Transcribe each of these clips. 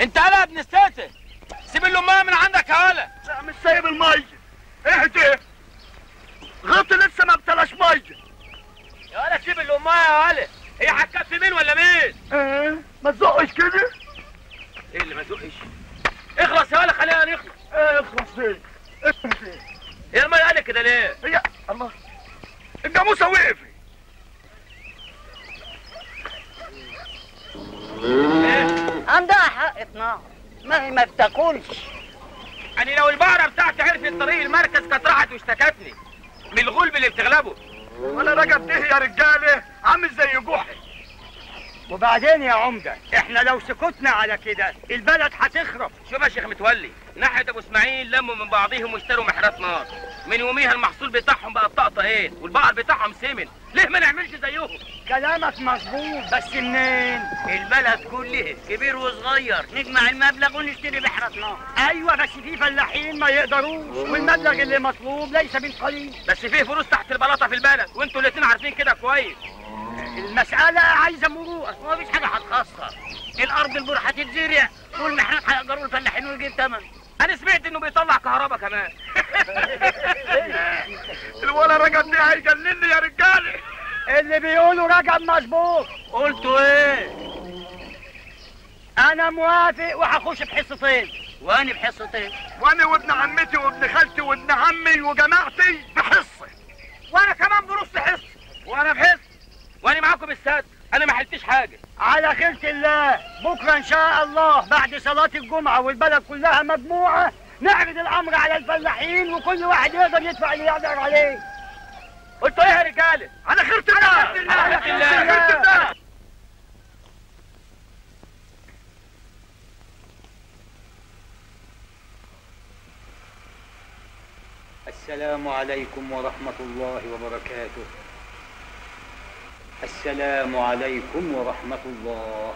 انت قلق يا ابن الستة، سيب له الميه من عندك يا قلق. لا مش سايب الميه، اهدى، غطي لسه ما ابتلاش ميه. يا قلق سيب له الميه يا قلق، هي هتكفي مين ولا مين؟ ايه ما تزقش كده؟ ايه اللي ما تزقش؟ اخلص يا قلق خلينا نخلص. ايه اخلص ايه؟ اخلص ايه؟ يا الميه قلق كده ليه؟ هي الله الجاموسه وقفت. عندها حق تناقض، ما بتاكلش. يعني لو البقرة بتاعتي عرفت طريق المركز كانت راحت واشتكتني من الغلب اللي بتغلبه. ولا رجب ده يا رجالة عامل زي جحي. وبعدين يا عمدة احنا لو سكتنا على كده البلد هتخرب. شوف يا شيخ متولي، ناحية أبو إسماعيل لموا من بعضيهم واشتروا محرات نار، من يوميها المحصول بتاعهم بقى بطقطقين والبقر بتاعهم سمن، ليه ما نعملش زيهم؟ كلامك مظبوط بس منين؟ البلد كلها كبير وصغير نجمع المبلغ ونشتري محرات نار. أيوه بس في فلاحين ما يقدروش والمبلغ اللي مطلوب ليس بالقليل. بس فيه فلوس تحت البلاطة في البلد وانتوا الاتنين عارفين كده كويس. المسألة عايزة مروءة ومفيش حاجة هتخسر. الأرض البور هتتزرع والمحرات هيأجروا الفلاحين ويجيب تمن. أنا سمعت إنه بيطلع كهرباء كمان. الولا رجب ده هيجنني يا رجالة. اللي بيقولوا رجب مظبوط. قلتوا إيه؟ أنا موافق وهخش بحصتين. وأنا بحصتين. وأنا وابن عمتي وابن خالتي وابن عمي وجماعتي بحصة. وأنا كمان بنص حصة. وأنا بحصة. وانا معاكم السد، انا ما حلتش حاجه. على خيرة الله، بكره ان شاء الله بعد صلاه الجمعه والبلد كلها مجموعه نعرض الامر على الفلاحين وكل واحد يقدر يدفع اللي يقدر عليه. قلتوا ايه يا رجاله؟ على خيرة الله، على خيرة الله، على خيرة الله. السلام عليكم ورحمه الله وبركاته. السلام عليكم ورحمة الله.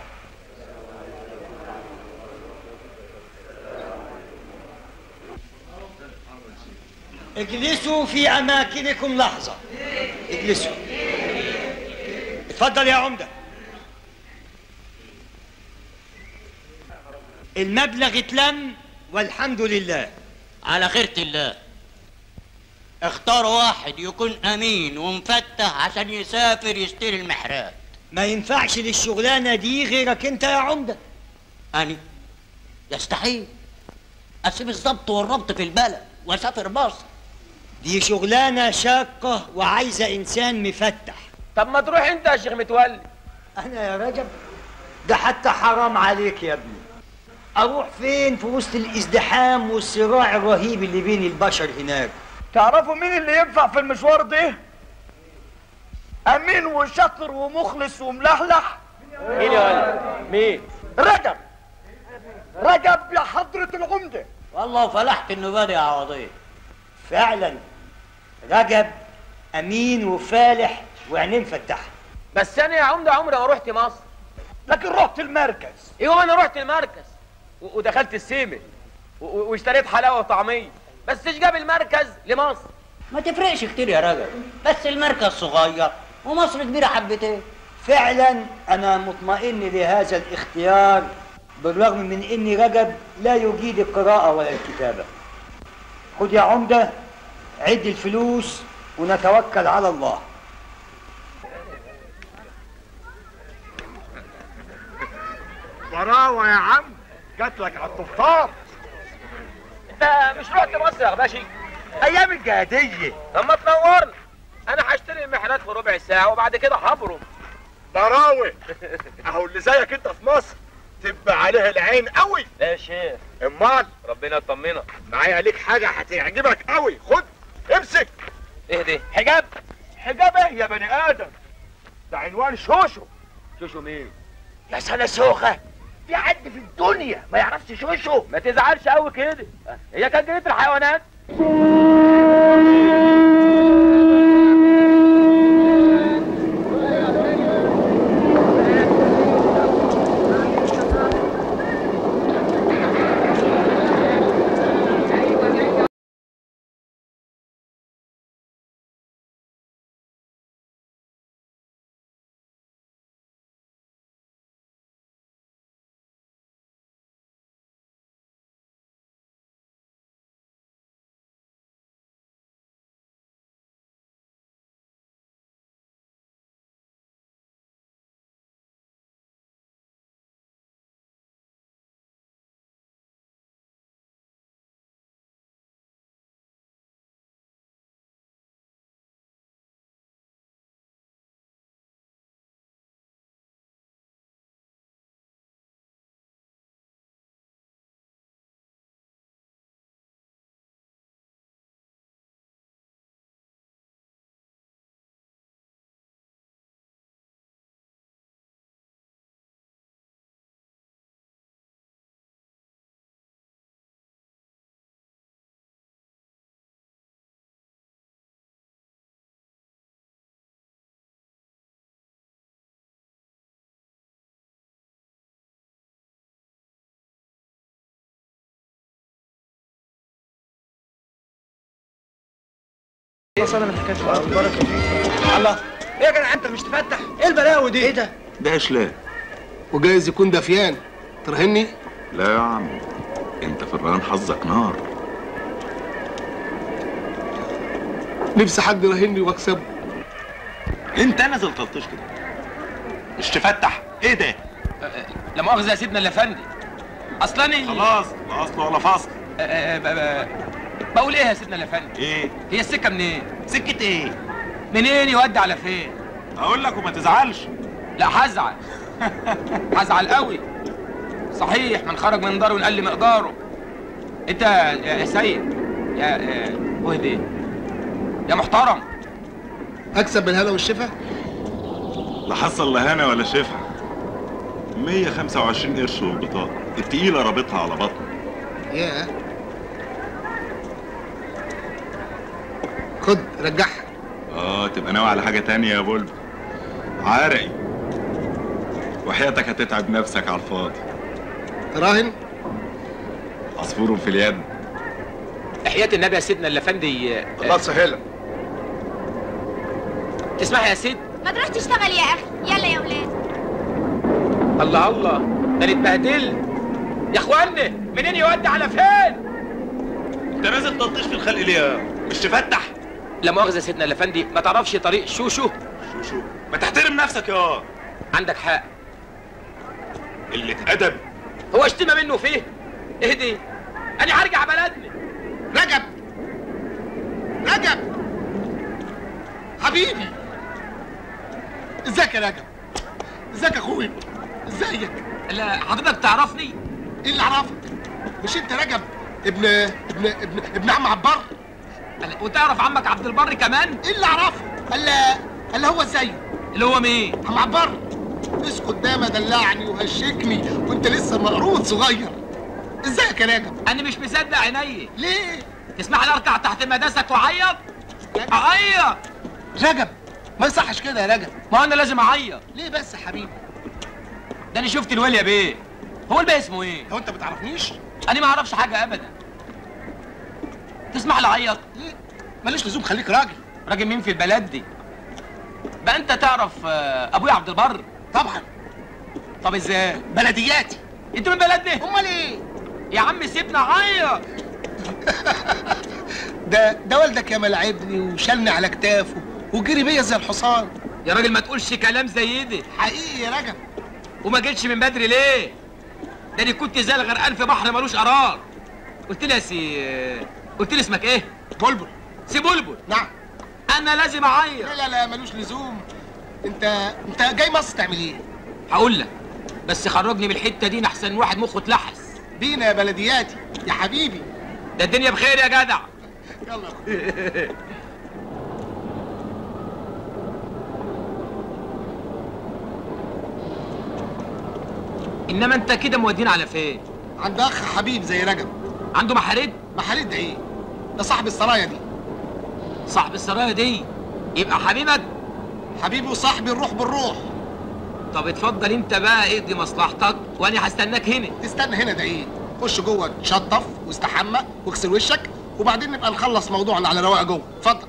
اجلسوا في أماكنكم لحظة، اجلسوا. اتفضل يا عمدة. المبلغ اتلم والحمد لله. على خيرة الله. اختاروا واحد يكون امين ومفتح عشان يسافر يشتري المحرات. ما ينفعش للشغلانه دي غيرك انت يا عمده. انا يستحيل اسيب الضبط والربط في البلد واسافر مصر. دي شغلانه شاقه وعايزه انسان مفتح. طب ما تروح انت يا شيخ متولي. انا يا رجب ده حتى حرام عليك يا ابني. اروح فين في وسط الازدحام والصراع الرهيب اللي بين البشر هناك؟ تعرفوا مين اللي ينفع في المشوار ده؟ امين وشاطر ومخلص وملحلح. مين يا ولد؟ مين؟ رجب. رجب يا حضرة العمدة. والله فلحت النبال يا عوضية. فعلا رجب امين وفالح وعينيه مفتحة. بس انا يا عمدة عمري ما رحت مصر. لكن رحت المركز. ايوه انا رحت المركز ودخلت السيمة واشتريت حلاوة وطعمية. بس ايش جاب المركز لمصر؟ ما تفرقش كتير يا راجل، بس المركز صغير ومصر كبيره حبتين. فعلا انا مطمئن لهذا الاختيار بالرغم من ان رجب لا يجيد القراءه ولا الكتابه. خد يا عمده عد الفلوس ونتوكل على الله. براوه يا عم جاتلك على الطفطار. مش رحت مصر يا غباشي؟ ايام الجهاديه. لما تنورنا انا هشتري المحلات في ربع ساعه وبعد كده هبرم براوي. اهو اللي زيك انت في مصر تبقى عليها العين قوي. لا يا شيخ. امال؟ ربنا يطمنك. معايا ليك حاجه هتعجبك قوي، خد امسك. ايه ده؟ حجاب. حجاب ايه يا بني ادم؟ ده عنوان شوشو. شوشو مين؟ يا سلاسوخه في حد في الدنيا ما يعرفش شوشو؟ ما تزعلش قوي كده، هي كانت جريدة الحيوانات. بس انا ما حكيتش اخبارك. الله ايه يا جدع انت مش تفتح؟ ايه البلاوي دي؟ ايه ده اشلاء وجايز يكون دفيان ترهني؟ لا يا عم انت فرقان حظك نار. نفسي حد يرهني واكسبه. انت انا زي الطلطش كده مش تفتح. ايه ده؟ لا مؤاخذه يا سيدنا الافندي اصلا خلاص لا اصل ولا فصل. بقول ايه يا سيدنا الافندي؟ ايه؟ هي السكه منين؟ إيه؟ سكه ايه؟ منين يودي على فين؟ اقول لك وما تزعلش. لا هزعل هزعل قوي. صحيح من خرج من داره ونقل مقداره. انت يا سيد يا وهدي يا محترم اكسب بالهنا والشفا؟ لا حصل لا هنا ولا شفا. 125 قرش والبطاقه التقيله رابطها على بطني. ياه خد رجعها. تبقى ناوي على حاجه تانية يا بلبل. عرقي وحياتك هتتعب نفسك على الفاضي. تراهن؟ عصفور في اليد. حياة النبي يا سيدنا الافندي الله يسهلك. تسمح يا سيد؟ ما تروح تشتغل يا اخي. يلا يا ولاد. الله الله ده انا اتبهدلت يا اخوانا. منين يودي على فين؟ انت نازل تلطيش في الخلق ليه؟ مش تفتح؟ لا مؤاخذه يا سيدنا الافندي ما تعرفش طريق شوشو ما تحترم نفسك. يا عندك حق قله ادب. هو اشتمه منه فيه؟ اهدي انا هرجع بلدنا. رجب حبيبي ازيك يا رجب؟ ازيك يا اخويا؟ ازيك؟ لا حضرتك تعرفني؟ ايه اللي عرفك؟ مش انت رجب ابن عم عبار؟ وتعرف عمك عبد البر كمان؟ ايه اللي اعرفه؟ قال هو زيه. اللي هو مين؟ عم عبر. اسكت ده ما دلعني وهشكني وانت لسه مقروض صغير. ازيك يا راجل؟ انا مش مصدق عيني. ليه؟ تسمح لي اركع تحت مداسك واعيط؟ اعيط رجب ما يصحش كده يا رجب. ما انا لازم اعيط. ليه بس يا حبيبي؟ ده انا شفت الوالي يا بيه. هو البيه اسمه ايه؟ هو انت ما تعرفنيش؟ انا ما اعرفش حاجه ابدا. تسمح لي اعيط؟ ليه؟ ماليش لزوم خليك راجل. راجل مين في البلد دي؟ بقى انت تعرف ابويا عبد البر؟ طبعا. طب ازاي؟ بلدياتي. انت من بلدنا؟ امال ايه؟ يا عم سيبنا اعيط. ده والدك يا ملعبني وشالني على كتافه وجري بيا زي الحصان. يا راجل ما تقولش كلام زي ده. حقيقي يا راجل. وما جيتش من بدري ليه؟ ده انا كنت زي الغرقان في بحر ملوش قرار. قلت لي يا قلت لي اسمك ايه؟ بلبل. سي بلبل. نعم. انا لازم اعيط. لا ملوش لزوم. انت جاي مصر تعمل ايه؟ هقول لك بس خرجني من الحته دي احسن واحد مخه اتلحس. بينا يا بلدياتي يا حبيبي. ده الدنيا بخير يا جدع. يلا انما انت كده مودينا على فين؟ عند اخ حبيب زي رجب. عنده محاريد؟ محاريد ده ايه؟ ده صاحب السرايا دي. صاحب السرايا دي يبقى حبيبك؟ حبيبي وصاحبي الروح بالروح. طب اتفضل انت بقى اقضي مصلحتك وانا هستناك هنا. تستنى هنا ده ايه؟ خش جوه تشطف واستحمى واغسل وشك وبعدين نبقى نخلص موضوعنا على رواقه جوه. اتفضل.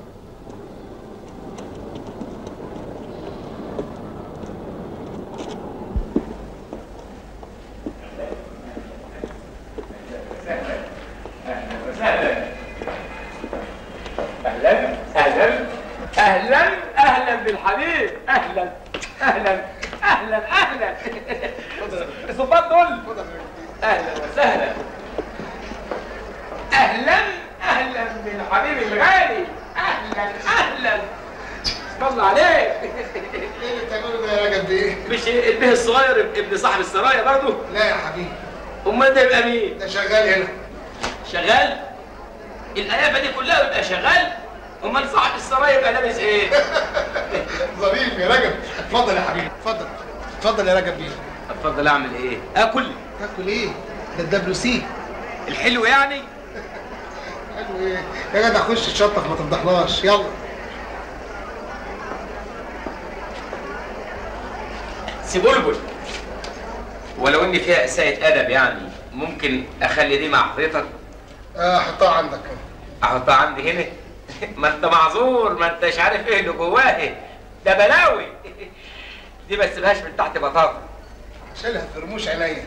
اهلا بالحبيب. اهلا اهلا اهلا اهلا. الظباط دول اهلا وسهلا. اهلا اهلا بالحبيب الغالي. اهلا اهلا. طلع عليك. ايه اللي بتعمله ده يا راجل ده؟ مش البيه الصغير ابن صاحب السرايا برضه؟ لا يا حبيبي. امال ده يبقى مين؟ ده شغال هنا. شغال؟ القيافه دي كلها يبقى شغال؟ امال صاحب السرايا يبقى لابس ايه؟ ظريف يا رجب. اتفضل يا حبيبي. اتفضل يا رجب بيه. اتفضل اعمل ايه؟ اكل ايه؟ ده الدبلوسيه الحلو يعني؟ حلو ايه؟ يا جدع خش تشطف ما تفضحناش. يلا. سي بلبل ولو ان فيها اساءة ادب يعني ممكن اخلي دي مع حضرتك؟ حطها عندك. احطها عندي هنا؟ ما انت معذور، ما انتش عارف ايه اللي جواه ده بلاوي دي، ما تسيبهاش من تحت بطاطا عشان هترموش عليا.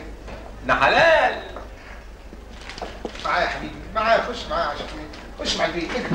ده حلال معايا يا حبيبي، معايا، خش معايا عشان خش مع البيت كده.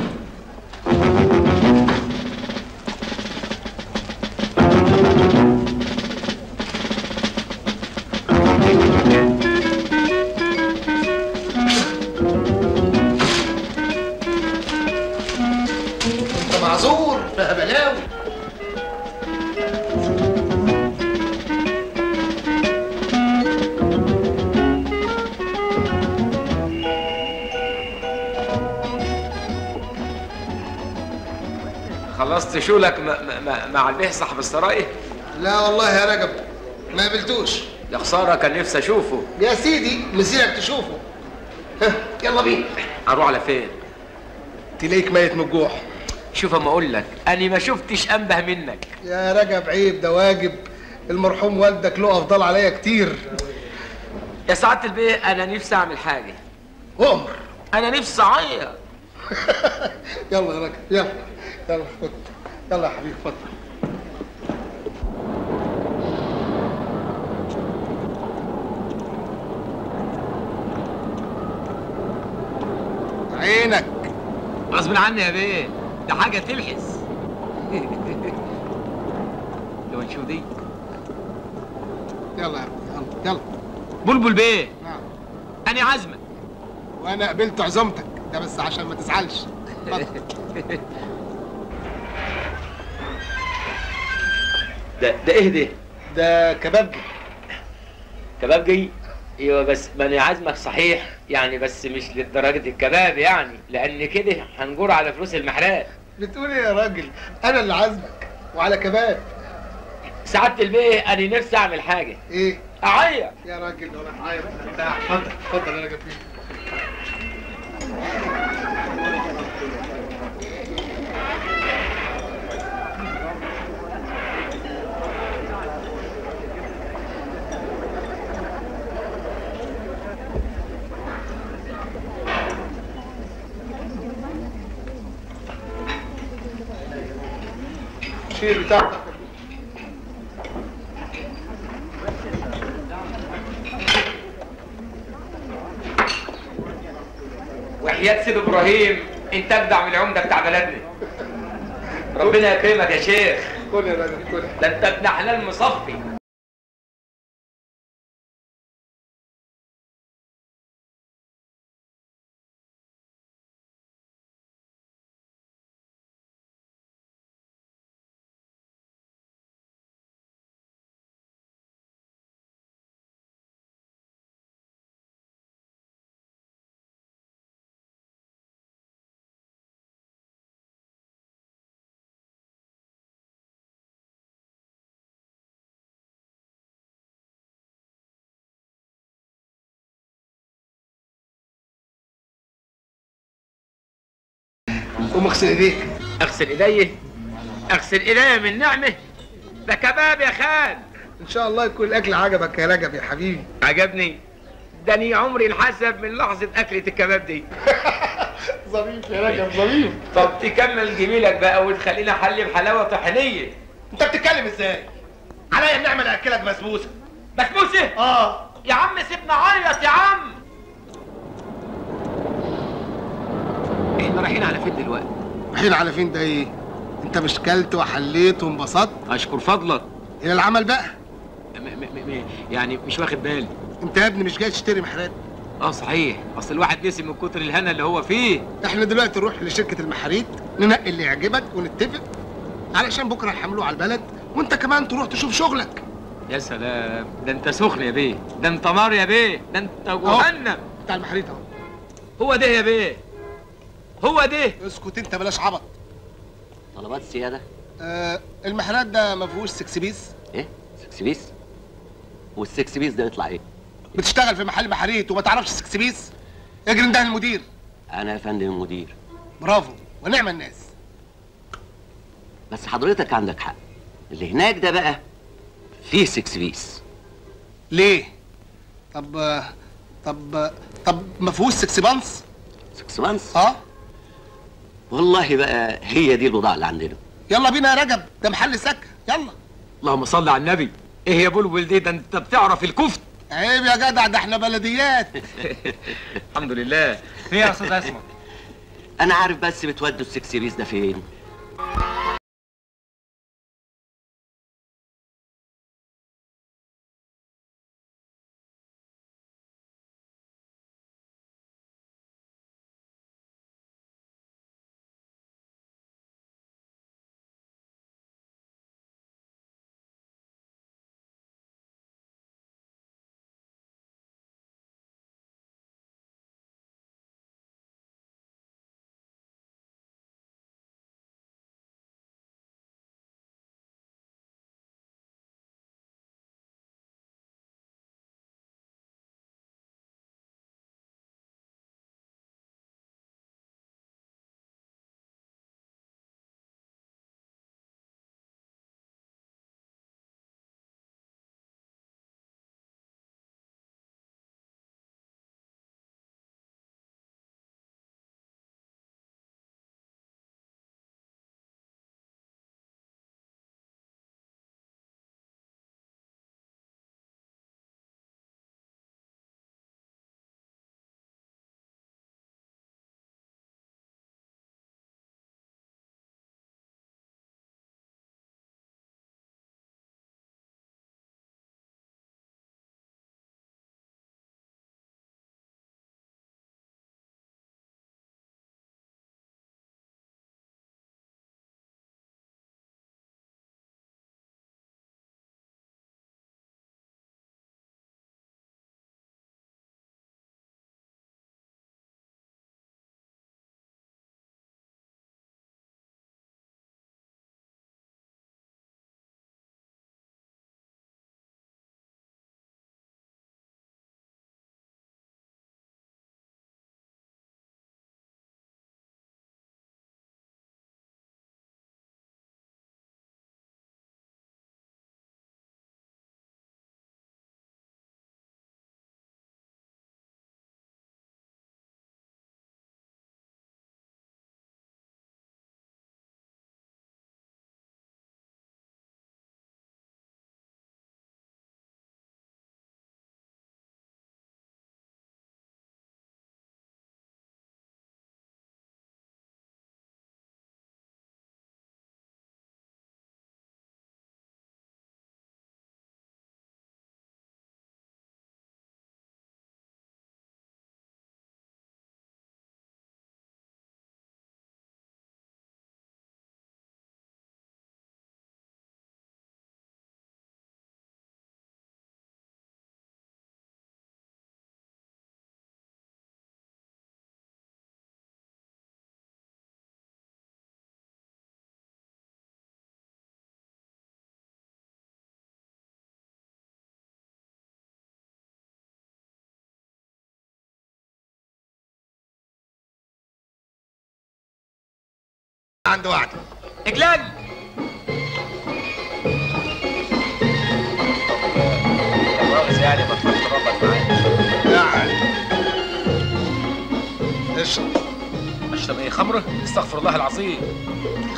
خلصت شغلك مع البيه صاحب السراية؟ لا والله يا رجب ما قابلتوش. يا خساره، كان نفسي اشوفه يا سيدي. مسيرك تشوفه. يلا بينا. اروح على فين؟ تلاقيك ميت من الجوع. شوف اما اقول لك، انا ما شفتش انبه منك يا رجب. عيب، ده واجب. المرحوم والدك له افضل عليا كتير. يا سعاده البيه، انا نفسي اعمل حاجه. امر. انا نفسي اعيط. يلا يا رجب، يلا يلا خد. يلا يا حبيبي اتفضل. عينك غصب عني يا بيه، ده حاجه تلحس. لو نشوف دي. يلا يا رب، يلا يلا. بلبل بيه. نعم. انا عزمك وانا قبلت عزومتك، ده بس عشان ما تزعلش. اتفضل. ده ايه ده؟ ده كبابجي. كبابجي؟ ايوه بس ما انا عازمك صحيح يعني، بس مش لدرجه الكباب يعني، لان كده هنجور على فلوس المحراب. بتقول ايه يا راجل؟ انا اللي عازمك وعلى كباب. سعاده البيه، انا نفسي اعمل حاجه. ايه؟ اعيط يا راجل. ولا اعيط. اتفضل اتفضل يا راجل. بتاعتك وحياة سيد ابراهيم انت اجدع من العمده بتاع بلدنا. ربنا يكرمك يا شيخ. كل يا راجل كل، ده انت ابن حلال مصفي. قوم اغسل ايديك. اغسل ايديا؟ اغسل ايديا من نعمه؟ ده كباب يا خال. ان شاء الله يكون الاكل عجبك يا رجب يا حبيبي. عجبني، ده انا عمري الحسب من لحظه اكله الكباب دي. ظريف يا رجب ظريف. طب تكمل جميلك بقى وتخلينا حلي بحلاوه طحينيه. انت بتتكلم ازاي؟ عليا النعمه انا اكلك بسبوسه. بسبوسه؟ اه يا عم سيبنا عيط يا عم. احنا رايحين على فين دلوقتي؟ رايحين على فين ده ايه؟ انت مش كلت وحليت وانبسطت؟ اشكر فضلك. الى العمل بقى. يعني مش واخد بالي. انت يا ابني مش جاي تشتري محراب؟ اه صحيح، اصل الواحد نسي من كتر الهنا اللي هو فيه. احنا دلوقتي نروح لشركه المحاريت ننقي اللي يعجبك ونتفق علشان بكره يحملوه على البلد، وانت كمان تروح تشوف شغلك. يا سلام، ده انت سخن يا بيه، ده انت نار يا بيه، ده انت جهنم. بتاع المحاريت اهو. هو ده يا بيه، هو ده. اسكت انت، بلاش عبط. طلبات السياده. المحرات ده ما فيهوش سكس بيس. ايه سكس بيس؟ والسكس بيس ده يطلع ايه؟ بتشتغل في محل محاريت وما تعرفش سكس بيس؟ اجري انده المدير. انا يا فندم المدير. برافو ونعم الناس. بس حضرتك عندك حق، اللي هناك ده بقى فيه سكس بيس. ليه؟ طب طب طب ما فيهوش سكس بانس؟ سكس بانس؟ اه والله بقى هي دي البضاعة اللي عندنا. يلا بينا يا رجب، ده محل سكة. يلا. اللهم صل على النبي. ايه يا بلبل دي، ده انت بتعرف الكفت. عيب يا جدع، ده احنا بلديات. الحمد لله. ايه يا استاذ اسمه؟ انا عارف، بس بتودوا السكس بيس ده فين؟ عنده وعد اجلال. يعني ما تروح تربط معايا. اشرب. اشرب ايه؟ خمره؟ استغفر الله العظيم.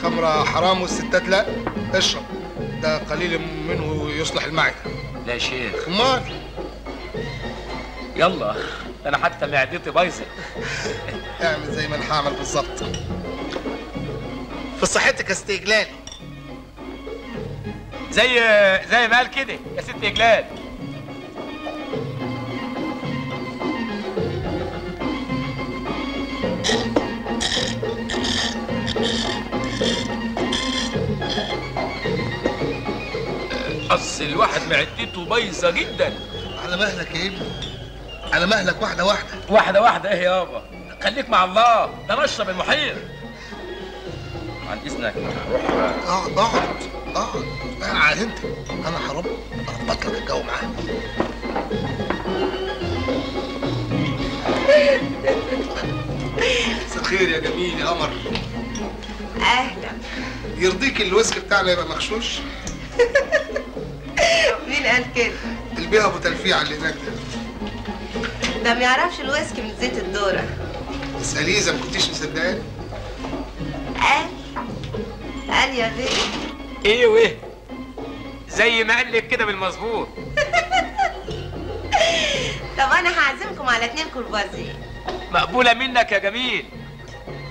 خمره حرام والستات لا. اشرب، ده قليل منه يصلح المعده. لا يا شيخ. امال؟ يلا، انا حتى معدتي بايظه. اعمل زي ما انا هعمل بالظبط. في صحتك يا ست اجلال. زي ما قال كده يا ست اجلال. اصل الواحد معدته بايظه جدا. على مهلك يا ابني، على مهلك. واحده واحده واحده واحده. ايه يابا، خليك مع الله، ده نشرب المحيط. عن اذنك هروح. اقعد اقعد انت، انا هربط لك الجو معاها. مساء الخير يا جميل يا قمر. اهلا. يرضيك الوسك بتاعنا يبقى مغشوش؟ مين قال كده؟ البيها ابو تلفيع اللي هناك ده ما يعرفش الوسك من زيت الذره. اساليه اذا ما كنتيش مصدقاني. قال يا غالي ايه وايه؟ زي ما قال لك كده بالمظبوط. طب انا هعزمكم على 2 كربازيه. مقبوله منك يا جميل،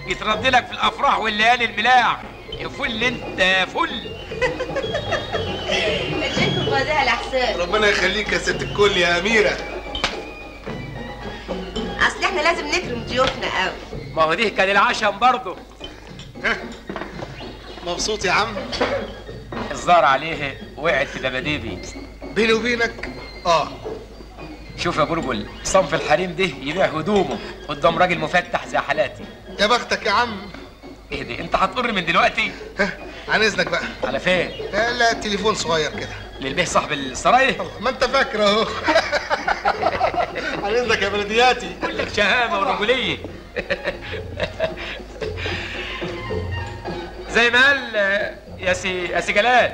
يترد لك في الافراح والليالي الملاح. يا فل انت فل. 2 كربازيه على حساب. ربنا يخليك يا ست الكل يا اميره. اصل احنا لازم نكرم ضيوفنا قوي. ما هو دي كان العشم برضه. مبسوط يا عم؟ الزار عليه وقعت في دباديبي. بيني وبينك شوف يا بلبل، صنف الحريم ده يبيع هدومه قدام راجل مفتح زي حالاتي. يا بختك يا عم. ايه ده انت هتقر من دلوقتي؟ عن اذنك بقى. على فين؟ لا تليفون صغير كده للبيه صاحب السرايه. ما انت فاكر اهو. عن اذنك يا بلدياتي. بقول لك شهامه ورجوليه. زي ما قال يا سي جلال.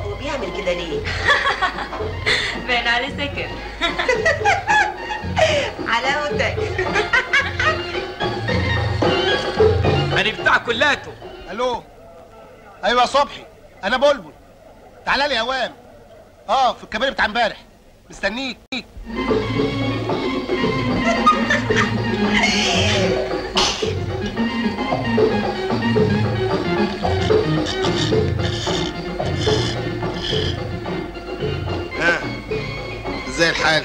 هو بيعمل كده ليه؟ باين عليه سكر. حلاوتك. أنا بتاع كلاته. الو. ايوه يا صبحي، انا بلبل. تعالى لي يا وام. في الكباري بتاع امبارح، مستنيك. ها ازاي الحال؟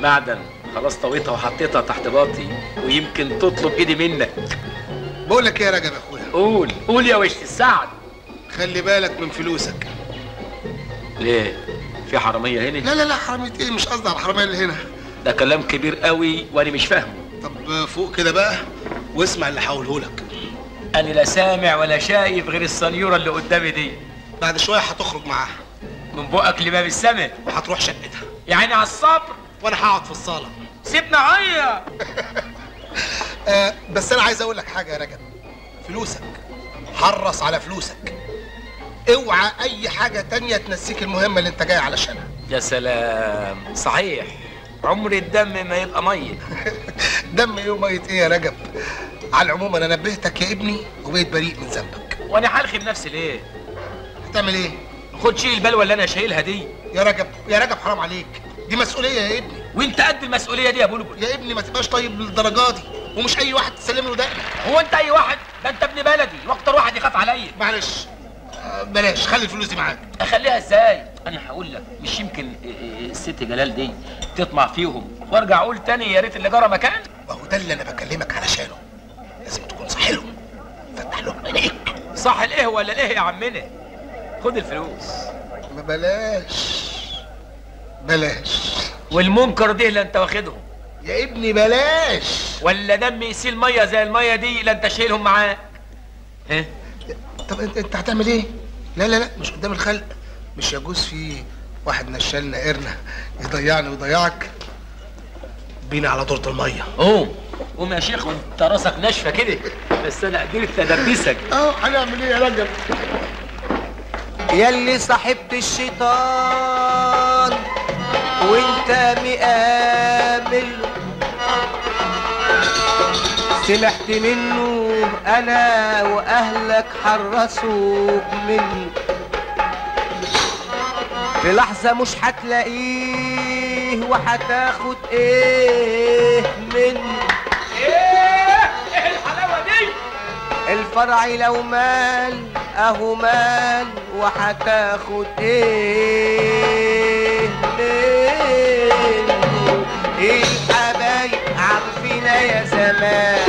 معدن، خلاص طويتها وحطيتها تحت باطي، ويمكن تطلب ايدي منك. بقول لك ايه يا رجب يا اخويا؟ قول يا وش السعد. خلي بالك من فلوسك. ليه؟ في حراميه هنا؟ لا لا لا، حراميه ايه؟ مش قصدي على الحراميه اللي هنا. ده كلام كبير قوي وانا مش فاهمه. طب فوق كده بقى واسمع اللي هقوله لك. انا لا سامع ولا شايف غير السنيوره اللي قدامي دي. بعد شويه هتخرج معاها من بقك لباب السما، وهتروح شقتها. يا عيني على الصبر. وانا هقعد في الصاله. سيبنا عيا. بس انا عايز اقول لك حاجه يا رجب. فلوسك، حرص على فلوسك. اوعى اي حاجه تانية تنسيك المهمه اللي انت جاي علشانها. يا سلام، صحيح. عمر الدم ما يبقى ميت. دم ايه وميت ايه يا رجب؟ على العموم انا نبهتك يا ابني وبقيت بريء من ذنبك. وانا هلخي بنفسي ليه؟ هتعمل ايه؟ خد شيل البلوه اللي انا شايلها دي. يا رجب يا رجب، حرام عليك، دي مسؤوليه يا ابني. وانت قد المسؤوليه دي يا بلبل. يا ابني ما تبقاش طيب للدرجه دي، ومش اي واحد تسلم له. ده هو انت اي واحد؟ ده انت ابن بلدي واكتر واحد يخاف عليا. معلش بلاش، خلي الفلوس دي معاك. اخليها ازاي؟ انا هقول لك. مش يمكن الست جلال دي تطمع فيهم وارجع اقول تاني يا ريت اللي جرى مكان؟ ما هو ده اللي انا بكلمك علشانه. لازم تكون صاحي لهم، فتح لهم عينيك. صح الايه ولا الايه يا عمنا؟ خد الفلوس. ما بلاش والمنكر ده اللي انت واخدهم يا ابني. بلاش ولا دم يسيل ميه زي الميه دي اللي انت شايلهم معاك. ها؟ طب انت هتعمل ايه؟ لا لا لا، مش قدام الخلق. مش يجوز في واحد نشالنا قرنا يضيعني ويضيعك. بينا على تورته الميه. قوم يا شيخ، وانت راسك ناشفه كده. بس انا قدرت ادبسك. هنعمل ايه يا رجل؟ ياللي صاحبت الشيطان وانت مقابل، سلحت منه انا واهلك حرصوك مني. في لحظه مش هتلاقيه وهتاخد ايه مني. ايه الحلاوه دي؟ الفرع لو مال اهو مال، وهتاخد ايه منه. ايه الحبايب عارفينا يا زمان،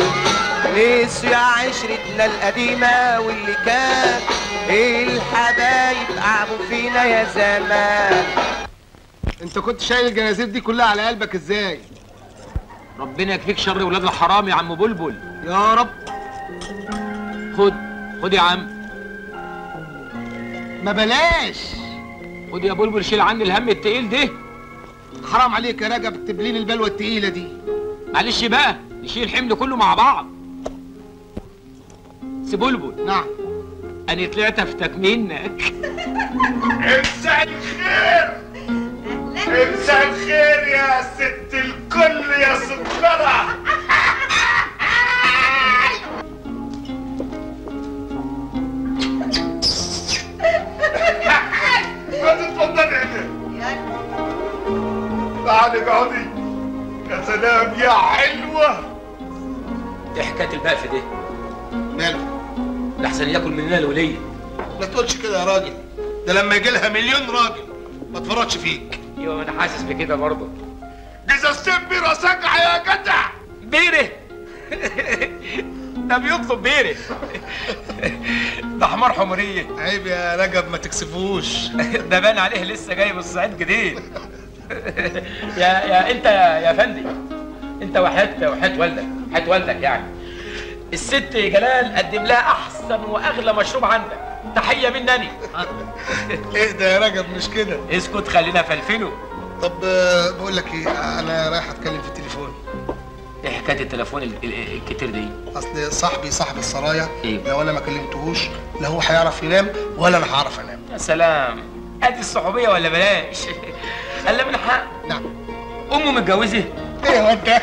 نسيوا عشرتنا القديمة واللي كان. ايه الحبايب قعبوا فينا يا زمان. انت كنت شايل الجنازير دي كلها على قلبك ازاي؟ ربنا يكفيك شر ولاد الحرام يا عم بلبل. يا رب. خد يا عم. ما بلاش. خد يا بلبل، شيل عني الهم التقيل ده. حرام عليك يا رجب تبلين البلوة التقيلة دي. معلش بقى، نشيل الحمل كله مع بعض. سبلبل. نعم. أنا طلعت أفتك منك. مساء الخير. مساء الخير يا ست الكل يا سكرة. تعالي اقعدي. يا سلام يا حلوة. ايه حكاية البقف دي؟ ماله؟ ده احسن ياكل مننا الولية. ما تقولش كده يا راجل، ده لما يجي لها مليون راجل ما تفرطش فيك. ايوه انا حاسس بكده برضه. جزازتين بيرة ساقعة يا جدع. بيرة؟ ده بيطلب بيرة. ده حمار حمرية. عيب يا رجب ما تكسفوش. ده بان عليه لسه جاي من الصعيد جديد. يا انت يا فندي، انت وحياة والدك، وحياة والدك يعني. الست جلال قدم لها احسن واغلى مشروب عندك، تحيه منني. اهدى يا رجب مش كده. اسكت خلينا فلفله. طب بقول لك ايه، انا رايح اتكلم في التليفون. ايه حكايه التليفون الكتير دي؟ اصل صاحبي السرايا إيه؟ لو انا ما كلمتهوش لا هو هيعرف ينام ولا انا هعرف انام. يا سلام، ادي الصحوبيه ولا بلاش. قال من حق. نعم. امه متجوزه؟ ايه هو ده؟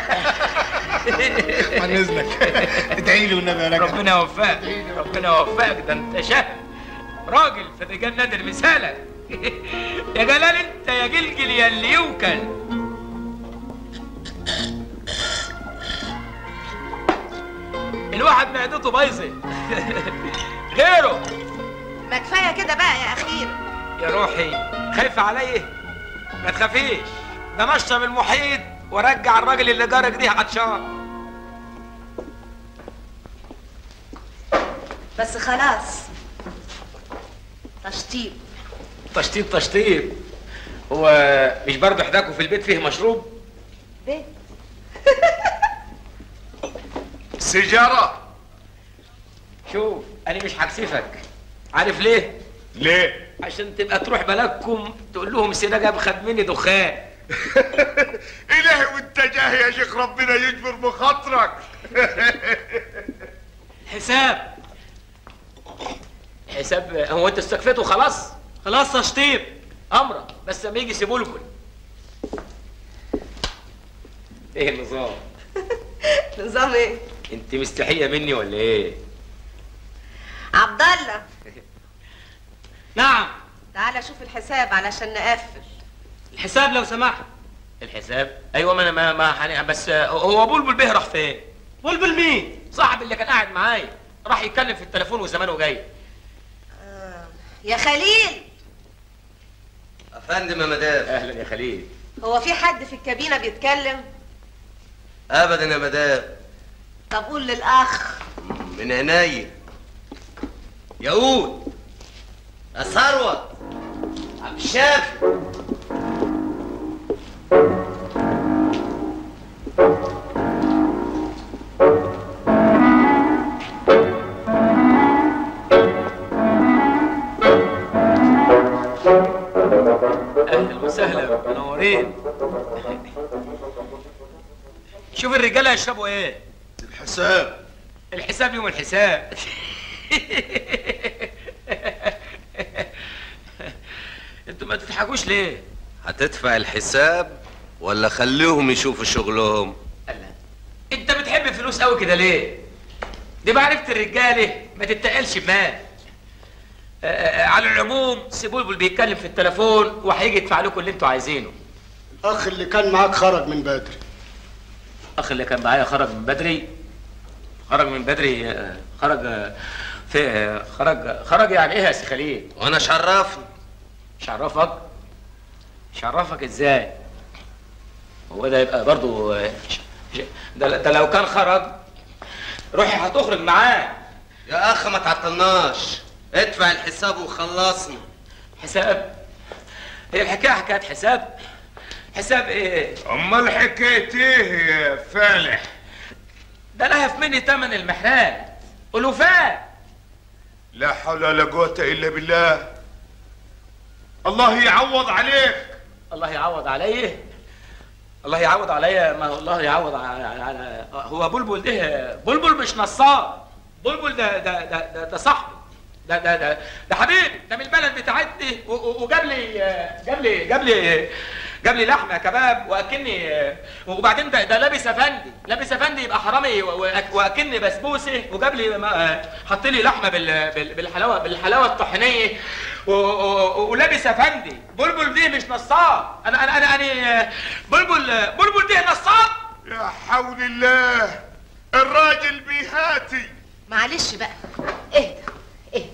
عن اذنك ادعي لي والنبي يا راجل. ربنا يوفقك، ربنا يوفقك. ده انت شهم راجل في الرجال نادر مثالك. يا جلال انت يا جلجل يا اللي يوكل. الواحد معدته بايظه. غيره ما كفايه كده بقى يا اخير. يا روحي خايفه عليا؟ ما تخافيش، ده انا اشرب المحيط وارجع الراجل اللي جارك دي عطشان. بس خلاص تشطيب تشطيب تشطيب. هو مش برضه حداكوا في البيت فيه مشروب؟ بيت سيجاره. شوف انا مش هكسفك، عارف ليه؟ ليه؟ عشان تبقى تروح بلدكم تقول لهم سيدة بخدمني دخان. إلهي وانت جاهي يا شيخ، ربنا يجبر بخاطرك. حساب حساب. هو انت استكفيت وخلاص؟ خلاص تشطيب امرك، بس لما يجي سيبولكم. ايه النظام؟ نظام ايه؟ انت مستحيه مني ولا ايه؟ عبد الله. نعم. تعالى شوف الحساب علشان نقفل. الحساب لو سمحت. الحساب؟ ايوه ما انا ما بس هو بلبل بيهرح فين؟ بلبل مين؟ صاحب اللي كان قاعد معايا، راح يتكلم في التليفون وزمانه جاي. يا خليل. افندم يا مدام. اهلا يا خليل. هو في حد في الكابينه بيتكلم؟ ابدا يا مدام. طب قول للاخ. من عينيا. ياقوت. يا ثروت. عم شافي. اهلا وسهلا، منورين. شوف الرجاله يشربوا ايه؟ الحساب. الحساب يوم الحساب. انتوا ما تضحكوش ليه؟ هتدفع الحساب ولا خليهم يشوفوا شغلهم؟ الله، انت بتحب الفلوس قوي كده ليه؟ دي معرفه الرجاله ما تتقلش بمال. على العموم سيبولبل بيتكلم في التليفون وهيجي يدفع لكم اللي انتوا عايزينه. الاخ اللي كان معاك خرج من بدري. الاخ اللي كان معايا خرج من بدري؟ خرج من بدري؟ خرج في خرج يعني ايه يا سي خليل؟ وانا شرفني. شرفك؟ شرفك ازاي؟ هو ده يبقى برضه ده لو كان خرج روحي هتخرج معاه. يا اخ ما تعطلناش، ادفع الحساب وخلصنا. حساب؟ هي الحكايه حكايه حساب؟ حساب ايه؟ امال حكايه ايه يا فالح؟ ده لهف مني تمن المحران الوفات. لا حول ولا قوه الا بالله. الله يعوض عليك. الله يعوض عليه؟ الله يعوض عليا؟ ما الله يعوض على هو بلبل ده بلبل مش نصاب. بلبل ده صاحبي، ده حبيبي، ده من البلد بتاعتي، وجاب لي لحمه كباب واكلني. وبعدين ده لابس افندي، يبقى حرامي، واكلني بسبوسه، وجاب لي، حط لي لحمه بالحلاوه الطحينيه، ولابس افندي. بلبل دي مش نصاب. انا بلبل دي نصاب؟ يا حول الله، الراجل بيهاتي. معلش بقى، اهدى.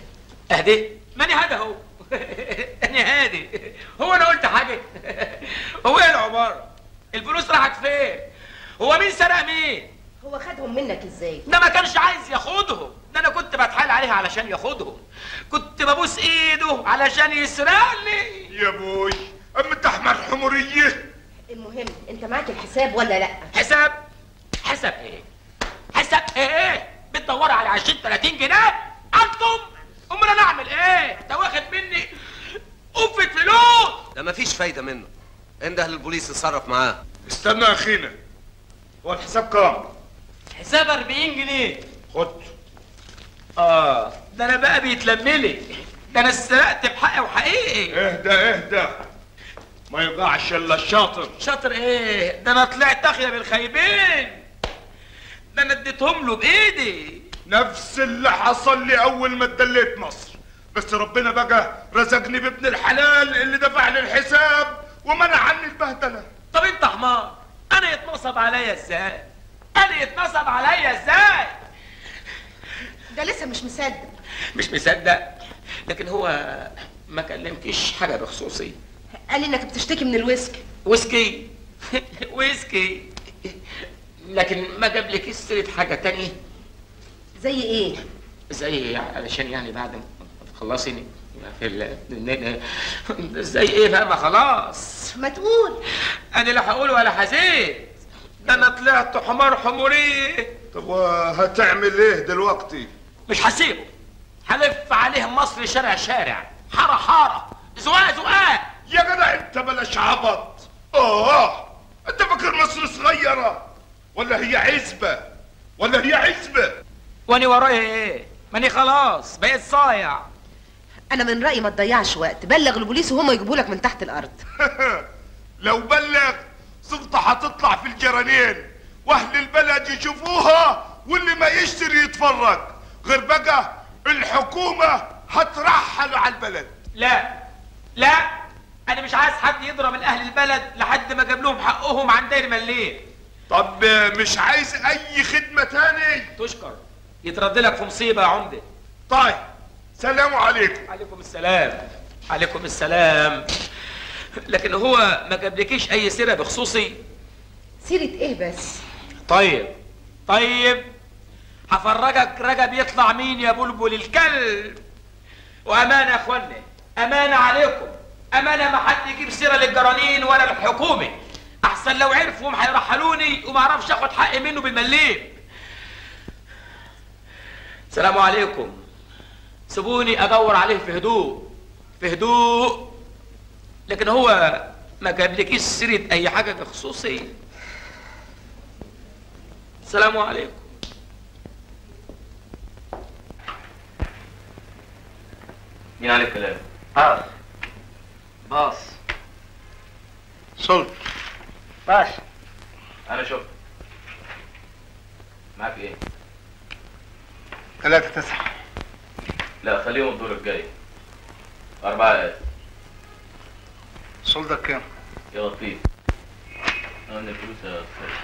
اهدي؟ ماني هذا هو. أنا هادي، هو أنا قلت حاجة؟ هو إيه العبارة؟ الفلوس راحت فين؟ هو مين سرق مين؟ هو خدهم منك إزاي؟ ده ما كانش عايز ياخدهم، ده أنا كنت بتحايل عليه علشان ياخدهم، كنت ببوس إيده علشان يسرقني. يا أبوي، أما أنت أحمد حمورية. المهم، أنت معاك الحساب ولا لأ؟ حساب؟ حساب إيه؟ حساب إيه؟ بتدوري على 20-30 جنيه؟ أنتم؟ أمال أنا أعمل إيه؟ ده واخد مني قفة فلوس! ده مفيش فايدة منه، انده للبوليس يتصرف معاه. استنى يا أخينا، هو الحساب كام؟ حساب 40 جنيه. خد. ده أنا بقى بيتلملي، ده أنا اتسرقت بحقي وحقيقي. اهدى، ما يوجعش إلا الشاطر. شاطر إيه؟ ده أنا طلعت أخيا بالخايبين، ده أنا اديتهم له بإيدي. نفس اللي حصل لي اول ما اتدليت مصر، بس ربنا بقى رزقني بابن الحلال اللي دفع لي الحساب ومنع عني البهدله. طب انت حمار، انا يتنصب عليا ازاي؟ ده لسه مش مصدق. لكن هو ما كلمكيش حاجه بخصوصي؟ قال لي انك بتشتكي من الويسكي. ويسكي لكن ما جابلكيش سيره حاجه تانيه؟ زي ايه؟ زي علشان يعني بعد ما تخلصيني زي ايه بقى؟ ما خلاص ما تقول. انا لا هقول ولا حزين، ده انا طلعت حمار حموريه. طب وهتعمل ايه دلوقتي؟ مش هسيبه، هلف عليه مصر شارع شارع، حاره حاره، زقاق زقاق. يا جدع انت بلاش عبط. انت فاكر مصر صغيره ولا هي عزبه؟ وأنا ورايا إيه؟ ماني خلاص بقيت صايع. أنا من رأيي ما تضيعش وقت، بلغ البوليس وهم يجيبوا لك من تحت الأرض. لو بلغ صفته هتطلع في الجرانين، وأهل البلد يشوفوها، واللي ما يشتري يتفرج، غير بقى الحكومة هترحل على البلد. لا، أنا مش عايز حد يضرب الأهل البلد لحد ما أجيب لهم حقهم عن داير مليل. طب مش عايز أي خدمة تاني؟ تشكر، يترد لك في مصيبه يا عمده. طيب، سلام عليكم. عليكم السلام. لكن هو ما جابلكيش اي سيره بخصوصي؟ سيره ايه بس؟ طيب، هفرجك رجب يطلع مين يا بلبل الكلب. وامانه يا اخوانا، امانه عليكم، امانه، ما حد يجيب سيره للجرانين ولا للحكومه، احسن لو عرفهم هيرحلوني وما اعرفش اخد حقي منه بالمليم. السلام عليكم. سيبوني ادور عليه في هدوء. لكن هو ما جابلكيش سيره اي حاجه بخصوصي؟ السلام عليكم. مين عليك كلام؟ باص سلطة. باص، انا شفت معاك ايه؟ 3-9. لا، خليهم الدور الجاي. 4 الصول ده كام؟ يا لطيف، انا الفلوس يا استاذ.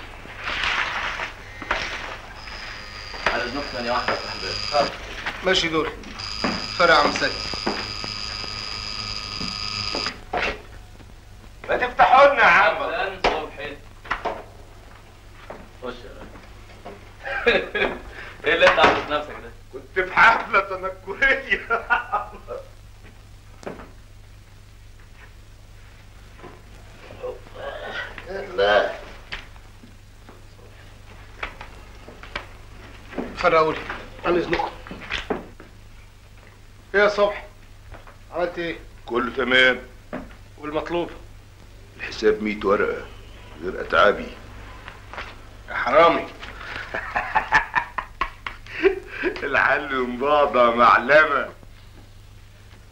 على اذنك ثانية واحدة يا صاحبي. ماشي دوري. فرع عم سيد. ما تفتحوا لنا يا عم. الآن صبحي. خش يا راجل. ايه اللي انت عامل في نفسك ده؟ كنت في حفله تنكريه. لا فرقولي عن اذنكم. ايه يا صبحي؟ عملت ايه؟ كله تمام. والمطلوب؟ الحساب 100 ورقه غير اتعابي يا حرامي. العل مباضة معلمة.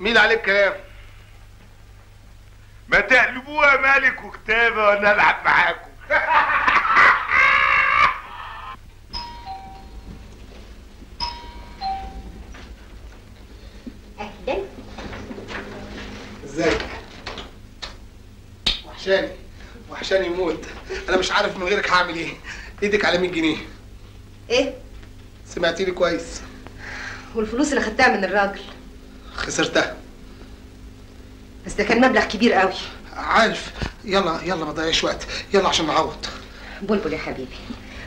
مين عليك كلام؟ ما تقلبوها مالك وكتابة وانا العب معاكم. اهلا. ازيك؟ وحشاني موت. انا مش عارف من غيرك هعمل ايه. ايدك على 100 جنيه. ايه؟ سمعتيني كويس. والفلوس اللي خدتها من الراجل خسرتها، بس ده كان مبلغ كبير قوي. عارف. يلا ما تضيعش وقت، يلا عشان نعوض. بلبل يا حبيبي،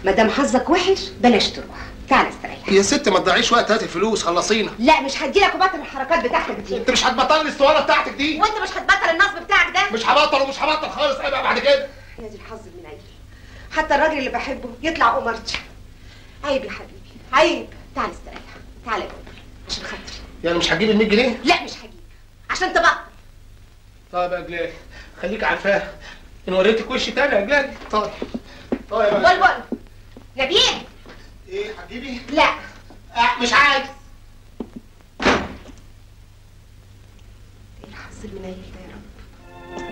ما دام حظك وحش بلاش تروح، تعالى استريح. يا ست ما تضيعيش وقت، هات الفلوس خلصينا. لا مش هديلك وبطل الحركات بتاعتك دي. انت مش هتبطل الاستوانه بتاعتك دي، وانت مش هتبطل النصب بتاعك ده. مش هبطل خالص. ايه بقى بعد كده؟ يا دي الحظ من عيني، حتى الراجل اللي بحبه يطلع قمرتي. عيب يا حبيبي عيب. تعالى استريح، تعالى يا بلبل عشان خاطري. يعني مش هتجيب ال100 جنيه؟ لا مش هجيب عشان تبطل. طيب يا جلال خليك عارفاها، ان وريتك وشي تاني يا جلال. طيب يا بلبل. نبيل. ايه هتجيبي؟ لا مش عايز. ايه الحظ المنيل ده يا رب.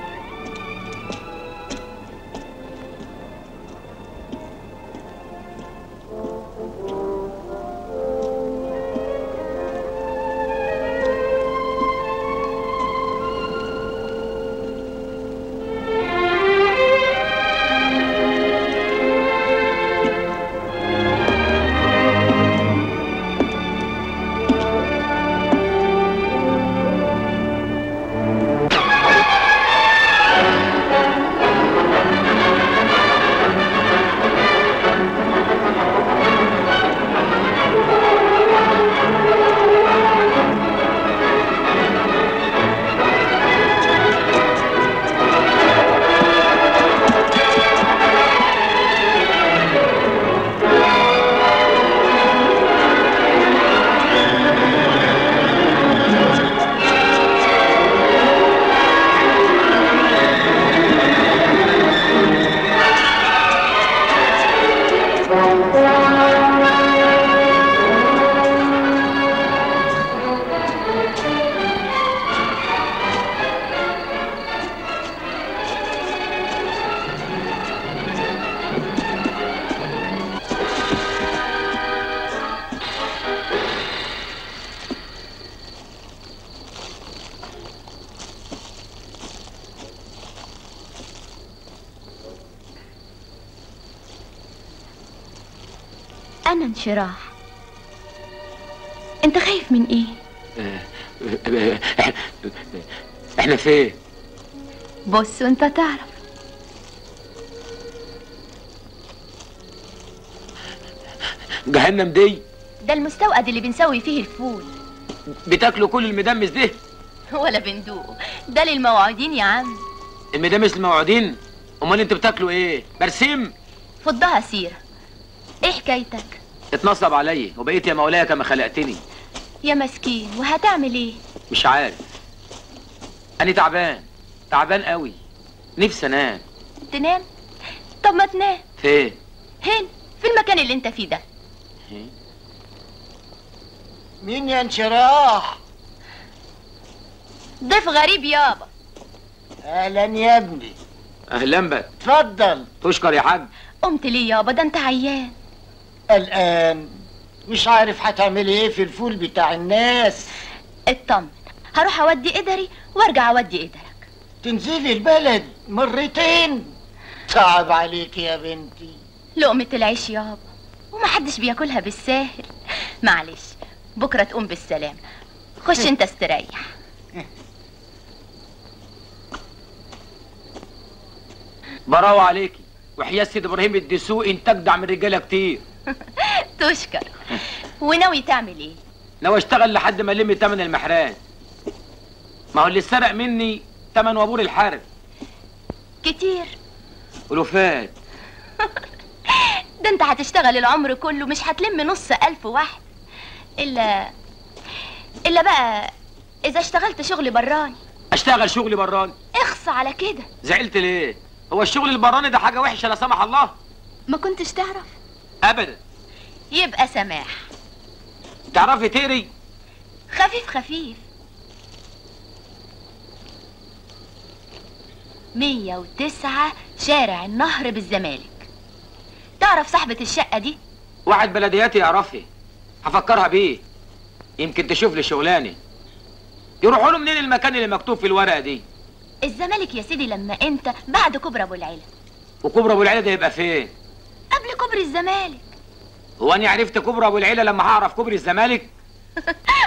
أنا انشراح. أنت خايف من إيه؟ إحنا فين؟ بص وأنت تعرف. جهنم دي؟ ده المستوقد اللي بنسوي فيه الفول. بتاكلوا كل المدمس ده؟ ولا بندوقه، ده للموعودين يا عم. المدمس للموعودين؟ أمال أنتوا بتاكلوا إيه؟ برسيم؟ فضها سيرة. إيه حكايتك؟ اتنصب عليا وبقيت يا مولايا كما خلقتني. يا مسكين، وهتعمل ايه؟ مش عارف. انا تعبان قوي، نفسي انام. تنام؟ طب ما تنام. فين؟ هنا في المكان اللي انت فيه ده. مين يا انشراح؟ ضيف غريب يابا. اهلا يا ابني. اهلا بك. اتفضل. تشكر يا حاج. قمت ليه يابا؟ ده انت عيان. الآن مش عارف هتعملي ايه في الفول بتاع الناس. اطمن، هروح اودي قدري وارجع اودي قدرك. تنزلي البلد 2 مرات؟ صعب عليك يا بنتي. لقمة العيش يابا ومحدش بياكلها بالساهل. معلش، بكرة تقوم بالسلامة. خش انت استريح. براو عليكي، وحياة سيد ابراهيم الدسوقي انت اجدع من رجاله كتير. تشكر. وناوي تعمل ايه؟ ناوي اشتغل لحد ما الم تمن المحران. ما هو اللي اتسرق مني 8 وابور الحرب. كتير؟ ألوفات. ده انت هتشتغل العمر كله مش هتلم 50000 واحد. الا بقى اذا اشتغلت شغل براني. اشتغل شغل براني؟ اخص على كده. زعلت ليه؟ هو الشغل البراني ده حاجه وحشه لا سمح الله؟ ما كنتش تعرف؟ ابدا. يبقى سماح. تعرفي تقري؟ خفيف خفيف. 109 شارع النهر بالزمالك. تعرف صاحبة الشقة دي؟ واحد بلدياتي يعرفه، هفكرها بيه، يمكن تشوف لي شغلاني. يروحوا له منين المكان اللي مكتوب في الورقة دي؟ الزمالك يا سيدي، لما انت بعد كوبري ابو العلا. وكوبري ابو العلا ده يبقى فين؟ قبل كوبري الزمالك. هو انا عرفت كوبري ابو العلا لما هعرف كوبري الزمالك؟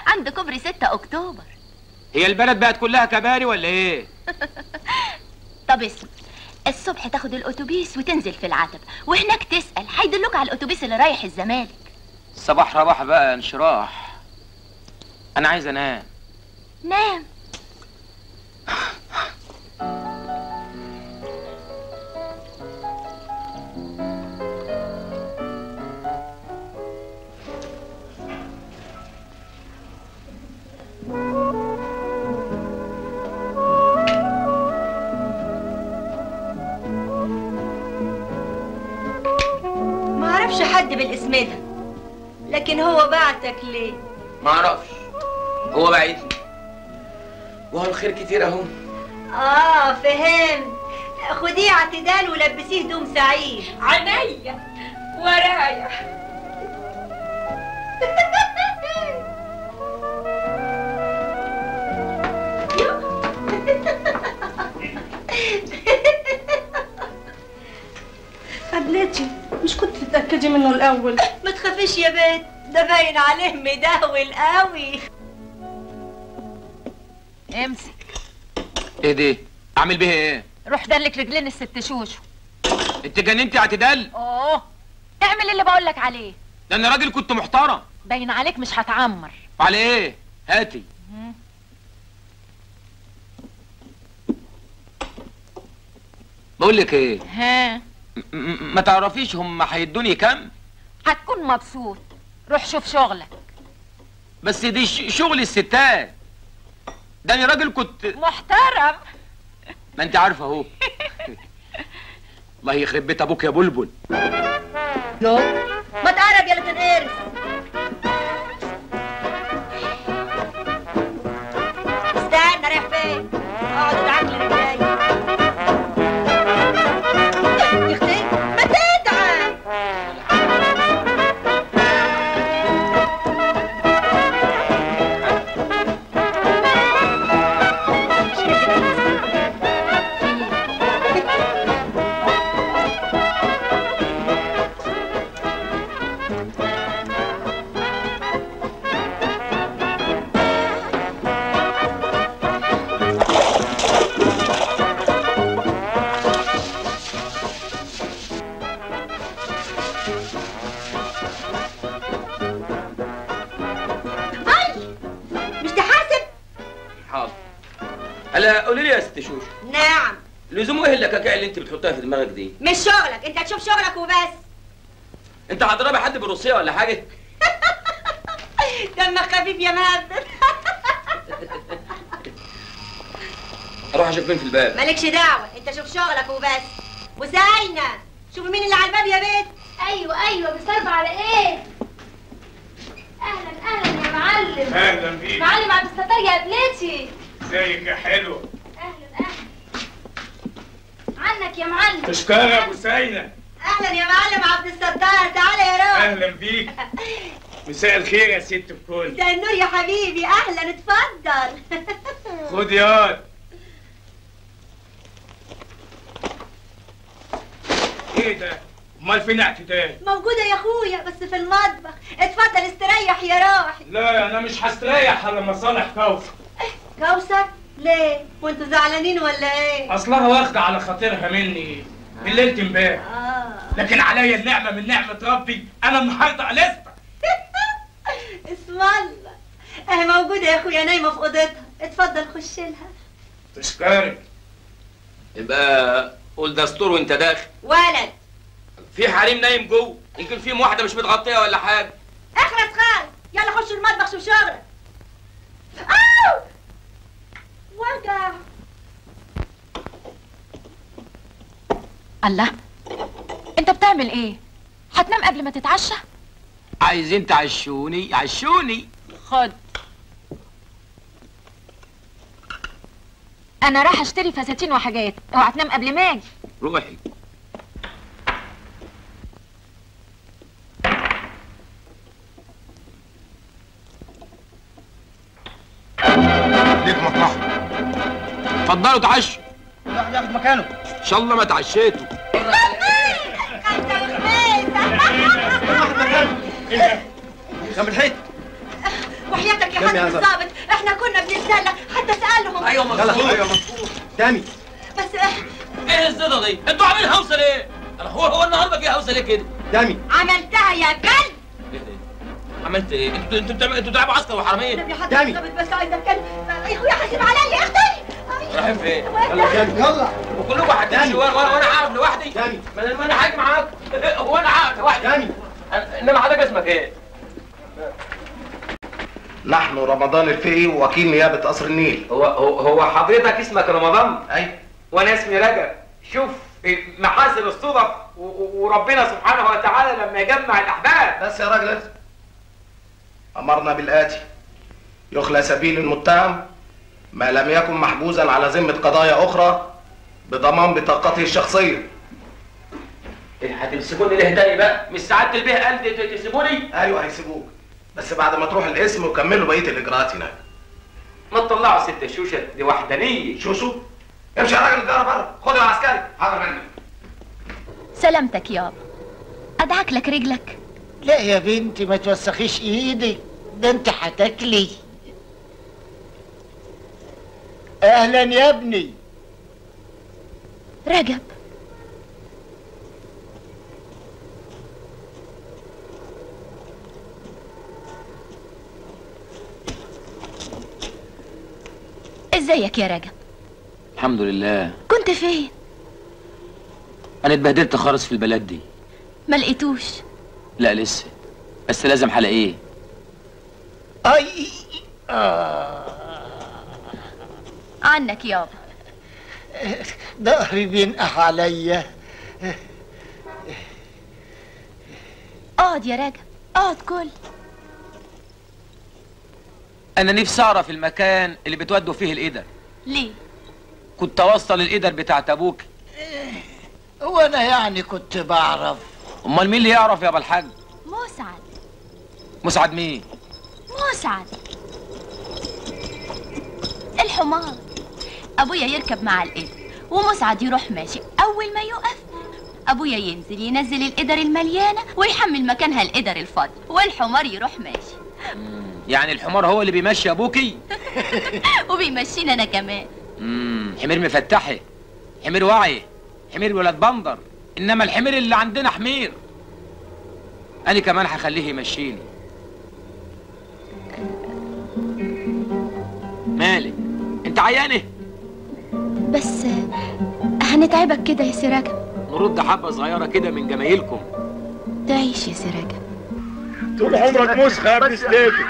عند كوبري 6 أكتوبر. هي البلد بقت كلها كباري ولا ايه؟ طب اسمع، الصبح تاخد الاتوبيس وتنزل في العتبة، وهناك تسأل هيدلوك على الاتوبيس اللي رايح الزمالك. صباح رباح بقى انشراح، انا عايز انام. نام. معرفش حد بالاسم ده، لكن هو بعتك ليه؟ معرفش، هو بعتني وهو الخير كتير اهو. فهم. خديه اعتدال ولبسيه هدوم سعيد. عينيا ورايا. قبلتي، مش كنت تتأكدي منه الأول؟ ما تخافيش يا بنت، ده باين عليه مداول قوي. امسك. ايه دي؟ اعمل بيها ايه؟ روح دلك رجلين الست شوشو. انت جننتي اعتدال؟ اعمل اللي بقول لك عليه. ده انا راجل كنت محترم. باين عليك مش هتعمر. على ايه؟ هاتي. بقول لك ايه؟ ها؟ ما تعرفيش هم هيدوني كام؟ هتكون مبسوط. روح شوف شغلك. بس دي شغل الستات. ده انا راجل كنت محترم. ما انت عارفه اهو. الله يخرب بيت ابوك يا بلبل. يو ما تقرب يا ليت القرش. استنى رايح فين؟ اقعد ادعك لك جاي. يا اختي ما تدعى. قولي لي يا ست شوشو. نعم. لزوم ايه اللكاكيع اللي انت بتحطها في دماغك دي؟ مش شغلك، انت هتشوف شغلك وبس. انت هتضربي حد بالروسيه ولا حاجه؟ دمك خفيف يا مهبل. اروح اشوف مين في الباب. مالكش دعوه، انت شوف شغلك وبس. وزينه شوفي مين اللي على الباب يا بنت. ايوه بتسرب على ايه؟ اهلا يا معلم. اهلا بيك معلم عبد الستار يا ابنتي. ازيك يا حلو؟ اهلا. عنك يا معلم. تشكرك يا ابو سينا. اهلا يا معلم عبد الستار، تعالى يا روح. اهلا بيك. مساء الخير يا ست الكل. مساء النور يا حبيبي، اهلا اتفضل. خد ياض. ايه ده؟ امال فين اعتدال؟ موجوده يا اخويا بس في المطبخ. اتفضل استريح يا روحي. لا انا مش هستريح على مصالح كوثر. كوثر؟ ليه؟ وانتوا زعلانين ولا ايه؟ اصلها واخده على خاطرها مني من ليله امبارح. لكن عليا النعمه من نعمه ربي، انا النهارده لسه. اسم الله. اهي موجوده يا اخويا نايمه في اوضتها، اتفضل خش لها. تشكرك. يبقى قول دستور وانت داخل. ولد. في حريم نايم جوه، يمكن في واحده مش متغطيه ولا حاجه. اخرس خالص، يلا خش المطبخ شوف شغلك. اوه وجع. الله، انت بتعمل ايه؟ هتنام قبل ما تتعشى؟ عايزين تعشوني؟ عشوني. خد، انا راح اشتري فساتين وحاجات، اوعى تنام قبل ما اجي. روحي. ليكم مطرحكم. اتفضلوا تعشوا. راح ياخد مكانه. ان شاء الله ما تعشيتوا. جنب الحيط. وحياتك يا حاج الظابط احنا كنا بنتسلى حتى سالهم. ايوه مظبوط، ايوه مظبوط. تاني بس ايه الزيطه دي؟ انتوا عاملين هوسه ليه؟ انا هو النهارده في هوسه ليه كده؟ تاني عملتها يا كلب. ايه ده؟ عملت ايه؟ انتوا بتلعبوا عسكر وحراميه. تاني يا حاج الظابط بس عايز اتكلم. يا اخويا حاسب عليا يا اختي. رايحين فين؟ يلا يلا وكلكم هتمشوا وانا عارف لوحدي. تاني ما انا هاجي معاكم. هو انا عارف لوحدي. تاني انما حضرتك اسمك ايه؟ نحن رمضان الفقي ووكيل نيابه قصر النيل. هو حضرتك اسمك رمضان؟ ايوه. وانا اسمي رجب. شوف محاسن الصدف وربنا سبحانه وتعالى لما يجمع الاحباب. بس يا راجل امرنا بالاتي: يخلى سبيل المتهم ما لم يكن محجوزا على ذمه قضايا اخرى بضمان بطاقته الشخصيه. هتمسكوني ليه تاني بقى؟ مش سعاده البيه قال تسيبوني؟ ايوه هيسيبوك، بس بعد ما تروح القسم وكملوا بقيه الاجراءات هناك. ما تطلعوا ست شوشه دي وحدانيه. شوشو؟ امشي يا راجل الجاره بره، خد العسكري. حاضر منك. سلامتك يابا. ادعك لك رجلك؟ لا يا بنتي ما توسخيش ايدي، ده انت هتاكلي. اهلا يا ابني. رجب. ازيك يا رجب؟ الحمد لله. كنت فين؟ انا اتبهدلت خالص في البلد دي. ما لقيتوش؟ لا لسه، بس لازم حلقيه. اي عنك يابا. ضهري بينقح عليا. اقعد يا رجب، اقعد. كل أنا نفسي أعرف المكان اللي بتودوا فيه القدر. ليه؟ كنت أوصل القدر بتاعت أبوك. هو أنا يعني كنت بعرف؟ أمال مين اللي يعرف يا أبا الحاج؟ مسعد. مسعد مين؟ مسعد الحمار. أبويا يركب مع القدر ومسعد يروح ماشي، أول ما يقف أبويا ينزل ينزل القدر المليانة ويحمل مكانها القدر الفاضي، والحمار يروح ماشي. يعني الحمار هو اللي بيمشي ابوكي؟ وبيمشينا انا كمان. حمير مفتحي، حمير واعي، حمير ولاد بندر، انما الحمير اللي عندنا حمير. انا كمان هخليه يمشيني. مالك؟ انت عيانه؟ بس هنتعبك كده يا سي رجب. نرد حبه صغيره كده من جمايلكم. تعيش يا سي رجب. طول عمرك مسخه يا ابن سليكي.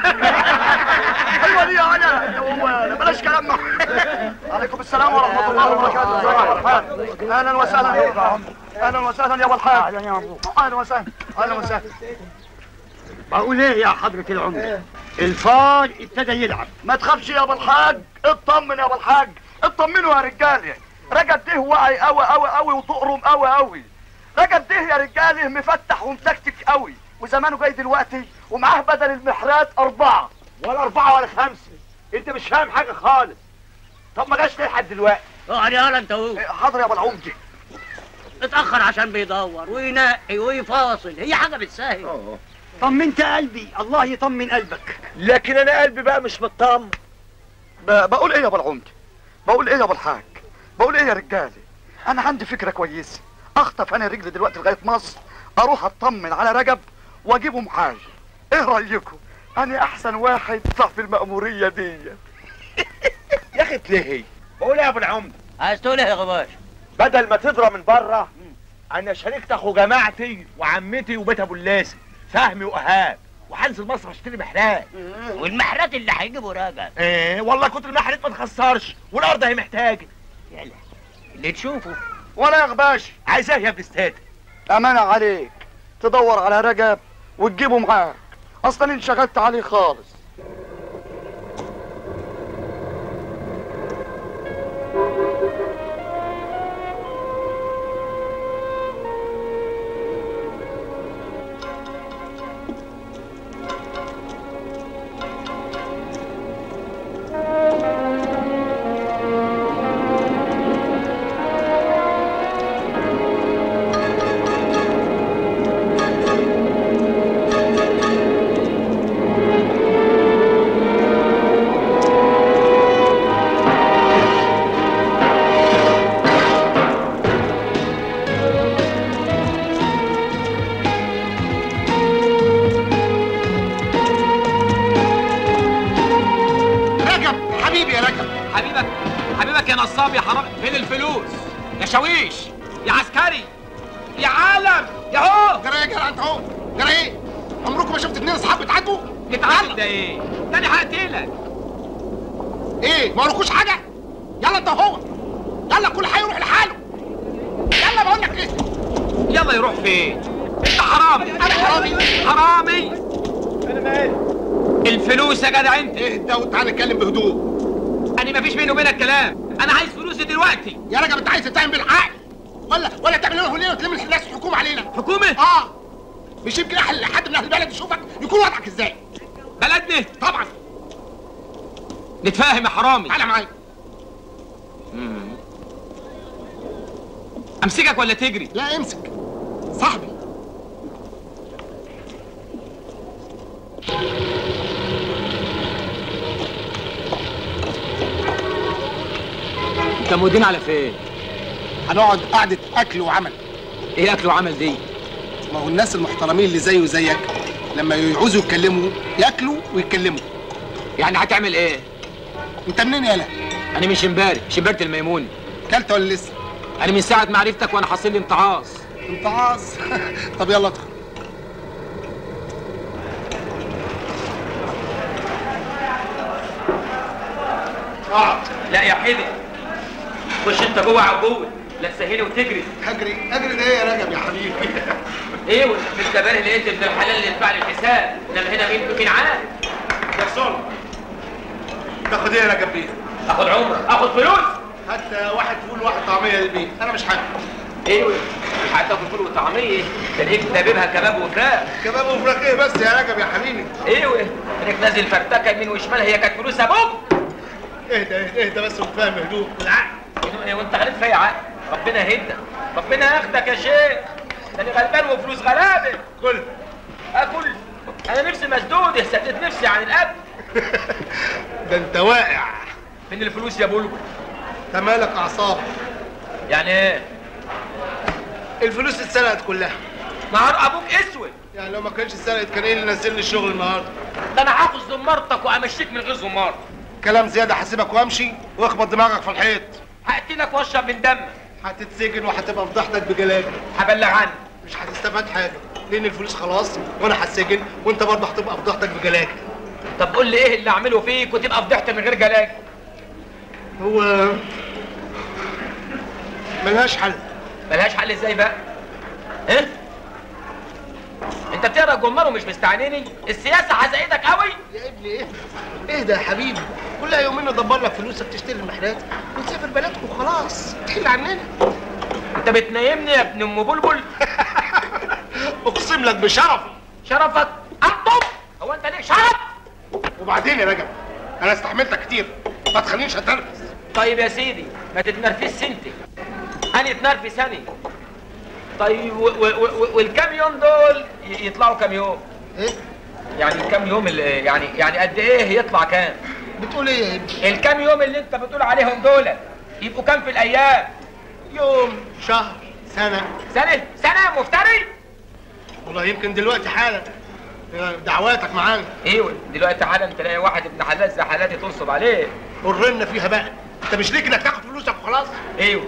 ايوه دي انا بلاش كلام. عليكم السلام ورحمه الله وبركاته. اهلا وسهلا يا ابو عمرو. اهلا وسهلا يا ابو الحاج. اهلا وسهلا. اهلا وسهلا. بقول ايه يا حضره العمر؟ الفار ابتدى يلعب. ما تخافش يا ابو الحاج، اطمن يا ابو الحاج، اطمنوا يا رجاله. رجب ده واعي قوي قوي قوي وطقرم قوي قوي. رجب ده يا رجاله مفتح ومتكتك قوي، وزمانه جاي دلوقتي ومعاه بدل المحرات 4 ولا 4 ولا 5. انت مش فاهم حاجه خالص. طب ما جاش ليه لحد دلوقتي؟ اقعد يالا انت اهو. حاضر يا ابو العمده. اتاخر عشان بيدور وينقي ويفاصل، هي حاجه بتسهل. طمنت قلبي، الله يطمن قلبك. لكن انا قلبي بقى مش مطمن. بقول ايه يا ابو العمده؟ بقول ايه يا ابو الحاج؟ بقول ايه يا رجاله؟ انا عندي فكره كويسه. اخطف انا رجلي دلوقتي لغايه مصر، اروح اطمن على رجب واجيبهم حاجه. ايه رايكم؟ انا احسن واحد طلع في المأموريه دي. يا اخي تلهي. بقول يا ابو العمده. عايز تقول ايه يا غباش؟ بدل ما تضرب من بره، انا شاركت اخو جماعتي وعمتي وبيت ابو اللاسي فهمي واهاب، وهنزل مصر اشتري محرات. والمحرات اللي هيجيبه راجل. ايه والله كتر المحرات ما تخسرش، والارض اهي محتاجه. يلا اللي تشوفه. ولا يا غباش. عايز ايه يا ابن استاذ؟ امانه عليك، تدور على رجب وتجيبه معاك، اصلا انشغلت عليه خالص. تعالى معايا. امسكك ولا تجري؟ لا امسك صاحبي. انت مودين على فين؟ هنقعد قعدة اكل وعمل. ايه اكل وعمل دي؟ ما هو الناس المحترمين اللي زيه وزيك لما يعوزوا يتكلموا ياكلوا ويتكلموا. يعني هتعمل ايه؟ انت منين يالا؟ انا من شمبارة الميمون. كلت ولا لسه؟ انا من ساعة ما عرفتك وانا حاصل لي امتعاص. امتعاص؟ طب يلا ادخل. اقعد. لا يا حبيبي خش انت جوه عجول، لا تسهلي وتجري. اجري؟ اجري ده ايه يا رجب يا حبيبي؟ ايه وانت في الزباله لقيت ابن الحلال اللي يدفع لي الحساب، انما هنا مين عاد؟ يا تاخد ايه يا رجب بيه؟ اخد عمرك، اخد فلوس؟ حتى واحد فول واحد طعميه للبيت، انا مش حاجة. ايه مش هتاكل فول وطعميه؟ ده لقيت دبيبها كباب وفراخ. كباب وفراخ ايه بس يا رجب يا حبيبي؟ ايه انك نازل فرتكه يمين وشمال، هي كانت فلوس ابوك. اهدى اهدى اهدى بس وتفهم هدوء والعقل. ايه وانت غلبت فيا عقل؟ ربنا يهدك، ربنا ياخدك يا شيخ. ده انا غلبان وفلوس غلابه. كل اكل انا نفسي مسدوده، سدت نفسي عن الاكل. ده انت واقع من الفلوس يا بلبل. انت مالك اعصابك؟ يعني ايه؟ الفلوس اتسرقت كلها. نهار ابوك اسود. يعني لو ما كانش اتسرقت كان ايه اللي نزلني الشغل النهارده؟ ده انا هاخد زمارتك وامشيك من غير زمارة. كلام زياده، هسيبك وامشي واخبط دماغك في الحيط. هقتلك واشرب من دمك. هتتسجن وهتبقى فضحتك بجلاجل. هبلغ عنك. مش هتستفاد حاجه لان الفلوس خلاص، وانا هتسجن وانت برضه هتبقى فضحتك بجلاجل. طب قول لي ايه اللي اعمله فيك وتبقى فضحت من غير جلاجل؟ هو ملهاش حل. ملهاش حل ازاي بقى؟ ها؟ انت بتقرا الجمال ومش مستعنيني؟ السياسه هزقتك قوي؟ يا ابني ايه؟ ايه ده يا حبيبي؟ كل يومين ندبر لك فلوسك تشتري المحلات وتسافر بلدك وخلاص تحل عننا. انت بتنيمني يا ابن ام بلبل؟ اقسم لك بشرفي. شرفك اكتب؟ هو انت ليك شرف؟ وبعدين يا رجب انا استحملتك كتير، ما تخلينيش اتنرفز. طيب يا سيدي ما تتنرفزش انت، انا اتنرفز انا. طيب والكام يوم دول يطلعوا كام يوم؟ ايه؟ يعني الكام يوم اللي يعني قد ايه يطلع كام؟ بتقول ايه؟ الكام يوم اللي انت بتقول عليهم دول يبقوا كام في الايام؟ يوم، شهر، سنه. سنه؟ سنه مفتري؟ والله يمكن دلوقتي حالا. دعواتك معانا. ايوه دلوقتي حالا تلاقي واحد ابن حلال زي حالاتي تنصب عليه. قررنا فيها بقى، انت مش ليك انك تاخد فلوسك وخلاص؟ ايوه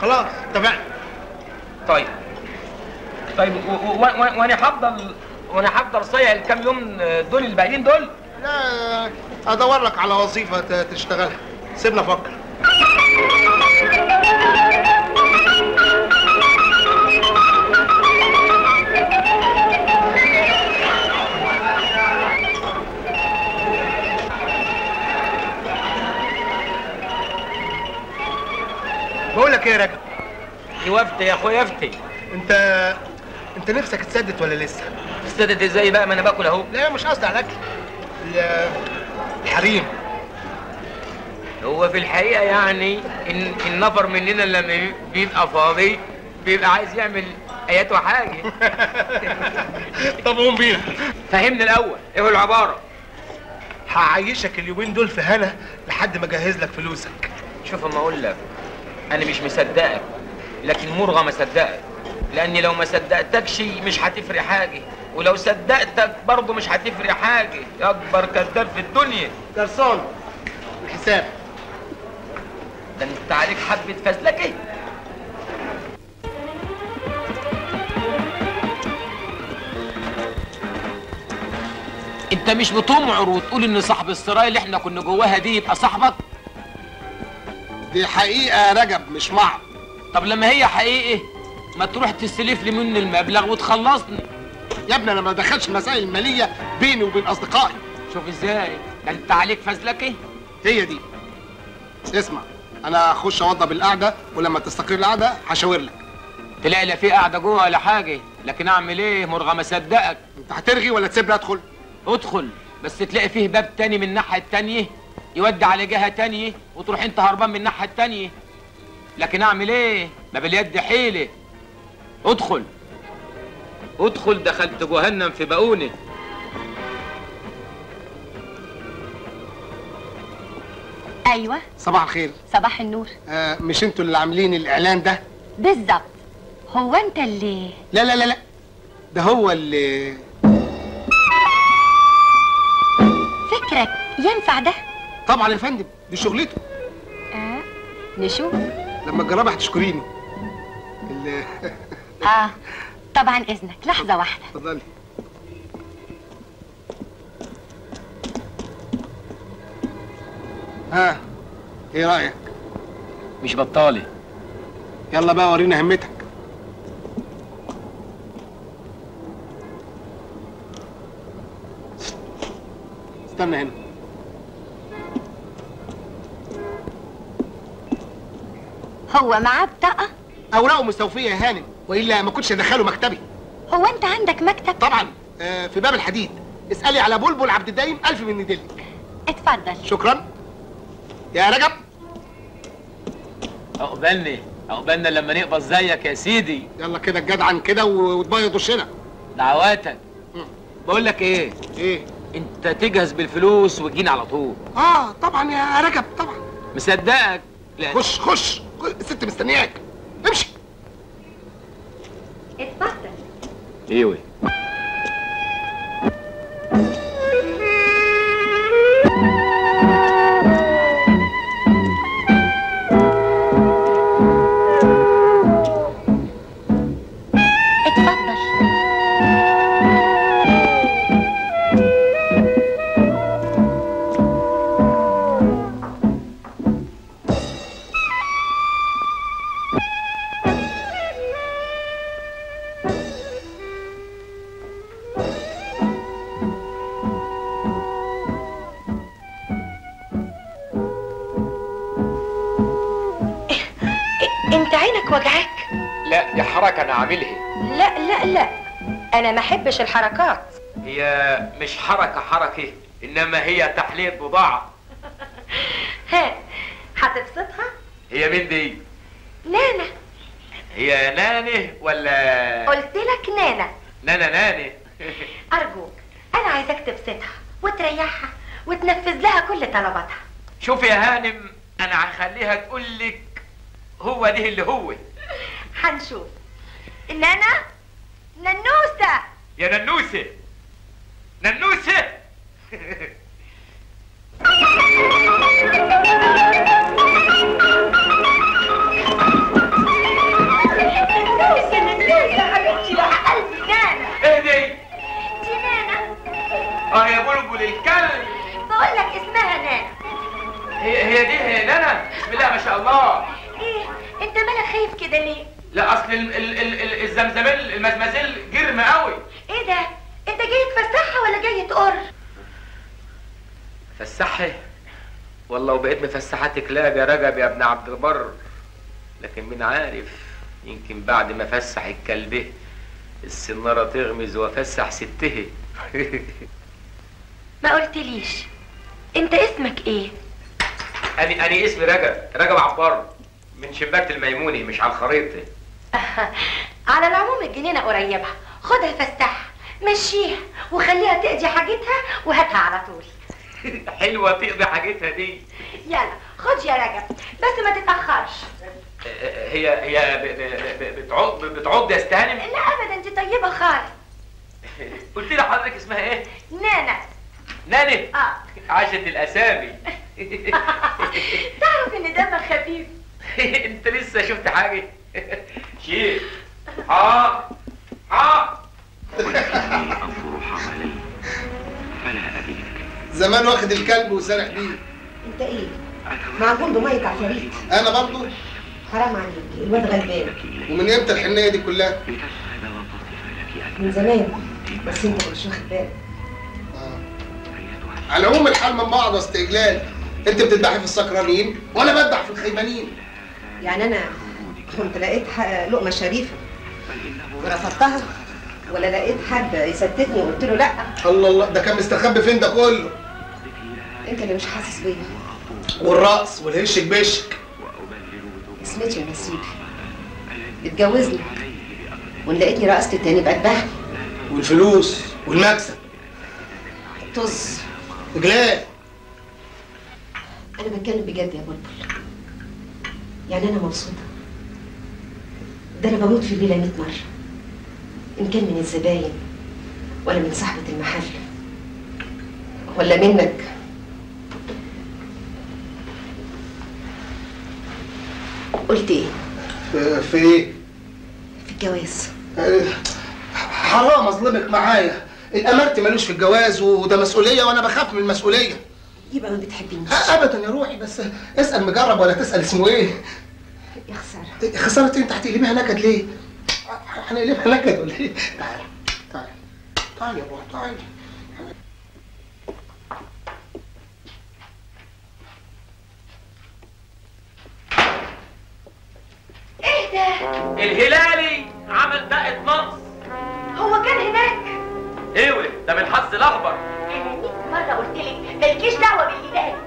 خلاص اتفقنا. طيب وانا هفضل صايع الكام يوم دول الباقيين دول؟ لا ادور لك على وظيفه تشتغلها، سيبنا افكر. بقول لك ايه يا رجب؟ وفتي يا اخويا افتي. انت نفسك اتسدت ولا لسه؟ اتسدت ازاي بقى؟ ما انا باكل اهو. لا مش قصدي على الاكل، الحريم. هو في الحقيقه يعني ان النفر مننا لما بيبقى فاضي بيبقى عايز يعمل ايات وحاجه. طب قوم بينا فهمني الاول ايه العباره. هعيشك اليومين دول في هنا لحد ما اجهز لك فلوسك. شوف اما اقول لك، انا مش مصدقك لكن مرغم اصدقك، لاني لو ما صدقتكش مش هتفرق حاجه، ولو صدقتك برضه مش هتفرق حاجه. اكبر كذاب في الدنيا. جرسون الحساب ده انت عليك حبه فزلكه. انت مش بتمعر وتقول ان صاحب السرايا اللي احنا كنا جواها دي يبقى صاحبك؟ دي حقيقه يا رجب مش معر. طب لما هي حقيقه ما تروح تستلف لي مني المبلغ وتخلصني يا ابني. انا ما بدخلش المسائل الماليه بيني وبين اصدقائي. شوف ازاي ده انت عليك فزلكه. ايه هي دي؟ اسمع، انا هخش اوضب القعده ولما تستقر القعده هشاور لك. تلاقي لا في قعده جوه ولا حاجه، لكن اعمل ايه مرغم اصدقك. انت هترغي ولا تسيبني ادخل؟ ادخل، بس تلاقي فيه باب تاني من الناحيه التانيه يودي على جهه تانيه وتروح انت هربان من الناحيه التانيه، لكن اعمل ايه؟ ما باليد حيله. ادخل ادخل، دخلت جهنم في بقوني. ايوه صباح الخير. صباح النور. مش انتوا اللي عاملين الاعلان ده؟ بالظبط. هو انت اللي لا لا لا لا، ده هو اللي فكرك ينفع ده؟ طبعا يا فندم، دي شغلته. نشوف لما تجربها هتشكريني. طبعا اذنك، لحظه واحده. اتفضلي. ها ايه رايك؟ مش بطالي. يلا بقى ورينا همتك. استنى هنا. هو معاه بطاقه؟ اوراقه مستوفيه يا هانم، والا ما كنتش ادخله مكتبي. هو انت عندك مكتب؟ طبعا، في باب الحديد. اسالي على بلبل عبد الدايم. الف من دلك. اتفضل. شكرا يا رجب. عقبالنا لما نقبض زيك يا سيدي. يلا كده الجدعن كده وتبيض وشنا. دعواتك. بقول لك ايه؟ ايه؟ انت تجهز بالفلوس وتجينا على طول. طبعا يا رجب طبعا. مصدقك. لا خش الست مستنياك. امشي. اتفضل. ايوه. أنا ما أحبش الحركات. هي مش حركة، إنما هي تحلية بضاعة. ها هتبسطها؟ هي مين دي؟ نانا. هي ناني ولا؟ قلت لك نانا. ناني. أرجوك أنا عايزك تبسطها وتريحها وتنفذ لها كل طلباتها. شوفي يا هانم، أنا هخليها تقول لك هو ده اللي هو. هنشوف. نانا ننوسة. يا ننوسة. ننوسة حبيبتي يا قلبي. نانا. ايه دي نانا. يا بلبل الكلب. بقول لك اسمها نانا. هي دي هي نانا. بسم الله ما شاء الله. ايه انت مالك خايف كده ليه؟ لا اصل الزمزميل المزمزيل جرم قوي. ايه ده؟ انت جاي تفسحها ولا جاي تقر؟ فسحي والله وبقيت مفسحاتك. لا يا رجب يا ابن عبد البر، لكن مين عارف، يمكن بعد ما فسح الكلبه السنارة تغمز وافسح سته. ما قلتليش انت اسمك ايه؟ انا اسمي رجب عبار، من شباكة الميموني مش على الخريطة. على العموم الجنينة قريبها، خدها فسحها مشيها وخليها تقضي حاجتها وهاتها على طول. حلوة تقضي حاجتها دي. يلا خد يا رجب بس ما تتأخرش. هي بتعض يا استهانم؟ لا ابدا انت طيبة خالص. قلت لي حضرتك اسمها ايه؟ نانا. ناني؟ اه عاشت الاسامي. تعرف ان دمك خفيف. انت لسه شفت حاجة؟ شيء والكلب أنفر حملي فلا أبيك. زمان واخد الكلب وسارح بيه. أنت إيه؟ معقول ضميت على الفريق؟ أنا برضه؟ حرام عليك، الواد غلبان. ومن إمتى الحنية دي كلها؟ من زمان، بس أنت مش واخد بالك. على العموم الحال من بعض استقلال. أنت بتدعي في السكرانين وأنا بدع في الخيبانين. يعني أنا كنت لقيت لقمة شريفة ورفضتها، ولا لقيت حد يسددني وقلت له لا؟ الله الله، ده كان مستخبي فين ده كله؟ انت اللي مش حاسس بيا. والرقص والهشك بشك. اسمتي يا نسيبي اتجوزني، وان لقيتني رقصت تاني بقت بهدل. والفلوس والمكسب طز رجلاه. انا بتكلم بجد يا بلبل، يعني انا مبسوطه. ده انا بموت في الليله 100 مره، إن كان من الزباين ولا من صاحبة المحل ولا منك. قلت إيه؟ في إيه؟ في الجواز. حرام أظلمك معايا، الأمرت مالوش في الجواز، وده مسؤولية وأنا بخاف من المسؤولية. يبقى ما بتحبنيش؟ أبدا يا روحي، بس اسأل مجرب ولا تسأل اسمه إيه؟ يا خسارة. خسارة إيه؟ أنت هتقلبيها نكد ليه؟ هنقلبها نكد ولا ايه؟ تعالى تعالى تعالى يا بابا تعالى. ايه ده؟ الهلالي عمل دقة نقص. هو كان هناك؟ ايوه ده من حظ الاخضر. انا 100 مرة قلت لك مالكيش دعوة بالهلالي.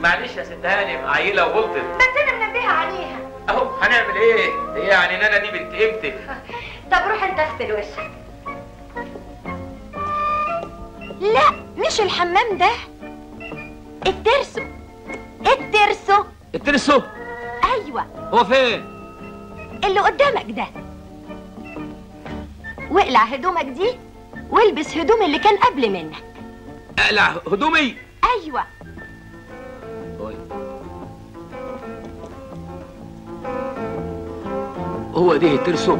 معلش يا ست هانم، عيلة وغلطت، بس انا منبهة عليها. اهو هنعمل ايه؟ ايه يعني نانا دي بنت امتى؟ طب روح انت اغسل وشك. لا مش الحمام ده، الترسو. الترسو الترسو؟ ايوه. هو فين؟ اللي قدامك ده. واقلع هدومك دي والبس هدوم اللي كان قبل منك. اقلع هدومي؟ ايوه. هو ده الترسو؟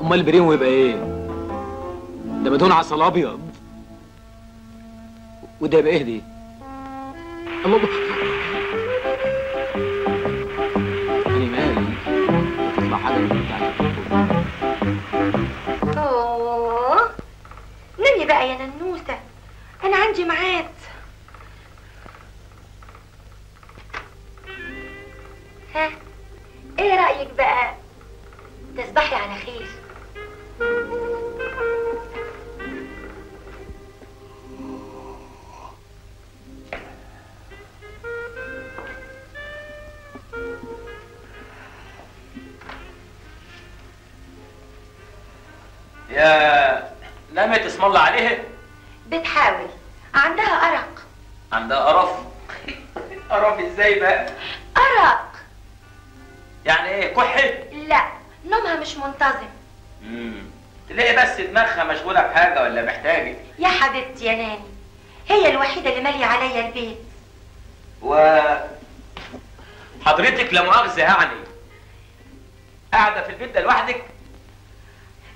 امال بريمو يبقى ايه؟ ده بدون عسل ابيض. وده يبقى ايه دي؟ الله انا مالي، تطلع حاجه من بتاعتك. اوه نامي بقى يا ننوسه، انا عندي ميعاد. ها ايه رايك بقى تصبحي على خير؟ يا نمت اسم الله عليها. بتحاول، عندها أرق. عندها قرف؟ قرف ازاي بقى؟ أرق. يعني ايه كحة؟ لا نومها مش منتظم. تلاقي بس دماغها مشغوله بحاجه ولا محتاجه. يا حبيبتي يا ناني، هي الوحيده اللي ماليه عليا البيت. و حضرتك لا مؤاخذه يعني قاعده في البيت ده لوحدك؟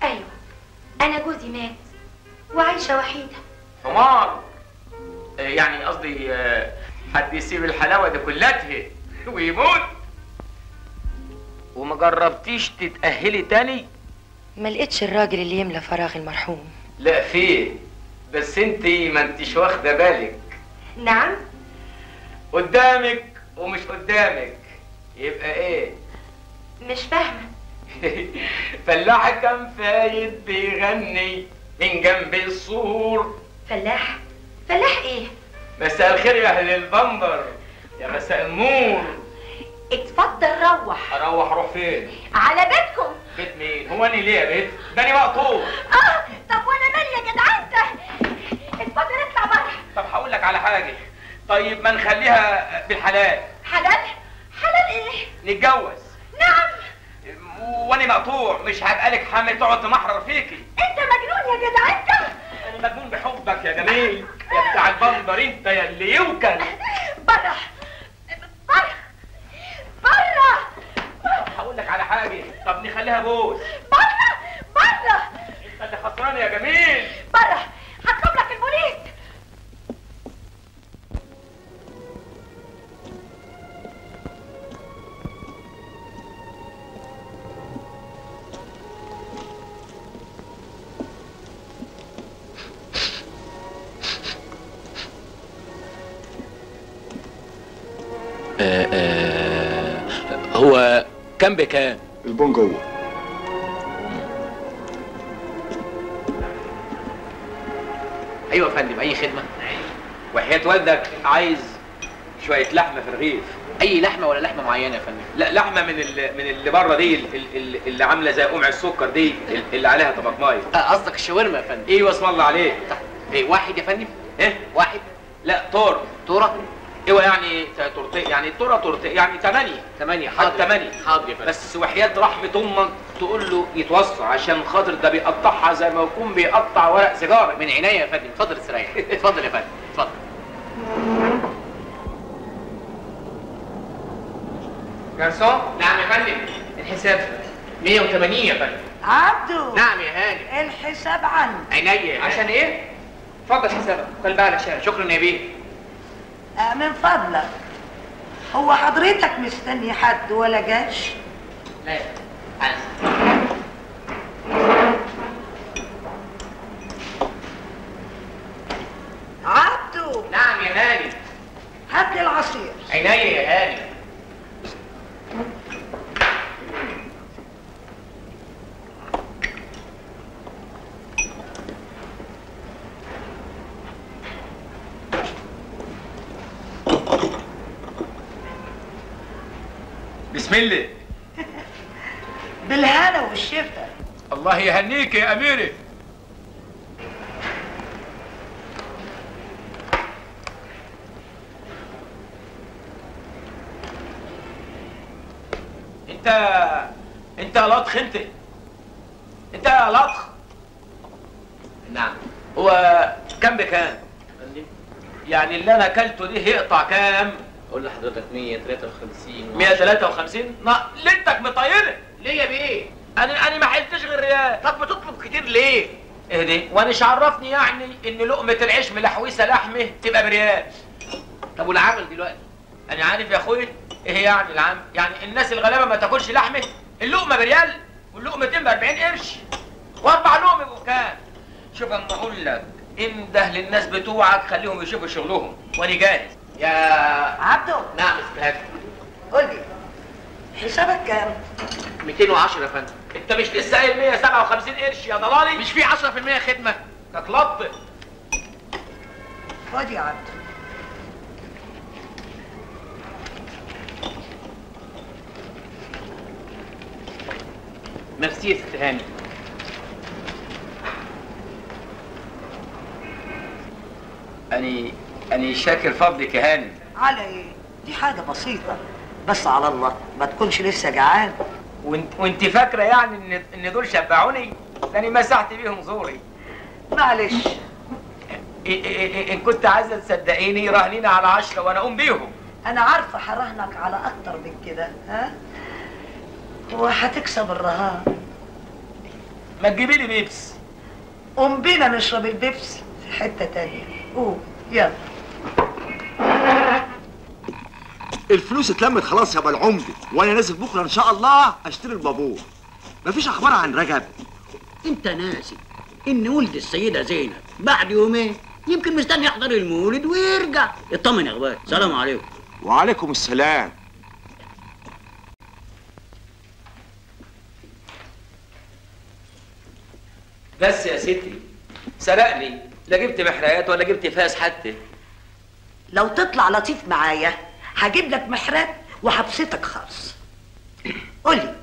ايوه، انا جوزي مات وعايشه وحيده. حمار يعني، قصدي حد يسيب الحلاوه دي كلها ويموت. وما جربتيش تتأهلي تاني؟ ما لقيتش الراجل اللي يملى فراغ المرحوم. لا فيه، بس انتي ما انتيش واخده بالك. نعم؟ قدامك ومش قدامك، يبقى ايه؟ مش فاهمة. فلاح كان فايد بيغني من جنب السور. فلاح؟ فلاح ايه؟ مساء الخير يا اهل البندر، يا مساء النور. اتفضل روح. اروح اروح فين؟ على بيتكم. بيت مين؟ هو انا ليه يا بيت؟ ده انا مقطوع. طب وانا مالي يا جدع انت؟ اتفضل اطلع بره. طب هقول لك على حاجة، طيب ما نخليها بالحلال. حلال؟ حلال ايه؟ نتجوز. نعم. وانا مقطوع مش هبقى لك حامل تقعد تمحرر فيكي. انت مجنون يا جدع انت؟ انا مجنون بحبك يا جميل يا بتاع البندر، انت يا اللي يوكل. بره بره بره. هقول لك على حاجه، طب نخليها بوس. بره بره. انت اللي خسران يا جميل. بره هطلب لك البوليس. هو كان بكام؟ البون جوه. ايوه يا فندم. اي خدمه؟ وحياه والدك عايز شويه لحمه في الرغيف. اي لحمه ولا لحمه معينه يا فندم؟ لا لحمه من اللي بره دي، اللي عامله زي قمع السكر دي، اللي عليها طماطمايه. قصدك الشاورما يا فندم؟ ايوه اسم الله عليك. ايه واحد يا فندم؟ ايه واحد؟ لا طور. طوره؟ ايوه يعني تورتيه، يعني التوره تورتيه، يعني 8 حاضر 8. حاضر بس وحياة رحمة امك تقول له يتوصى عشان خاطر ده بيقطعها زي ما يكون بيقطع ورق سيجاره. من عينيا يا فندم. اتفضل استريح. اتفضل يا فندم اتفضل. جرسون. نعم يا فندم. الحساب 180 يا فندم. عبده. نعم يا هاني. الحساب عنه. عينيا. عشان ايه؟ اتفضل حسابك وكل بالك. شكرا يا بيه. من فضلك هو حضرتك مستني حد ولا جاش؟ لا عايز. عبده. نعم يا هاني. هات لي العصير. عينيا يا هاني. بسم الله. بالهنا والشفا. الله يهنيك يا أميري. أنت لطخ أنت لطخ. نعم. هو كام بكام؟ يعني اللي أنا أكلته ده هيقطع كام؟ اقول لحضرتك 153. 153؟ ليلتك مطيره. ليه يا بيه؟ انا ما حلتش غير. طب بتطلب كتير ليه؟ اهدي. وانا مش عرفني يعني ان لقمه العيش ملحويسه لحمه تبقى بريال. طب والعمل دلوقتي؟ انا عارف يا اخويا. ايه يعني العمل؟ يعني الناس الغلابه ما تاكلش لحمه. اللقمه بريال واللقمتين ب 40 قرش. واربع لقم يبقوا كام؟ شوف اما اقول لك، انده للناس بتوعك خليهم يشوفوا شغلهم وانا جاهز. يا عبده. نعم يا استاذ. قول لي حسابك كام؟ 210 يا فندم. انت مش لسه قايل 157 قرش يا ضلالي؟ مش في 10% خدمه؟ اتلطف. خد يا عبده. ميرسي يا ست هاني. أنا شاكر فضلك يا هاني. على إيه؟ دي حاجة بسيطة، بس على الله ما تكونش لسه جعان. وأنت فاكرة يعني إن دول شبعوني؟ ده أنا مسحت بيهم زوري. معلش. إن كنت عايزة تصدقيني راهنيني على 10 وأنا أقوم بيهم. أنا عارفة هراهنك على أكتر من كده، ها؟ وهتكسب الرهان. ما تجيبي لي بيبسي. قوم بينا نشرب البيبسي في حتة تانية، قوم يلا. الفلوس اتلمت خلاص يا ابو العمده، وانا نازل بكره ان شاء الله اشتري البابور. مفيش اخبار عن رجب؟ انت ناسي ان ولد السيده زينب بعد يومين يمكن مستني يحضر المولد ويرجع. اطمن يا اخويا. السلام عليكم. وعليكم السلام. بس يا ستي سرقني، لا جبت محراقات ولا جبت فاس حتى. لو تطلع لطيف معايا هجيب لك محراق وهبسطك خالص. قولي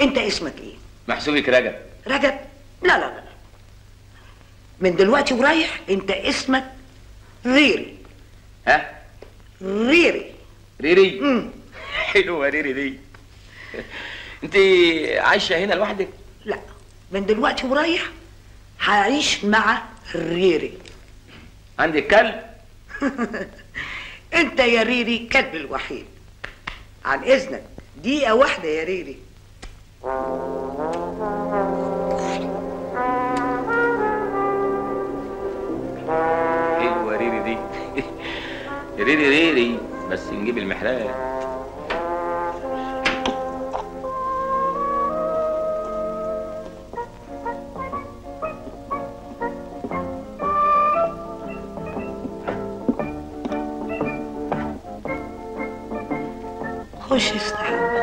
انت اسمك ايه؟ محسوبك رجب. رجب؟ لا لا لا، من دلوقتي ورايح انت اسمك ريري. ها؟ ريري. ريري؟ حلوه ريري دي. انت عايشه هنا لوحدك؟ لا، من دلوقتي ورايح هعيش مع ريري. عندك كلب؟ انت يا ريري كلب الوحيد. عن اذنك دقيقه واحده يا ريري. ايوه ريري دي. ريري ريري، بس نجيب المحراق. خش استحمى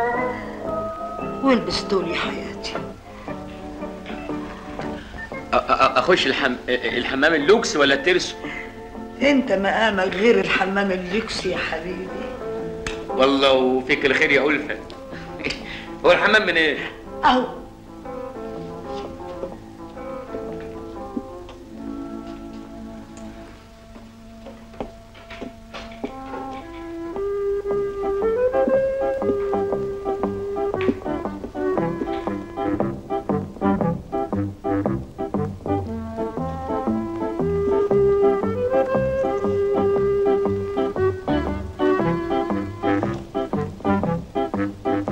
والبس دول يا حياتي. اخش الحمام اللوكس ولا الترس؟ انت مقامك غير الحمام اللوكس يا حبيبي. والله وفيك الخير يا ألفة. هو الحمام من ايه؟ اهو.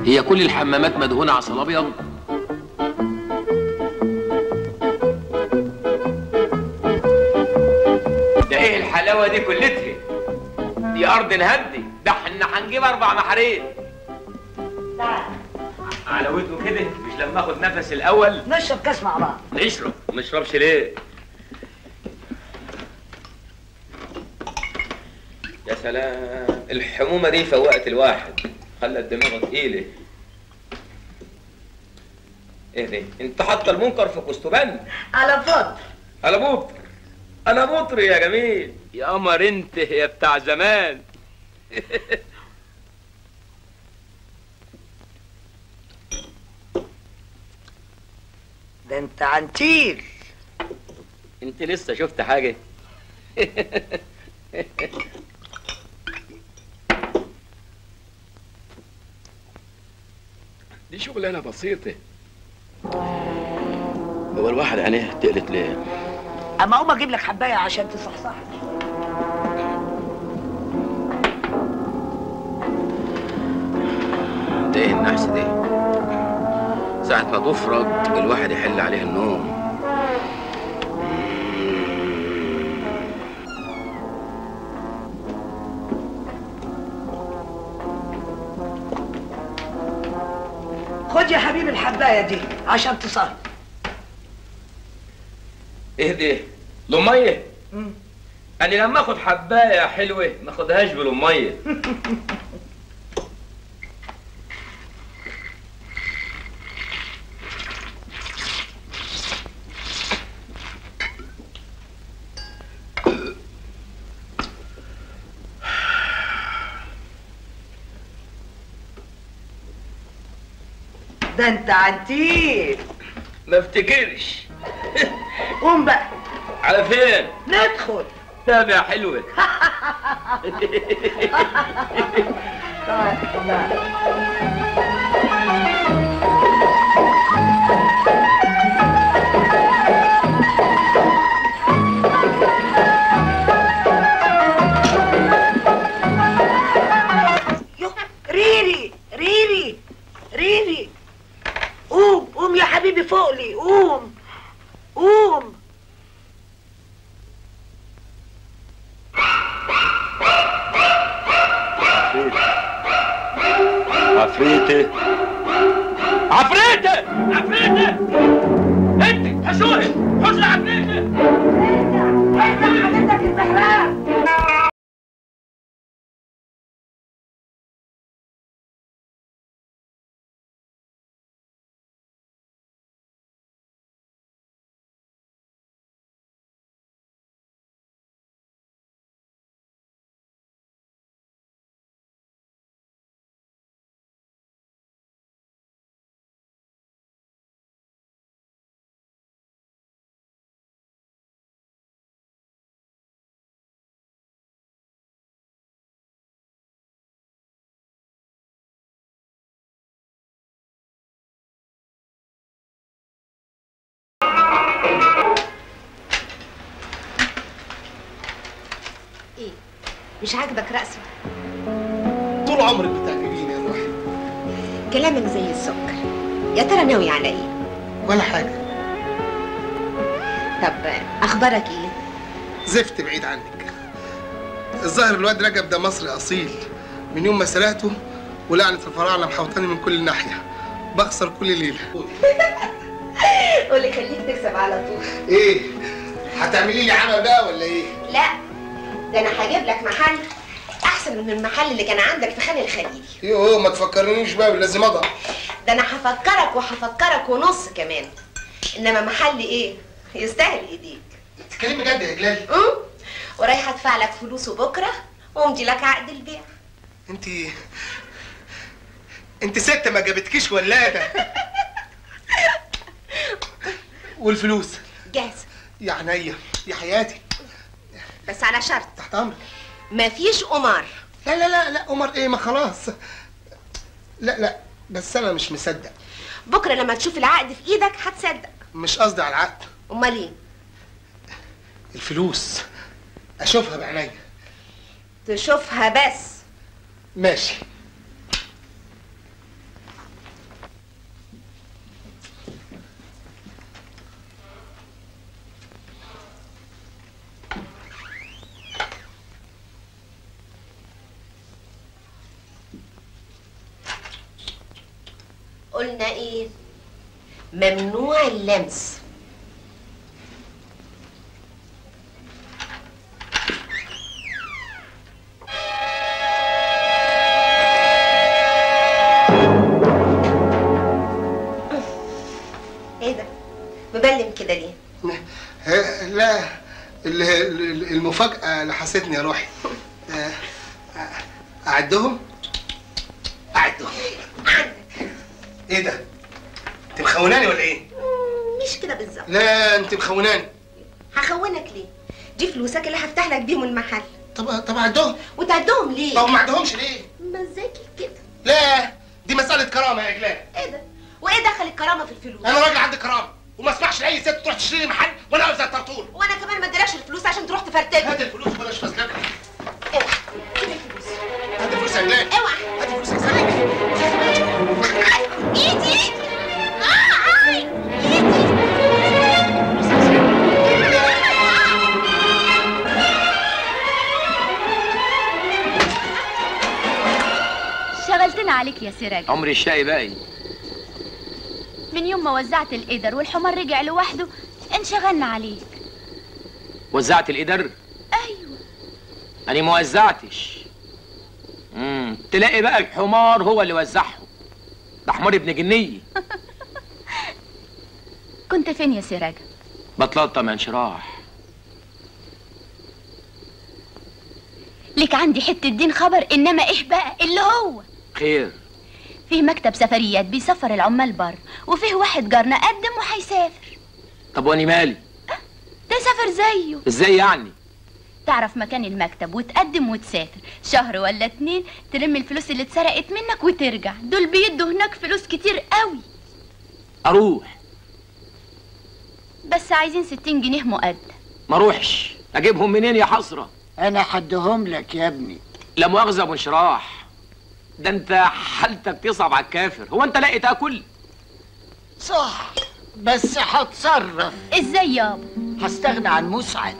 هي كل الحمامات مدهونه عسل ابيض؟ ده ايه الحلاوه دي كلتها؟ دي ارض نهدي، ده احنا هنجيب 4 محاريب. علوته كده مش لما اخد نفس الاول؟ نشرب كاس مع بعض. نشرب؟ ما نشربش ليه؟ يا سلام، الحمومه دي فوقت الواحد، خلت دماغه تقيله. ايه ده؟ انت حاطه المنكر في قسطبان. على بطر. على بطر. انا بطري يا جميل. يا قمر انت يا بتاع زمان. ده انت عنتيل. انت لسه شفت حاجه؟ دي شغلانه بسيطه. هو الواحد عينيه تقلت ليه؟ اما اقوم اجيب لك حبايه عشان تصحصح. ده ايه النحس دي؟ ساعه ما تفرج الواحد يحل عليها النوم. خد يا حبيبي الحبايه دي عشان تصهر. ايه دي؟ لميه؟ انا لما اخد حبايه حلوه ما اخدهاش بلميه. ده انت عنتيل. ما افتكرش. قوم بقى. على فين؟ ندخل. تابع يا حلوه. ريري ريري ريري، قوم قوم يا حبيبي فوق لي، قوم قوم. عفريتي عفريتي عفريتي، انت حشوش حشوش عفريتي. احنا حاجتك البحران. مش عاجبك رأسي؟ طول عمرك بتعجبيني يا روحي. كلامك زي السكر. يا ترى ناوي على ايه؟ ولا حاجة. طب أخبارك ايه؟ زفت بعيد عنك. الظاهر الواد رجب ده مصري أصيل، من يوم ما سرقته ولعنة الفراعنة محوطاني من كل ناحية، بخسر كل ليلة. قولي خليك تكسب على طول. ايه؟ هتعملي لي عمل بقى ولا ايه؟ لا ده انا هجيب لك محل احسن من المحل اللي كان عندك في خان الخليل. يوه ما تفكرنيش بقى بالذي مضى. ده انا هفكرك وهفكرك ونص كمان، انما محل ايه يستاهل ايديك. بتتكلمي بجد يا هلال؟ ورايحه ادفع لك فلوسه بكره وامضي لك عقد البيع. انت ستة ما جابتكيش ولاده. والفلوس جاهزه يا عينيا يا حياتي، بس على شرط. تحت امرك. مفيش قمار. لا لا لا لا قمار ايه، ما خلاص. لا لا بس انا مش مصدق. بكره لما تشوف العقد في ايدك هتصدق. مش قصدي على العقد. امال ايه؟ الفلوس اشوفها بعينيا. تشوفها بس. ماشي. قلنا ايه؟ ممنوع اللمس. ايه ده؟ مبلم كده ليه؟ لا المفاجأة لحستني يا روحي. أعدهم؟ أعدهم. ايه ده؟ انت مخوناني ولا ايه؟ مش كده بالظبط. لا انت مخوناني. هخونك ليه؟ دي فلوسك اللي هفتح لك بيهم المحل. طب عدهم. وتعدهم ليه؟ طب ما عدهمش ليه؟ مزاجي كده. لا دي مسألة كرامة يا جلال. ايه ده؟ وايه دخل الكرامة في الفلوس؟ انا راجل عندي كرامة وما اسمحش لاي ست تروح تشتري لي محل وانا واقف زي الطرطول. وانا كمان ما اديلكش الفلوس عشان تروح تفرتكني. هات الفلوس وبلاش فسلكة. اوعى. هات الفلوس. هات الفلوس يا جلال. اوعى. هات الفلوس يا سلام. ايدي اي ايدي. شغلتنا عليك يا سراج. عمري الشقي باقي. من يوم ما وزعت القدر والحمار رجع لوحده انشغلنا عليك. وزعت القدر؟ ايوه. انا ما وزعتش. تلاقي بقى الحمار هو اللي وزعهم. ده حمار ابن جنيه. كنت فين يا سراج؟ بتلطم انشراح. لك عندي حته دين خبر، انما ايه بقى اللي هو خير؟ فيه مكتب سفريات بيسفر العمال بر، وفيه واحد جارنا قدم وهيسافر. طب واني مالي؟ ده سافر زيه. ازاي يعني؟ تعرف مكان المكتب وتقدم وتسافر شهر ولا 2، تلم الفلوس اللي اتسرقت منك وترجع. دول بيدوا هناك فلوس كتير قوي. اروح بس عايزين 60 جنيه مقدم. ما اروحش. اجيبهم منين يا حسره؟ انا حدهم لك يا ابني. لا مؤاخذه ابو شراح، ده انت حالتك تصعب على الكافر. هو انت لقيت اكل؟ صح بس هتصرف ازاي يابا؟ هستغنى عن مسعد.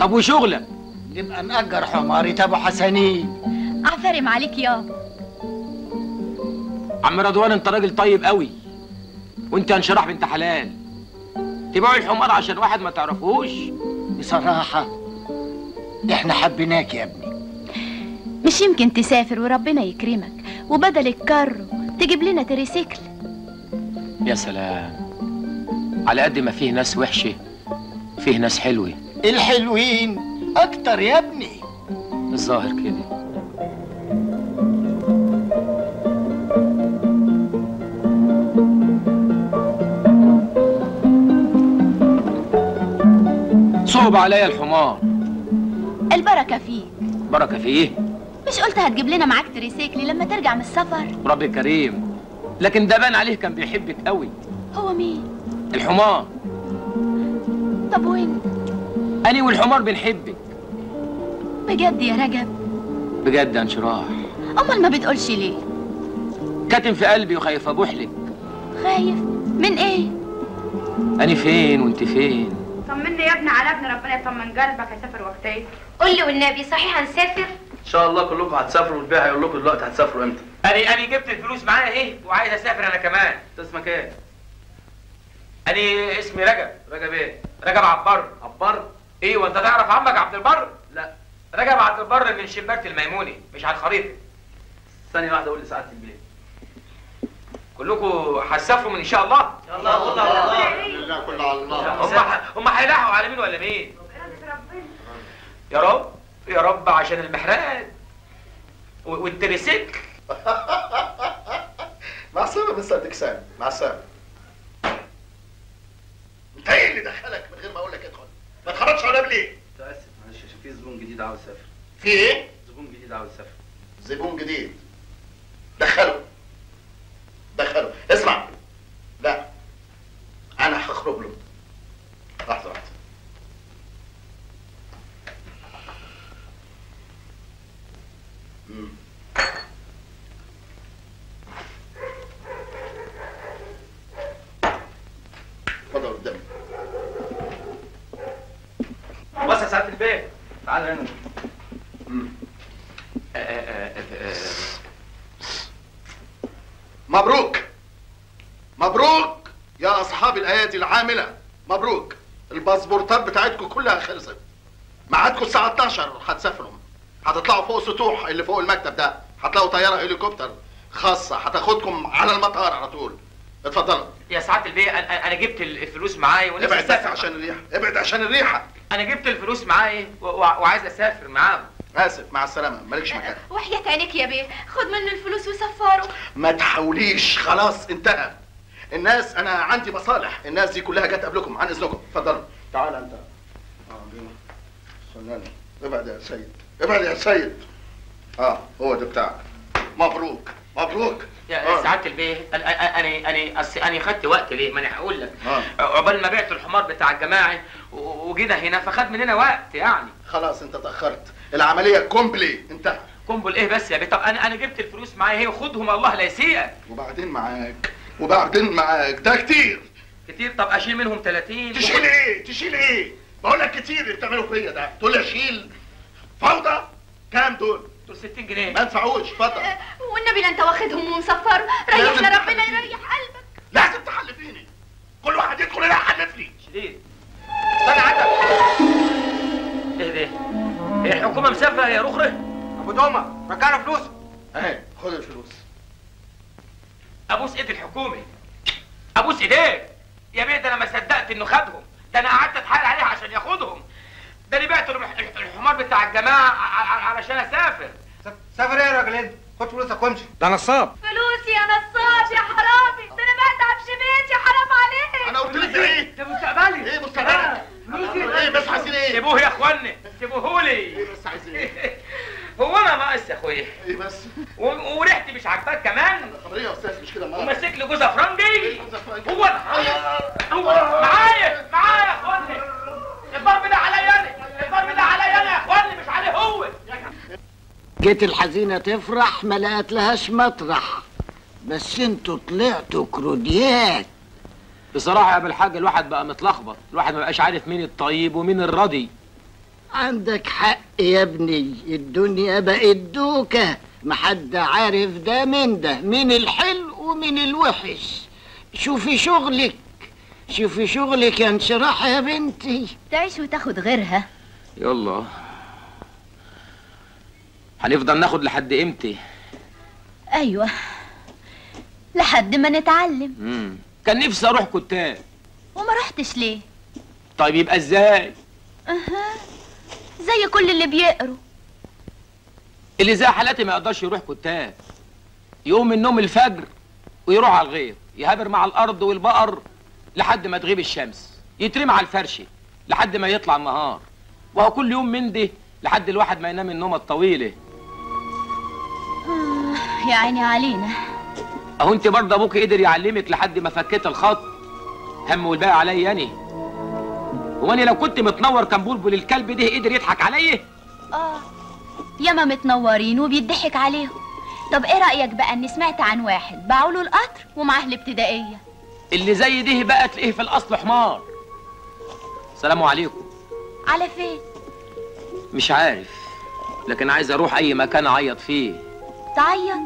طب وشغلك؟ يبقى مأجر حماري تابو حسنين. عفرم عليك يابا. عم رضوان انت راجل طيب قوي، وانت انشرح بنت حلال. تبيعوا الحمار عشان واحد ما تعرفوش؟ بصراحة احنا حبيناك يا ابني. مش يمكن تسافر وربنا يكرمك وبدل الكارو تجيب لنا تريسيكل؟ يا سلام. على قد ما فيه ناس وحشة فيه ناس حلوة. الحلوين أكتر يا ابني. الظاهر كده. صعب عليا الحمار. البركة فيك. بركة فيه؟ مش قلت هتجيب لنا معاك تريسيكلي لما ترجع من السفر؟ ربي كريم. لكن ده بان عليه كان بيحبك قوي. هو مين؟ الحمار. طب وانت؟ أنا والحمار بنحبك بجد يا رجب. بجد يا انشراح. امال ما بتقولش ليه؟ كاتم في قلبي وخايف ابوحلك. خايف من ايه؟ انا فين وانت فين؟ طمني يا ابني على ابني، ربنا يطمن قلبك. هسافر وقت ايه؟ قول لي والنبي، صحيح هنسافر؟ ان شاء الله كلكم هتسافروا، والبيع هيقول لكم دلوقتي هتسافروا امتى. انا جبت الفلوس معايا ايه وعايز اسافر انا كمان. انت اسمك ايه؟ انا اسمي رجب. رجب ايه؟ رجب عبر. عبر ايه؟ وانت تعرف عمك عبد البر؟ لا، رجب عبد البر من شباكة الميموني، مش على الخريطه. ثانيه واحده اقول لسعاده البيت. كلكم هتسافروا من ان شاء الله؟ ان شاء الله. والله والله كله على الله. هم هيلاحقوا على مين ولا مين؟ يا رب يا رب، عشان المحرقات والتريسيكل. مع السلامه يا مستر ديكسان، مع السلامه. انت ايه اللي دخلك من غير ما اقول لك ادخل؟ ما تخرجش على باب ليه؟ متاسف معلش، عشان في زبون جديد عاوز يسافر. في ايه؟ زبون جديد عاوز يسافر. زبون جديد؟ دخله اسمع، لا انا هخرب له. لحظه واحده. اتفضل قدامي. بص يا سعاده البيت، تعالى هنا. مبروك مبروك يا اصحاب الايادي العامله، مبروك. الباسبورتات بتاعتكم كلها خلصت. ميعادكم الساعه 12 هتسافروا، هتطلعوا فوق السطوح اللي فوق المكتب ده، هتلاقوا طياره هليكوبتر خاصه هتاخدكم على المطار على طول. اتفضلوا يا سعاده البيه. انا جبت الفلوس معايا ونفسي اسافر. ابعد عشان الريحه، ابعد عشان الريحه. انا جبت الفلوس معايا وعايز اسافر معاهم. اسف، مع السلامه، مالكش مكان. وحياه عينيك يا بيه، خد منه الفلوس وسفره. ما تحاوليش، خلاص انتهى. الناس انا عندي مصالح، الناس دي كلها جت قبلكم، عن اذنكم. اتفضلوا. تعالى انت. استناني. ابعد يا سيد، ابعد يا سيد. هو ده بتاعك. مبروك مبروك يا سعاده البيه. انا خدت وقت ليه؟ ما انا هقول لك. عقبال ما بعت الحمار بتاع الجماعي وجينا هنا فخد مننا وقت يعني. خلاص انت اتاخرت، العمليه كومبلي انتهى. كومبل ايه بس يا بيه؟ طب انا جبت الفلوس معايا اهي، وخدهم الله لا يسيئك. وبعدين معاك ده كتير كتير. طب اشيل منهم 30. تشيل ايه؟ تشيل ايه؟ بقول لك كتير اللي بتعمله فيا ده. تقول لي اشيل؟ فوضى. كام دول؟ 60 جنيه ما ينفعوش. اتفضل. والنبي لا انت واخدهم ومسفر. ريحنا، ربنا يريح قلبك. لازم تحلفيني، كل واحد يدخل هنا يحلف لي. شديد استنى عندك. ايه ده؟ الحكومه مسافره يا رخره. ابو دومه رجعنا فلوسه اهي. خد الفلوس. ابوس ايد الحكومه، ابوس ايديك يا بيه. ده انا ما صدقت انه خدهم، ده انا قعدت اتحايل عليه عشان ياخدهم. ده انا بعت الحمار بتاع الجماعه علشان اسافر. سافر ايه يا راجل انت؟ خد فلوسك وامشي. ده نصاب. فلوسي يا نصاب يا حرامي، ده انا بعتها في شميتي، حرام عليك. انا قلت لك ايه؟ ده مستقبلي. ايه مستقبلك؟ فلوسي. ايه بس عايزين ايه؟ سيبوه يا اخوانا، سيبوهولي. ايه بس عايزين ايه؟ هو انا ناقص يا اخويا؟ ايه بس؟ وريحتي مش عاجباك كمان؟ خبريه يا استاذ، مش كده. وماسك لي جوزه فرنجي. هو انا معايا يا اخوانا. الضرب ده عليا انا، الضرب ده عليا انا يا اخواني، مش عليه هو. جيت الحزينه تفرح ما لقت لهاش مطرح، بس انتوا طلعتوا كروديات. بصراحه يا ابو الحاج الواحد بقى متلخبط، الواحد ما بقاش عارف مين الطيب ومين الردي. عندك حق يا ابني، الدنيا بقت دوكه، ما حد عارف ده من ده، مين الحلو ومين الوحش. شوفي شغلك يا انشراح يا بنتي، تعيش وتاخد غيرها. يلا هنفضل ناخد لحد امتى؟ ايوه لحد ما نتعلم. كان نفسي اروح كتاب وما رحتش ليه؟ طيب يبقى ازاي؟ زي كل اللي بيقروا، اللي زي حالاتي ما يقدرش يروح كتاب، يقوم من النوم الفجر ويروح على الغيط، يهابر مع الارض والبقر لحد ما تغيب الشمس، يترمى على الفرشه لحد ما يطلع النهار، وهو كل يوم من ده لحد الواحد ما ينام النومه الطويله. يا عيني علينا. اهو انت برضه ابوك قدر يعلمك لحد ما فكيت الخط، هم والباقي عليا انا. وانا لو كنت متنور كان بلبل الكلب ده قدر يضحك عليا؟ ياما متنورين وبيضحك عليهم. طب ايه رأيك بقى اني سمعت عن واحد باعوا له القطر ومعاه الابتدائية؟ اللي زي ده بقى تلاقيه في الأصل حمار. سلام عليكم. على فين؟ مش عارف، لكن عايز اروح اي مكان اعيط فيه. تعيط؟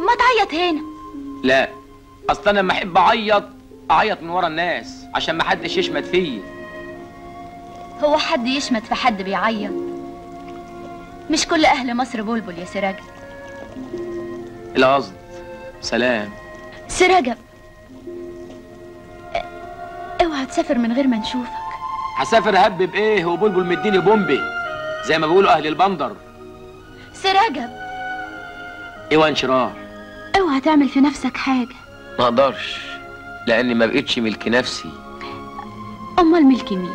ما تعيط هنا. لا، اصل انا لما احب اعيط من ورا الناس عشان ما حدش يشمت فيا. هو حد يشمت في حد بيعيط؟ مش كل اهل مصر بلبل يا سراج. القصد سلام. سراج اوعى تسافر من غير ما نشوفك. هسافر هبب ايه وبلبل مديني بومبي زي ما بيقولوا اهل البندر. سراجب ايوه انشراح، اوعى تعمل في نفسك حاجه. ما اقدرش لاني ما بقتش ملك نفسي. امال ملك مين؟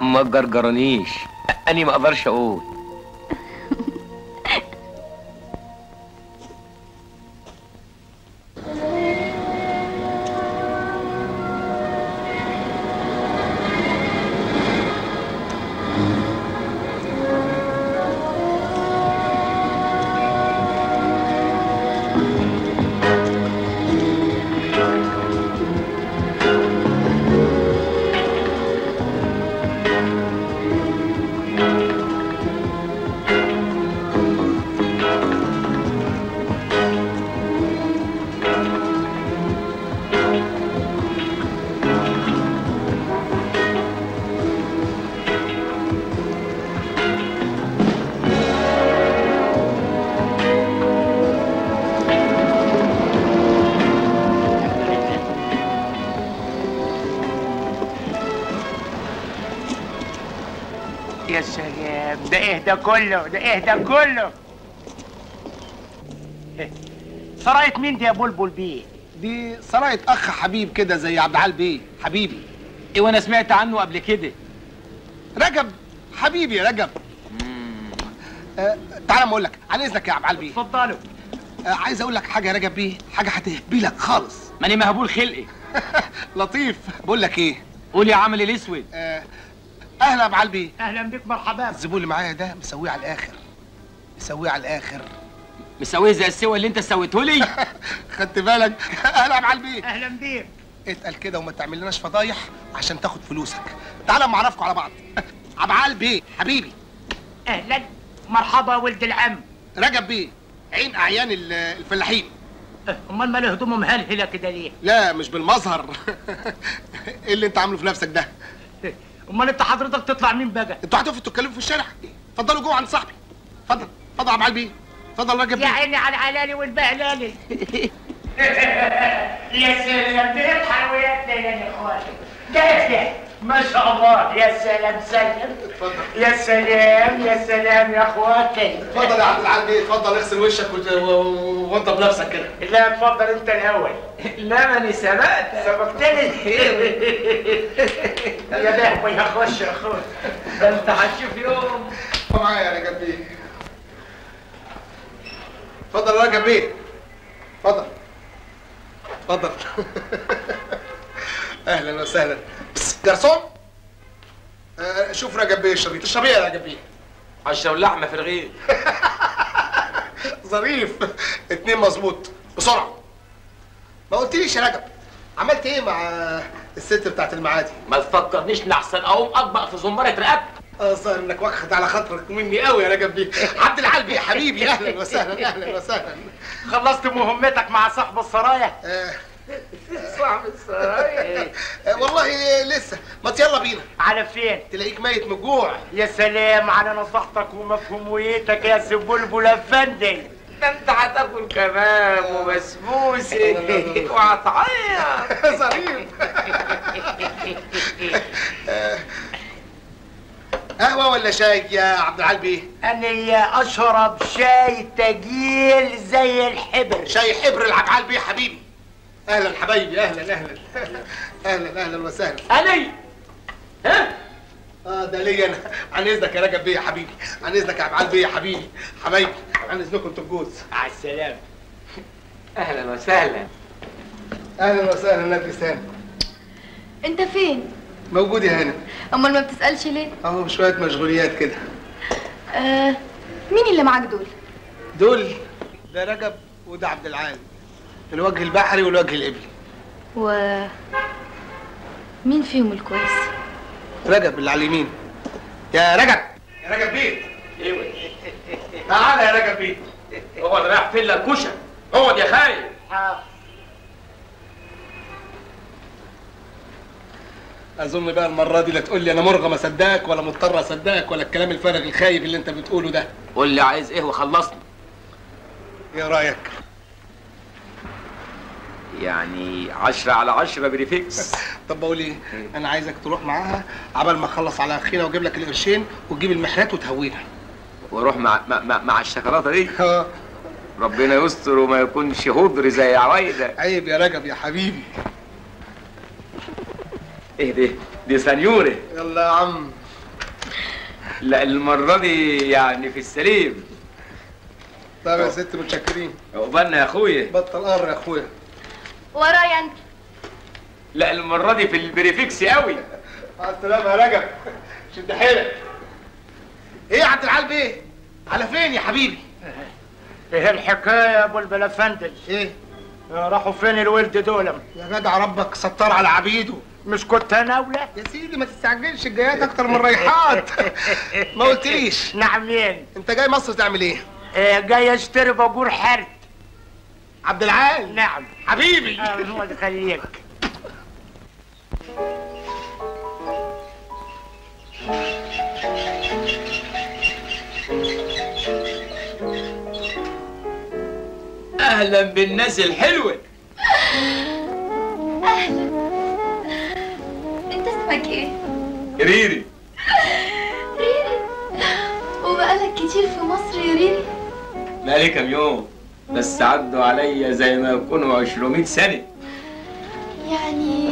ما تجرجرنيش، اني ما اقدرش اقول. يا سلام، ده ايه ده كله؟ ده ايه ده كله؟ سراية مين دي يا بلبل بيه؟ دي سراية اخ حبيب كده زي عبد العال بيه حبيبي. ايه وانا سمعت عنه قبل كده. رجب حبيبي يا رجب. تعالى ما اقول لك، عن اذنك يا عبد العال بيه. اتفضلوا. عايز اقول لك حاجه يا رجب بيه، حاجه هتهبي لك خالص. ماني مهبول خلقي. لطيف. بقول لك ايه؟ قول يا عمل الاسود. اهلا يا عبد العال. اهلا بيك، مرحبا. الزبون اللي معايا ده مسويه على الاخر، مسويه على الاخر، مسويه زي السوى اللي انت سويته لي. خدت بالك؟ اهلا يا عبد العال. اهلا بيك. اتقل كده وما تعملناش فضايح عشان تاخد فلوسك. تعالى اما اعرفكم على بعض. عبد العال بيه حبيبي. اهلا مرحبا ولد العم. رجب بيه عين اعيان الفلاحين. امال ماله هدومه مهلهله كده ليه؟ لا مش بالمظهر. ايه اللي انت عامله في نفسك ده؟ امال انت حضرتك تطلع مين بقى؟ انتوا هتقفوا تتكلموا في الشارع؟ اتفضلوا جوه عند صاحبي. اتفضل اتفضل يا عبد العال بيه. اتفضل راجل بيه. يا عيني على العلالي والبهلالي. يا سلام، بيضحك وياك يا اخواتي. ده ما شاء الله. يا سلام سلام. اتفضل. يا سلام يا سلام يا اخواتي. اتفضل يا عبد العال بيه، اتفضل اغسل وشك وانت بنفسك كده. لا اتفضل انت الاول. لا ماني سبقت. سبقتني. يا لهوي، هخش اخويا. ده انت هتشوف يوم. معايا يا رجب بيه. اتفضل يا رجب بيه. اتفضل. اتفضل. اهلا وسهلا. جرسون، شوف رجب بيه الشربيه. الشربيه يا رجب بيه. عشان اللحمه في الرغيف. ظريف. 2 مظبوط بسرعه. ما قلتليش يا رجب، عملت ايه مع الست بتاعت المعادي؟ ما تفكرنيش لحسن اقوم اطبق في زمره رقبتك. اظهر انك واخد على خاطرك مني قوي يا رجب بيه. عبد العال بيه حبيبي، اهلا وسهلا. اهلا وسهلا. خلصت مهمتك مع صاحب السرايا؟ صاحب السرايا؟ والله لسه. ما يلا بينا. على فين؟ تلاقيك ميت من الجوع. يا سلام على نصيحتك ومفهوميتك يا سي بلبل افندي. ده انت هتاكل كمان وبسبوسه وهتعيط. ظريف. قهوه ولا شاي يا عبد العال بيه؟ انا اشرب شاي تجيل زي الحبر. شاي حبر لعبد العال بيه حبيبي. اهلا حبايبي. اهلا اهلا. اهلا اهلا وسهلا. علي ها؟ ده ليا انا. عن اذنك يا رجب بيه يا حبيبي. عن اذنك يا عبد العال بيه يا حبيبي. حبايبي عن اذنكم انتوا الجوز. على السلامة. اهلا وسهلا. اهلا وسهلا يا ابتسام. انت فين؟ موجود يا هنا. امال ما بتسألش ليه؟ اهو بشوية مشغوليات كده. مين اللي معاك دول؟ دول ده رجب وده عبد العال، الوجه البحري والوجه القبلي. و مين فيهم الكويس؟ رجب اللي على اليمين. يا رجب، يا رجب بيه. ايوه تعالى يا رجب بيه، اقعد. رايح فين للكوشه؟ اقعد يا خايف. اظن بقى المره دي لا تقول لي انا مرغم اصدقك ولا مضطر اصدقك ولا الكلام الفارغ الخايب اللي انت بتقوله ده. قول لي عايز ايه وخلصني. ايه رايك؟ يعني 10 على 10 بريفكس. طب بقول ايه؟ انا عايزك تروح معاها عبال ما اخلص على اخينا واجيب لك القرشين وتجيب المحلات وتهوينا. واروح مع الشوكولاته دي؟ اه. ربنا يستر وما يكونش هدر زي عوايده. عيب يا رجب يا حبيبي. ايه دي سنيوره. يلا يا عم. لا المره دي يعني في السليم. طب يا ست متشكرين. عقبالنا يا اخويا. بطل قر يا اخويا. ورايا انت. لا المره دي في البريفكس قوي. مع السلامه يا رجب، شد حيلك. ايه يا عبد العال بيه؟ على فين يا حبيبي؟ ايه الحكايه يا ابو البلافندل؟ ايه؟ راحوا فين الولد دول؟ يا جدع ربك ستار على عبيده. مش كنت انا اولى؟ يا سيدي ما تستعجلش، الجايات اكتر من الريحات. ما قلتليش. نعم يعني. انت جاي مصر تعمل ايه؟ جاي اشتري باجور حرد. عبد العال. نعم حبيبي. هو اللي خليك. اهلا بالناس الحلوه. اهلا. انت اسمك ايه؟ ريري. ريري وبقالك كتير في مصر يا ريري؟ بقالي كام يوم بس، عدوا عليا زي ما يكونوا 200 سنة. يعني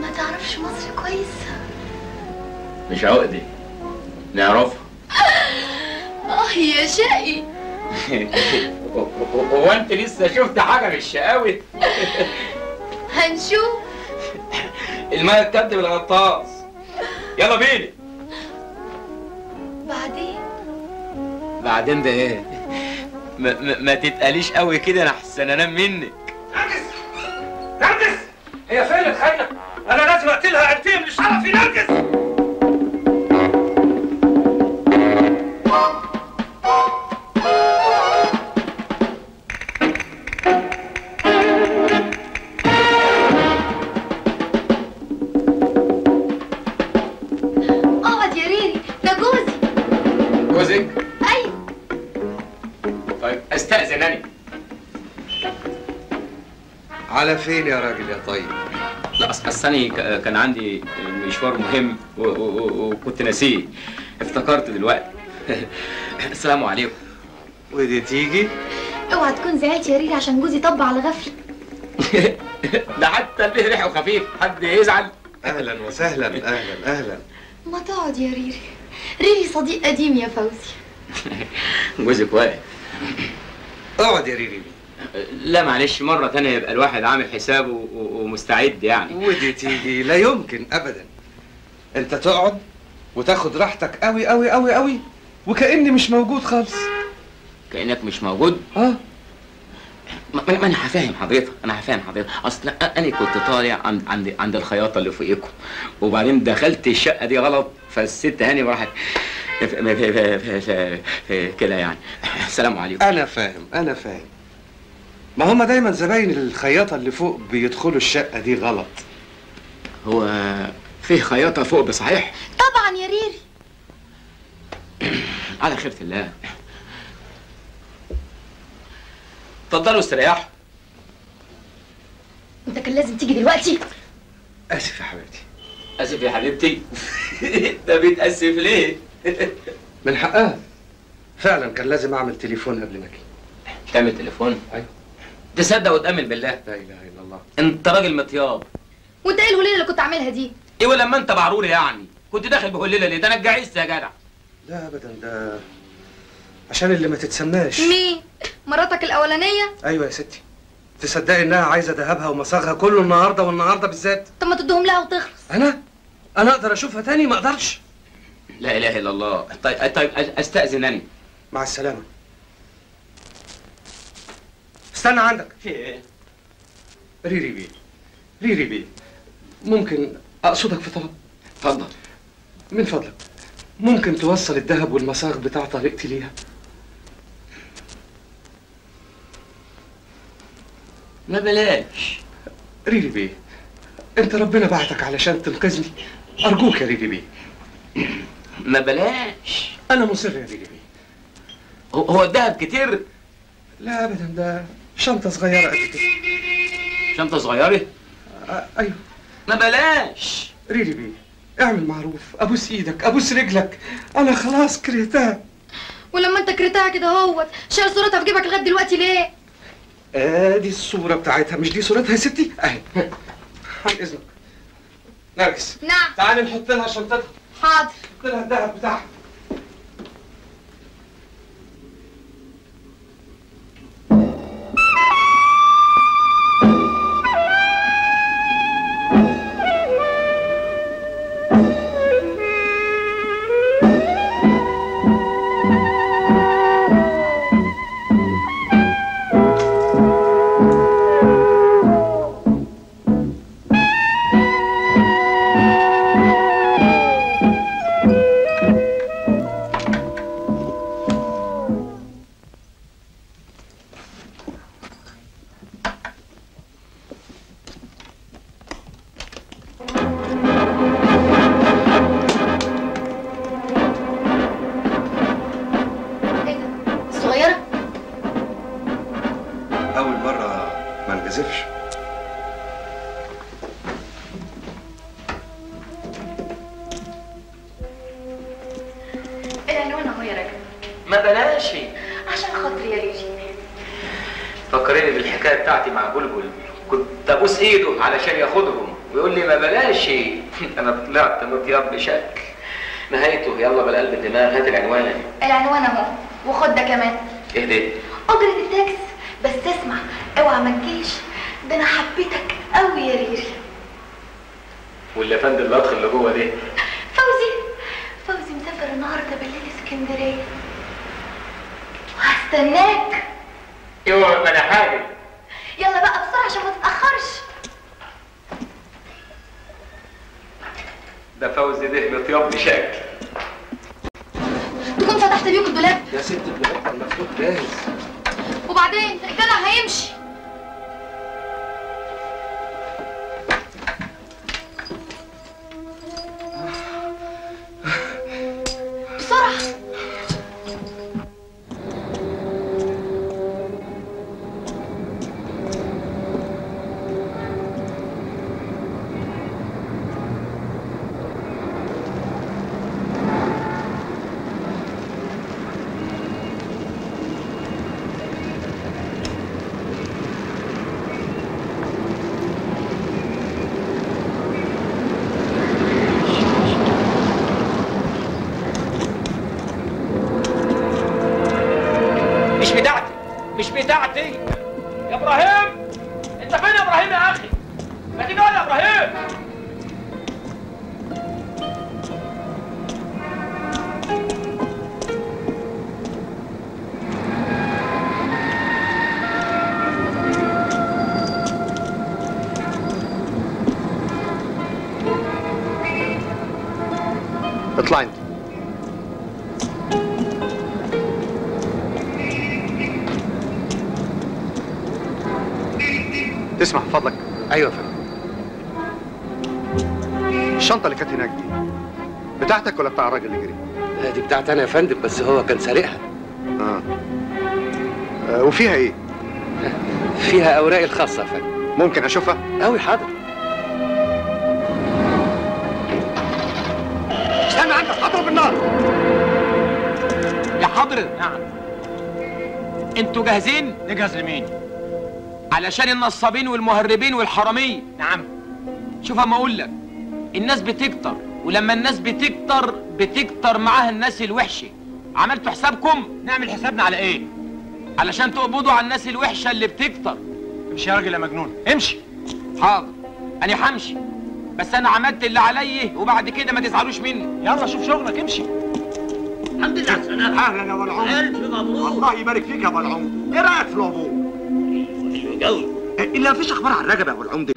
ما تعرفش مصر كويس؟ مش عقدي، نعرفها. اه يا شقي. هو انت لسه شفت حاجة من الشقاوة؟ هنشوف. المية بتبدأ بالغطاس. يلا بينا. بعدين ده ايه؟ ما تتقليش قوي كده، انا احسن انام منك. نرجس نرجس، هي فين الخاينه؟ انا لازم اقتلها عينتين من شرفي. نرجس. اقعد يا ريري، ده جوزي. جوزك؟ استأذنني. على فين يا راجل يا طيب؟ لا اصل انا كان عندي مشوار مهم وكنت ناسيه، افتكرت دلوقتي. السلام عليكم. ودي تيجي؟ اوعى تكون زعلت يا ريلي عشان جوزي طب على غفله. ده حتى اللي ريحه خفيف، حد يزعل؟ اهلا وسهلا. اهلا اهلا. ما تقعد يا ريري، ريلي صديق قديم يا فوزي. جوزك واقف. اقعد يا ريري. لا معلش، مرة تانية يبقى الواحد عامل حسابه ومستعد يعني. ودي تيجي؟ لا يمكن أبدا. أنت تقعد وتاخد راحتك أوي أوي أوي أوي وكأني مش موجود خالص. كأنك مش موجود؟ آه. ما أنا هفهم حضرتك، أصل أنا كنت طالع عند الخياطة اللي فوقيكم، وبعدين دخلت الشقة دي غلط، فالست هاني راحت كده يعني. السلام عليكم. انا فاهم. ما هم دايما زباين الخياطه اللي فوق بيدخلوا الشقه دي غلط. هو فيه خياطه فوق بصحيح؟ طبعا يا ريري. على خيرة الله. اتفضلوا استريحوا. انت كان لازم تيجي دلوقتي. اسف يا حبيبتي. اسف يا حبيبتي. انت بتأسف ليه؟ من حقها فعلا، كان لازم اعمل تليفون قبل ما اجي. تعمل تليفون؟ ايوه. تصدق وتامن بالله؟ لا اله الا الله، انت راجل مطياب. وانت ايه الوليله اللي كنت عاملها دي؟ ايوه لما انت بعروري يعني، كنت داخل بهليله ليه؟ ده انا اتجعزت يا جدع. لا ابدا، ده عشان اللي ما تتسماش. مين؟ مراتك الاولانيه؟ ايوه يا ستي. تصدقي انها عايزه ذهبها ومصاغها كله النهارده، والنهارده بالذات. طب ما تديهم لها وتخلص. انا اقدر اشوفها تاني؟ ما اقدرش. لا إله إلا الله. طيب أستأذن أنا. مع السلامة. استنى عندك. في إيه؟ ريري بيه. ريري بيه، ممكن أقصدك في طلب؟ اتفضل. من فضلك ممكن توصل الذهب والمساغ بتاع طريقتي ليها؟ ما بلاش. ريري بيه، أنت ربنا بعتك علشان تنقذني، أرجوك يا ريري بيه. ما بلاش. أنا مصر يا ريري بيه. هو الذهب كتير؟ لا أبدا، ده شنطة صغيرة قد كده. شنطة صغيرة؟ أيوه. ما بلاش. ريري بيه، اعمل معروف، أبوس إيدك، أبوس رجلك، أنا خلاص كرهتها. ولما أنت كرهتها كده اهوت، شايل صورتها في جيبك لغاية دلوقتي ليه؟ دي الصورة بتاعتها، مش دي صورتها يا ستي؟ أهي. عن إذنك نرجس. نعم. تعالي نحط لها شنطتها. حاضر. نحط لها الدهب بتاعها. اسمع فضلك. ايوه يا فندم. الشنطه اللي كانت هناك دي بتاعتك ولا بتاع الراجل اللي جري؟ لا دي بتاعتي انا يا فندم، بس هو كان سارقها. وفيها ايه؟ فيها اوراقي الخاصه يا فندم. ممكن اشوفها؟ اوي حاضر. استنى عندك، هضرب النار يا حضرة. نعم. انتوا جاهزين؟ نجهز لمين؟ علشان النصابين والمهربين والحراميه. نعم. شوف اما اقول لك، الناس بتكتر، ولما الناس بتكتر معاها الناس الوحشه. عملتوا حسابكم؟ نعمل حسابنا على ايه؟ علشان تقبضوا على الناس الوحشه اللي بتكتر. امشي يا راجل يا مجنون، امشي. حاضر، انا همشي. بس انا عملت اللي عليه وبعد كده ما تزعلوش مني. يلا شوف شغلك امشي. الحمد لله على السلامة. اهلا يا ابو العمر. الف مبروك. الله يبارك فيك يا ابو العمر. ايه رايك في العبور؟ حلو قوي. الا مفيش اخبار عن رجب يا ابو العمر ده.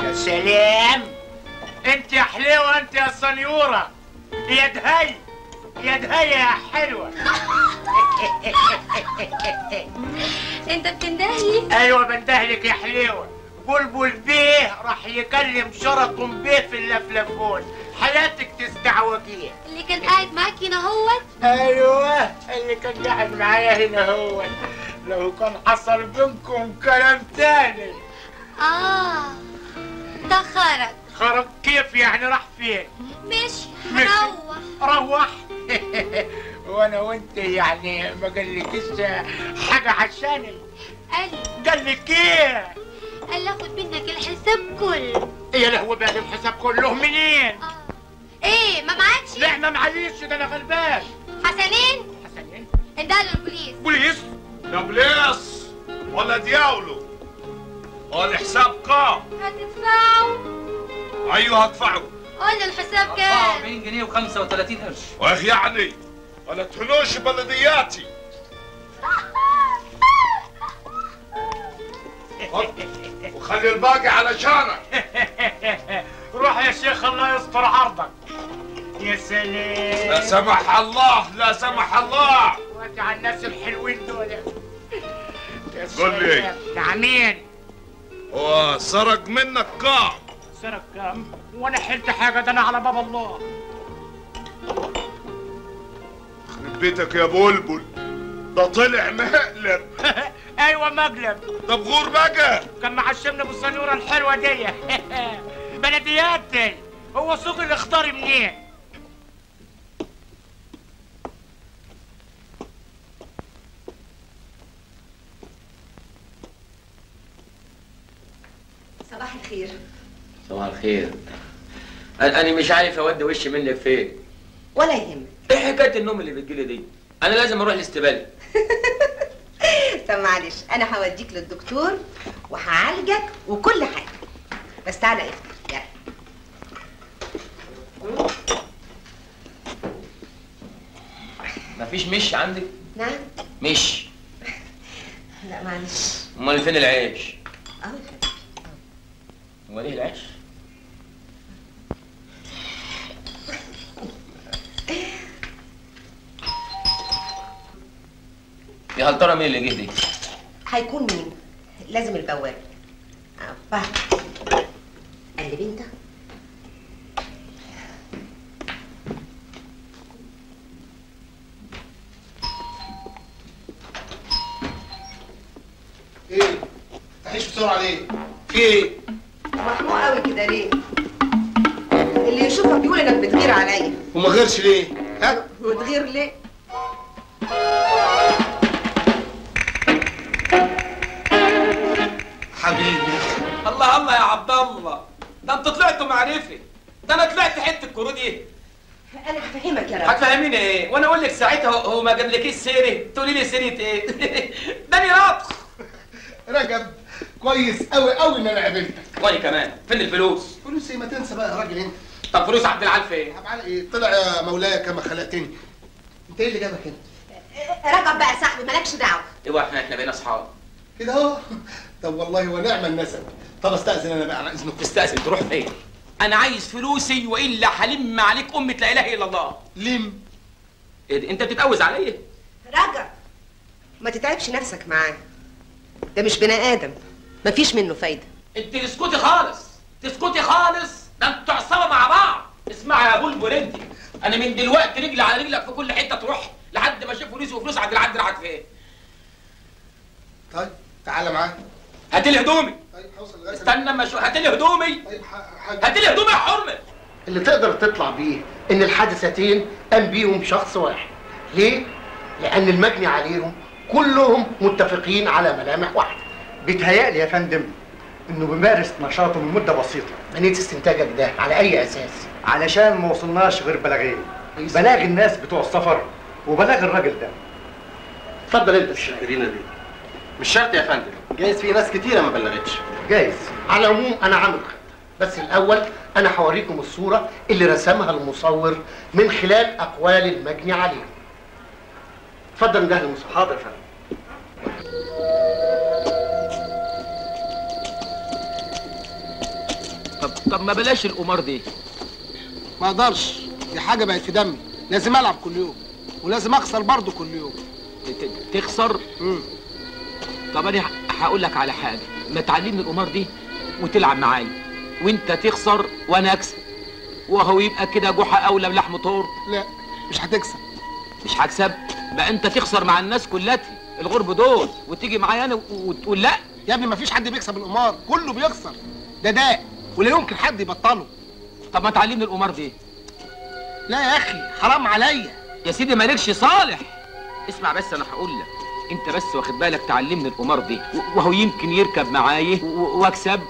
يا سلام، انت يا حلوه، انت يا صنيوره، يا دهي يا دهي يا حلوه. انت بتندهلي؟ ايوه بندهلك يا حلوه. بلبل بيه راح يكلم شركم بيه في اللفلفون، حالاتك تستعوجيه. اللي كان قاعد معاك هنا هوت؟ ايوه اللي كان قاعد معايا هنا هوت. لو كان حصل بينكم كلام تاني. ده خرج. خرج كيف يعني؟ راح فين؟ مشي. روح. وانا وانت يعني ما قالكيش حاجه عشاني؟ قالك ايه؟ قال لي اخد منك الحساب كله. يا لهوي بقى، الحساب كله منين؟ ايه ما معكش؟ لا ما معليش، ده انا غلبان. حسنين؟ ده للبوليس. بوليس؟ يا بليس ولا دياولو، هو الحساب كام؟ هتدفعه؟ ايوه هدفعه. قول لي الحساب كام؟ 44 جنيه و35 قرش. واخ يعني ولا تحلوش بلدياتي. وخلي الباقي علشانك. روح يا شيخ، الله يستر عرضك. يا سلام، لا سمح الله لا سمح الله. وجع الناس الحلوين دول. يا سلام. نعمين. هو سرق منك كام؟ سرق كام؟ وانا حلت حاجه؟ ده انا على باب الله. يخرب بيتك يا بلبل، ده طلع مقلب. ايوه مقلب. ده بغور بقى، كان معشمنا بالصنيوره الحلوه دي. بلدياتي. هو سوق اللي اختاري منين؟ صباح الخير. صباح الخير. انا مش عارف اودي وشي منك فين. ولا يهمك. ايه حكايه النوم اللي بتجيلي دي؟ انا لازم اروح الاستباله. طب معلش، انا هوديك للدكتور وهعالجك وكل حاجه، بس تعالى افطر يلا. مفيش مش عندك؟ نعم مش. لا معلش. امال فين العيش؟ امال ايه العيش؟ يا هل ترى مين اللي جه دي؟ هيكون مين؟ لازم البواب. فهد قلب انت؟ ايه؟ تعيش بسرعه ليه؟ في ايه؟ محمود قوي كده ليه؟ اللي يشوفك بيقول انك بتغير عليا. وما غيرش ليه؟ ها؟ وتغير ليه؟ حبيبي الله الله يا عبد الله، ده انت طلعت معرفه، ده انا طلعت حته كرود. ايه؟ انا هفهمك يا رب. هتفهميني ايه؟ وانا اقول لك ساعتها هو ما جابلكيش سيره؟ تقولي لي سيره ايه؟ داني رطخ. رجب كويس قوي قوي ان انا قابلتك. وانا كمان. فين الفلوس؟ فلوس ايه؟ ما تنسى بقى يا راجل انت. طب فلوس عبد العال فين؟ عبد العال ايه؟ طلع يا مولاي كما خلقتني. انت ايه اللي جابك انت؟ رجب بقى صاحبي مالكش دعوه. اوعى إيه احنا بقينا اصحاب. كده اهو. طب والله ونعم النسب. طب استأذن انا بقى على اذنكم. استأذن تروح فين؟ انا عايز فلوسي والا هلم عليك امه لا اله الا الله. لم؟ ايه ده؟ انت بتتقوز عليا؟ رجب ما تتعبش نفسك معاه. ده مش بني ادم، مفيش منه فايده. انت اسكتي خالص، تسكتي خالص، ده انتوا عصابه مع بعض. اسمعي يا بلبل انت، انا من دلوقتي رجلي على رجلك في كل حته تروح لحد ما اشوف فلوسي وفلوس عبد العال راحت فين. طيب تعالى معايا. هات لي هدومي. طيب هوصل لغايه استنى اما اشوف. هات لي هدومي. طيب هات لي هدومي يا حرمه. اللي تقدر تطلع بيه ان الحادثتين قام بيهم شخص واحد. ليه؟ لان المجني عليهم كلهم متفقين على ملامح واحده. بيتهيألي يا فندم انه بيمارس نشاطه من مده بسيطه. بنية استنتاجك ده على اي اساس؟ علشان ما وصلناش غير بلاغين، بلاغ الناس بتوع السفر وبلاغ الراجل ده. اتفضل انت. شاكرينا ليه؟ مش شرط يا فندم، جايز في ناس كتيره ما بلغتش. جايز. على العموم انا عامل خطه، بس الاول انا هوريكم الصوره اللي رسمها المصور من خلال اقوال المجني عليهم. اتفضل نجهل المصور. حاضر يا فندم. طب ما بلاش القمار دي. ما اقدرش، دي حاجه بقت في دمي، لازم العب كل يوم ولازم اخسر برضه كل يوم. تخسر؟ طب انا هقول لك على حاجه، ما تعلمني القمار دي وتلعب معايا، وانت تخسر وانا اكسب، وهو يبقى كده جحا اولى بلحم طور. لا مش هتكسب. مش هكسب؟ بقى انت تخسر مع الناس كلتي الغرب دول وتيجي معايا انا وتقول لا. يا ابني ما فيش حد بيكسب القمار، كله بيخسر. ده ولا يمكن حد يبطله. طب ما تعلمني القمار دي. لا يا اخي حرام عليا. يا سيدي مالكش صالح. اسمع بس انا هقول لك، انت بس واخد بالك تعلمني القمار دي وهو يمكن يركب معايا واكسب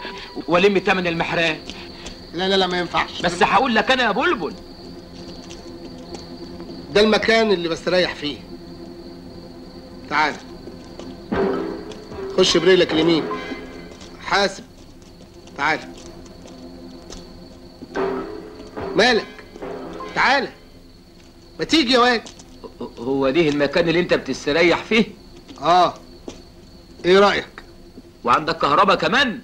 والم ثمن المحراه. لا لا لا ما ينفعش. بس هقول لك انا يا بلبل، ده المكان اللي بستريح فيه. تعال خش برجلك اليمين. حاسب. تعال. مالك؟ تعال ما تيجي يا واد. هو ده المكان اللي انت بتستريح فيه؟ اه. ايه رايك؟ وعندك كهرباء كمان؟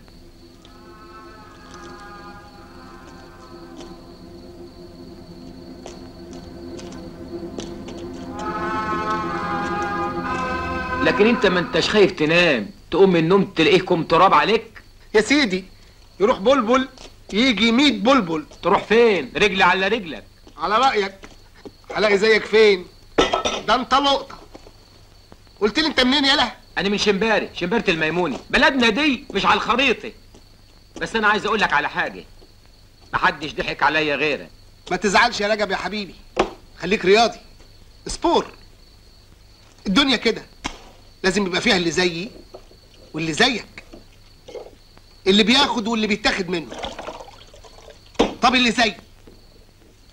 لكن انت ما انتش خايف تنام، تقوم من النوم تلاقيه كوم تراب عليك؟ يا سيدي يروح بلبل يجي 100 بلبل. تروح فين؟ رجل على رجلك. على رايك هلاقي زيك فين؟ ده انت لقطه. قلت لي انت منين يالا؟ انا من شمباري، شمبارة الميموني، بلدنا دي مش على الخريطه. بس انا عايز اقول لك على حاجه، محدش ضحك عليا غيرك. ما تزعلش يا رجب يا حبيبي، خليك رياضي، سبور. الدنيا كده لازم يبقى فيها اللي زيي واللي زيك، اللي بياخد واللي بيتاخد منه. طب اللي زي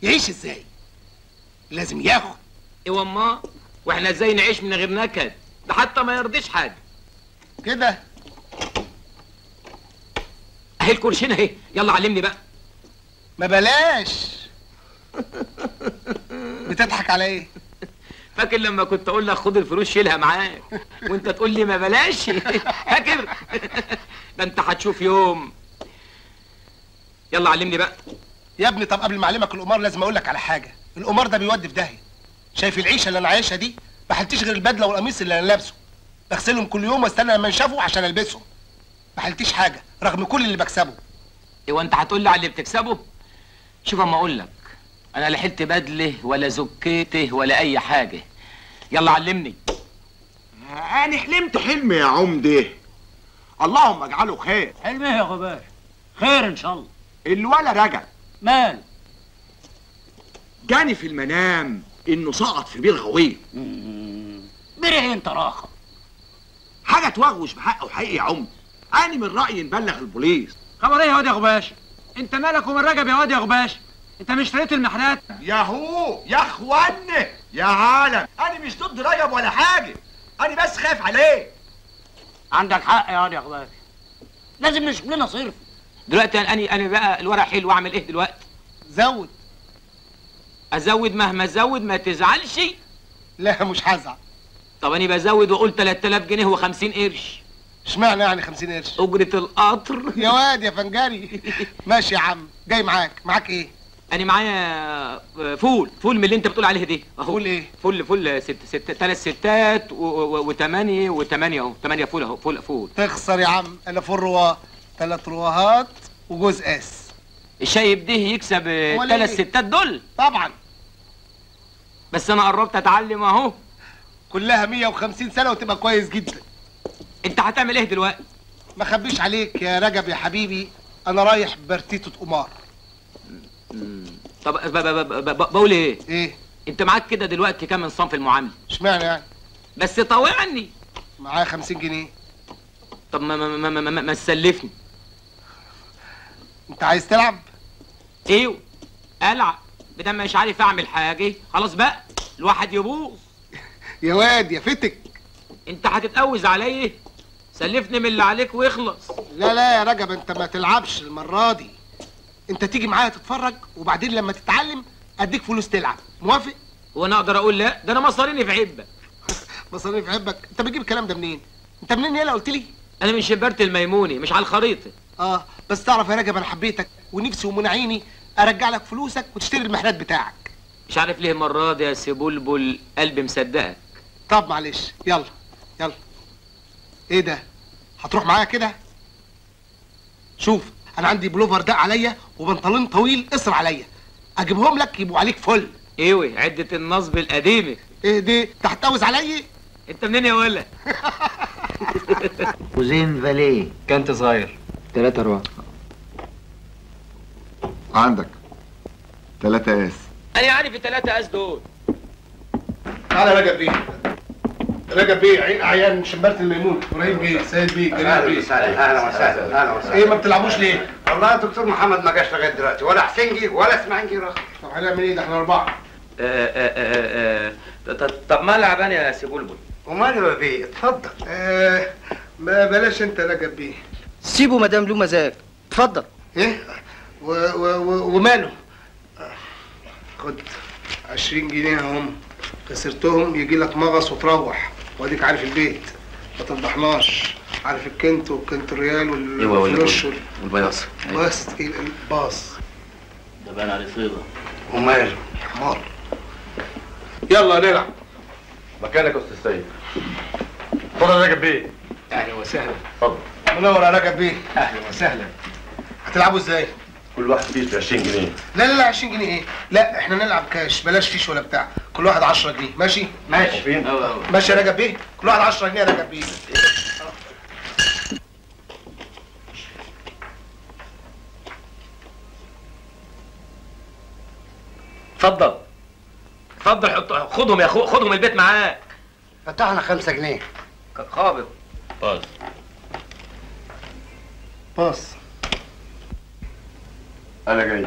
يعيش ازاي؟ لازم ياخد. ايوه ما واحنا ازاي نعيش من غير نكد؟ ده حتى ما يرضيش حاجه كده. اهي الكرش هنا اهي، يلا علمني بقى. ما بلاش. بتضحك على ايه؟ فاكر لما كنت اقول لك خد الفلوس شيلها معاك وانت تقول لي ما بلاش؟ فاكر؟ ده انت هتشوف يوم. يلا علمني بقى يا ابني. طب قبل ما اعلمك القمار لازم اقول لك على حاجه، القمار ده بيودي في داهيه. شايف العيشه اللي انا عايشها دي؟ ما حلتيش غير البدله والقميص اللي انا لابسه، بغسلهم كل يوم واستنى لما ينشفوا عشان البسهم. ما حلتيش حاجه رغم كل اللي بكسبه. هو انت هتقول لي على اللي بتكسبه؟ شوف اما اقول لك، انا لا حلت بدله ولا زكيته ولا اي حاجه. يلا علمني. انا حلمت حلم يا عمده، اللهم اجعله خير. حلم ايه يا غبار؟ خير ان شاء الله. الولد رجع. مال؟ جاني في المنام انه سقط في بير غويط. بير ايه انت راخب؟ حاجه توغوش بحقه حقيقي يا عمده. انا من رايي نبلغ البوليس. خبر ايه يا واد يا غباش؟ انت مالك ومن رجب يا واد يا غباش؟ انت مش شريت المحلات؟ ياهو يا اخوانا يا عالم، انا مش ضد رجب ولا حاجه، انا بس خايف عليه. عندك حق يا واد يا غباش، لازم نشوف لنا صرف دلوقتي. انا بقى الورق حلو، اعمل ايه دلوقتي؟ زود. ازود؟ مهما ازود ما تزعلش. لا مش هزعل. طب انا بزود وقول 3000 جنيه و50 قرش. اشمعنى يعني 50 قرش؟ اجرة القطر. يا واد يا فنجري. ماشي يا عم، جاي معاك. معاك ايه؟ انا معايا فول من اللي انت بتقول عليه دي اهو. فول ايه؟ فول ست 3 ستات و8 و8 اهو، 8 فول اهو. فول تخسر يا عم. انا فول رواه، 3 رواهات وجوز قاس. الشايب ده يكسب 3 ستات دول طبعا. بس انا قربت اتعلم اهو. كلها 150 سنه وتبقى كويس جدا. انت هتعمل ايه دلوقتي؟ ما خبيش عليك يا رجب يا حبيبي، انا رايح برتيتة قمار. طب بقول ايه؟ ايه؟ انت معاك كده دلوقتي كام من صنف المعامله؟ اشمعنى يعني؟ بس طوعني. معايا 50 جنيه. طب ما تسلفني. انت عايز تلعب؟ ايوه العب، بدل ما مش عارف اعمل حاجه خلاص بقى الواحد يبوظ. يا واد يا فتك، انت هتتقوز عليا. سلفني من اللي عليك ويخلص. لا يا رجب، انت ما تلعبش المره دي. انت تيجي معايا تتفرج وبعدين لما تتعلم اديك فلوس تلعب. موافق؟ وانا اقدر اقول لا؟ ده انا مصاريني في عبك. مصاريني في عبك؟ انت بتجيب الكلام ده منين؟ انت منين يلا قلت لي؟ انا من شبارة الميموني، مش على الخريطه. اه بس تعرف يا رجب، انا حبيتك ونفسي ومن عيني ارجع لك فلوسك وتشتري المحلات بتاعك. مش عارف ليه المره دي يا سي بلبل قلبي مصدقك. طب معلش، يلا. ايه ده؟ هتروح معايا كده؟ شوف انا عندي بلوفر ده عليا وبنطلون طويل قصر عليا، اجيبهم لك يبقوا عليك فل. ايوه عده النصب القديمه. ايه دي؟ انت هتقوز عليا؟ انت منين يا ولا؟ وزين فاليه كانت صغير. 3 رواق. عندك 3 قاس. انا عارف ال3 قاس دول. تعالى يا رجب بيه. رجب بيه عين اعيان شمبارة الميمون. ابراهيم بيه، سيد بيه، جلال بيه. اهلا وسهلا. ايه ما بتلعبوش ليه؟ والله الدكتور محمد ما جاش لغايه دلوقتي، ولا حسين جه ولا اسماعيل جه. طب هنعمل ايه؟ ده احنا 4. طب ما العب انا يا سي بلبل. وماله يا بيه؟ اتفضل. ما بلاش انت يا رجب بيه. سيبه ما دام له مزاج. اتفضل. ايه؟ وماله؟ خد 20 جنيه اهم، خسرتهم يجي لك مغص وتروح، واديك عارف البيت ما تفضحناش. عارف الكنت والكنت الريال والفلوش والبياص. باص تقيل. الباص ده باين عليه صيده. وماله حمار. يلا نلعب. مكانك يا استاذ سيد. اتفضل يا رجب بيه. اهلا وسهلا. اتفضل. منور يا رجب بيه. اهلا وسهلا. هتلعبوا ازاي؟ كل واحد فيش 20 جنيه. لا 20 جنيه ايه؟ لا احنا نلعب كاش، بلاش فيش ولا بتاع، كل واحد 10 جنيه، ماشي؟ ماشي. ماشي يا رجب بيه، كل واحد 10 جنيه يا رجب بيه. اتفضل. اتفضل خدهم يا اخو، خدهم البيت معاك. فتحنا 5 جنيه. خابط. باص. أنا جاي.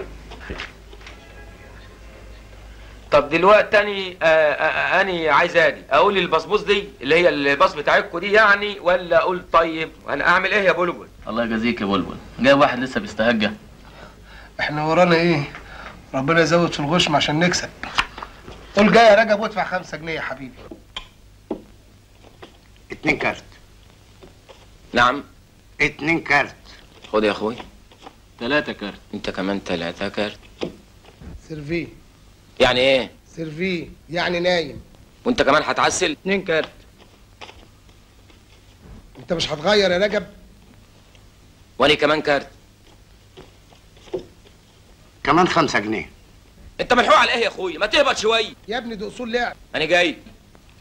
طب دلوقتي أنا عايز أجي، أقول البصبوص دي اللي هي الباص بتاعتكم دي يعني، ولا أقول طيب أنا أعمل إيه يا بلبل؟ الله يجازيك يا بلبل، جاي واحد لسه بيستهجى. إحنا ورانا إيه؟ ربنا يزود في الغشم عشان نكسب. قول جاي يا رجب وادفع 5 جنيه يا حبيبي. 2 كارت. نعم؟ 2 كارت. خد يا أخوي. 3 كارت. انت كمان 3 كارت. سيرفي. يعني ايه؟ سيرفي يعني نايم. وانت كمان هتعسل. 2 كارت. انت مش هتغير يا رجب؟ ولي كمان كارت، كمان 5 جنيه. انت ملحوق على ايه يا اخويا؟ ما تهبط شويه يا ابني، دي اصول لعب. انا جاي،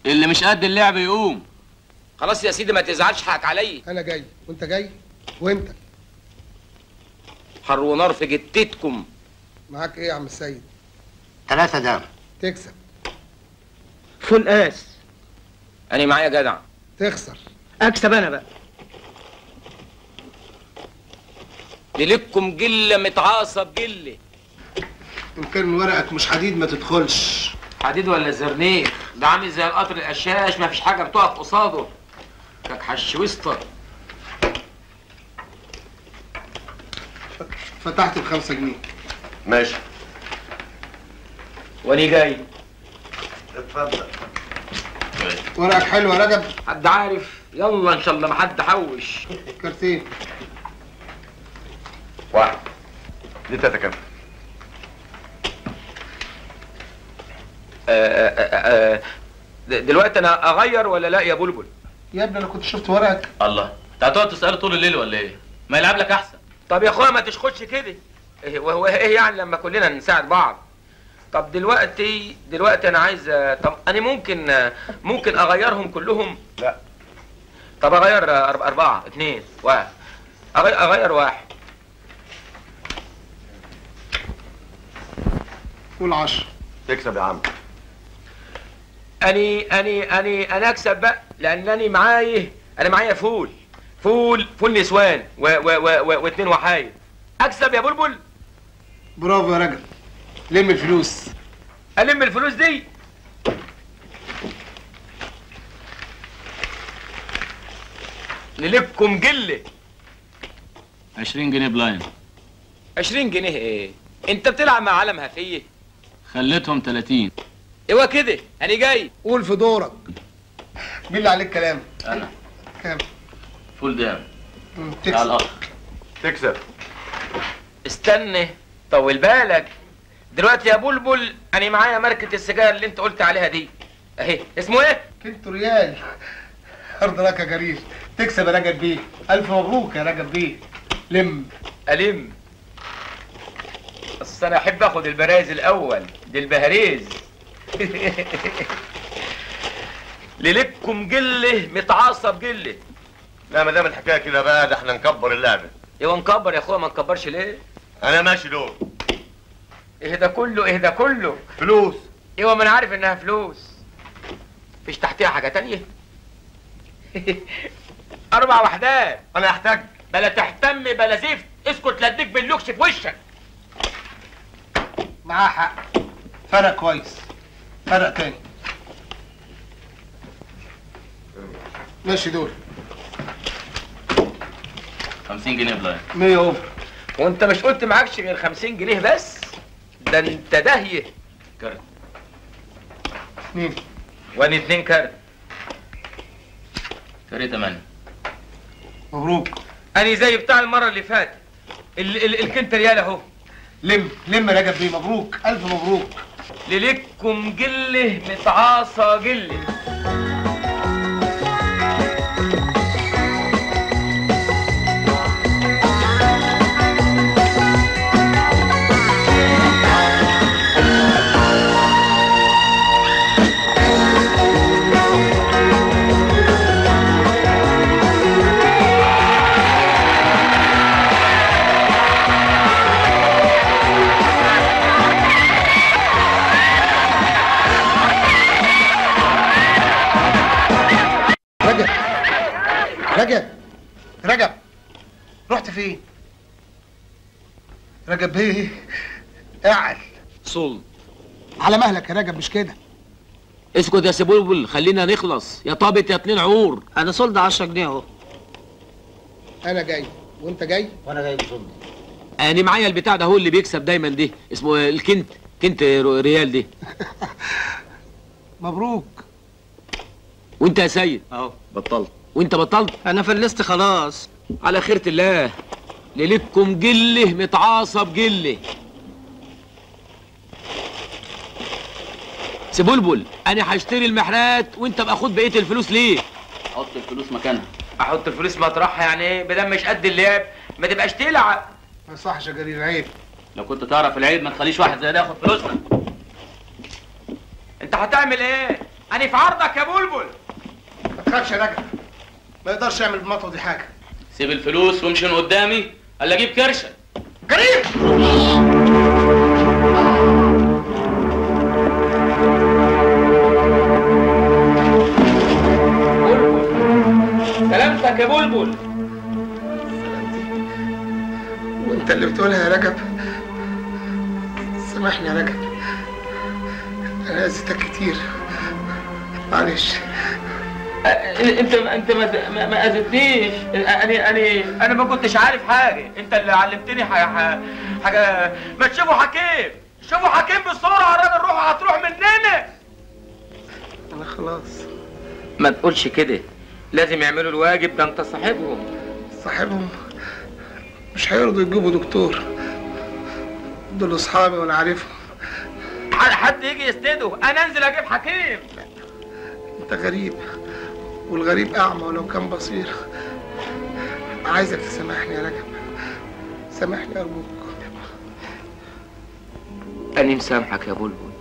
اللي مش قد اللعب يقوم. خلاص يا سيدي ما تزعلش، حقك عليا. انا جاي وانت جاي وانت حر ونار في جتتكم. معاك ايه يا عم السيد؟ 3 دام تكسب. فنقاس. انا معايا جدع. تخسر. اكسب انا بقى. ليلكم جله متعاصب جله. ان كان ورقك مش حديد ما تدخلش. حديد ولا زرنيخ، ده عامل زي القطر القشاش، ما فيش حاجه بتقف قصاده. كاك حش وسطك. فتحت ب5 جنيه. ماشي. واني جاي. اتفضل. ورقك حلو يا رجب. حد عارف؟ يلا ان شاء الله ما حد حوش. كارتين. 1 دي 3 كام؟ دلوقتي انا اغير ولا لا يا بلبل؟ يا ابني انا كنت شفت ورقك. الله، انت هتقعد تساله طول الليل ولا ايه؟ ما يلعب لك احسن. طب يا اخويا ما تشخدش كده، وهو ايه يعني لما كلنا نساعد بعض؟ طب دلوقتي انا عايز، طب انا ممكن اغيرهم كلهم؟ لا. طب اغير 4، 2، 1. اغير 1. قول 10. تكسب يا عم. انا اكسب بقى، لان انا معايا فول نسوان و2 وحايد. اكسب يا بلبل. برافو يا راجل. لم الفلوس. الم الفلوس دي. للكم جله. 20 جنيه بلاين. 20 جنيه ايه؟ انت بتلعب مع عالم هفيه. خليتهم 30. ايوه كده، انا جاي. قول في دورك. مين اللي عليك كلام؟ انا. كام؟ فول دام. تكسب. تكسب. استنى، طول بالك. دلوقتي يا بلبل انا معايا ماركة السجاير اللي انت قلت عليها دي، اهي. اسمه ايه؟ كنتو ريال. ارض لك يا جريش. تكسب يا رجب بيه. الف مبروك يا رجب بيه. الم. بس انا احب اخد البرايز الاول دي، البهاريز. ليلكم جله متعصب جله. لا ما دام الحكايه كده بقى، ده احنا نكبر اللعبه. ايوه نكبر يا اخويا، ما نكبرش ليه؟ انا ماشي دور. اهدى كله. فلوس. ايوه ما انا عارف انها فلوس. مفيش تحتيها حاجه تانيه. 4 وحدات. انا احتاج. بلا تهتم بلا زفت، اسكت لا اديك باللوكش في وشك. معاه حق، فرق كويس، فرق تاني. ماشي دول. 50 جنيه بلاين. 100 اوفر. وانت مش قلت معاكش غير 50 جنيه بس؟ ده انت داهيه. كارت. 2. وادي 2 كارت. كاري 8. مبروك. انا زي بتاع المره اللي فاتت، الكنت ريال اهو. لم يا رجب بيه. مبروك، الف مبروك. ليلكم جله متعاصى جله. رجب رحت فين؟ رجب ايه؟ اعل صلب على مهلك يا رجب. مش كده. اسكت يا سيبولبول، خلينا نخلص يا طابت يا 2 عور. انا صلد 10 جنيه اهو. انا جاي وانت جاي. وانا جاي بصلد. انا معايا البتاع ده، هو اللي بيكسب دايما، دي اسمه الكنت ريال دي. مبروك. وانت يا سيد اهو. بطلت. وانت بطلت؟ انا فلست خلاص. على خيرة الله. ليلكم جله متعاصب جله. سيبولبول انا هشتري المحرات وانت باخد بقيه الفلوس. ليه؟ حط الفلوس مكانها. احط الفلوس مطرحها يعني ايه؟ ما دام مش قد اللعب ما تبقاش تلعب. ما صحش يا جرير، عيب. لو كنت تعرف العيب ما تخليش واحد زي ده ياخد فلوسنا. انت هتعمل ايه؟ انا في عرضك يا بلبل. ما تخافش يا نجم، ما يقدرش يعمل بمطوه دي حاجه. سيب الفلوس وامشي من قدامي الا اجيب كرشه. جرير يا بلبل، وانت اللي بتقولها يا رجب. سامحني يا رجب، انا اذيتك كتير، معلش. انت ما اذيتنيش، انا ما كنتش عارف حاجه، انت اللي علمتني حاجه. ما تشوفوا حكيم، شوفوا حكيم بالصوره، قربنا نروح، هتروح مننا. انا خلاص. ما تقولش كده، لازم يعملوا الواجب، ده انت صاحبهم. صاحبهم مش هيرضوا يجيبوا دكتور، دول اصحابي وانا عارفهم. حد يجي يسنده، انا انزل اجيب حكيم. انت غريب، والغريب اعمى ولو كان بصير. عايزك تسامحني يا رجب، سامحني ارجوك. انا مسامحك يا بلبل،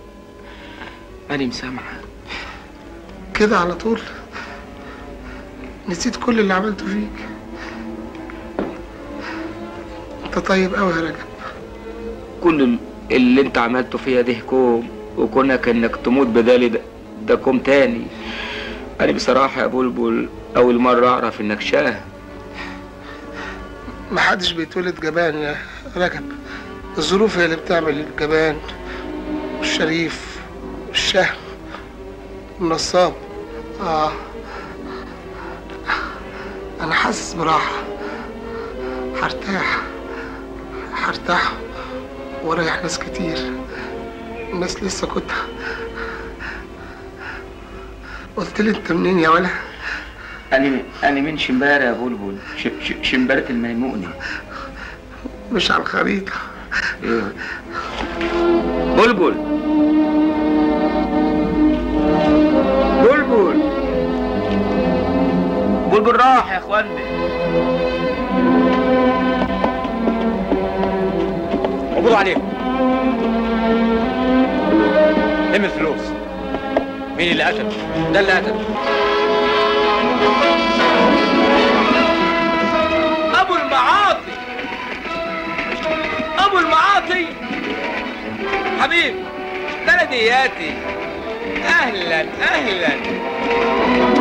انا مسامحك. كده على طول نسيت كل اللي عملته فيك. انت طيب قوي يا رجب. كل اللي انت عملته فيا ده كوم، وكونك انك تموت بدالي ده كوم تاني. انا بصراحه يا بلبل اول مره اعرف انك شاه. محدش بيتولد جبان يا رجب، الظروف هي اللي بتعمل الجبان والشريف والشهم والنصاب. أنا حاسس براحة، هرتاح وأريح ناس كتير، ناس لسه كنت. قلتلي أنت منين يا ولا؟ أنا من شمبارة يا بلبل، شمبارة الميمونة. مش على الخريطة. بلبل بلبل بلبل راح يا اخوانا، عبور عليكم. لم الفلوس. مين اللي قتله؟ ده اللي قتله ابو المعاطي. ابو المعاطي حبيب بلدياتي، اهلا اهلا.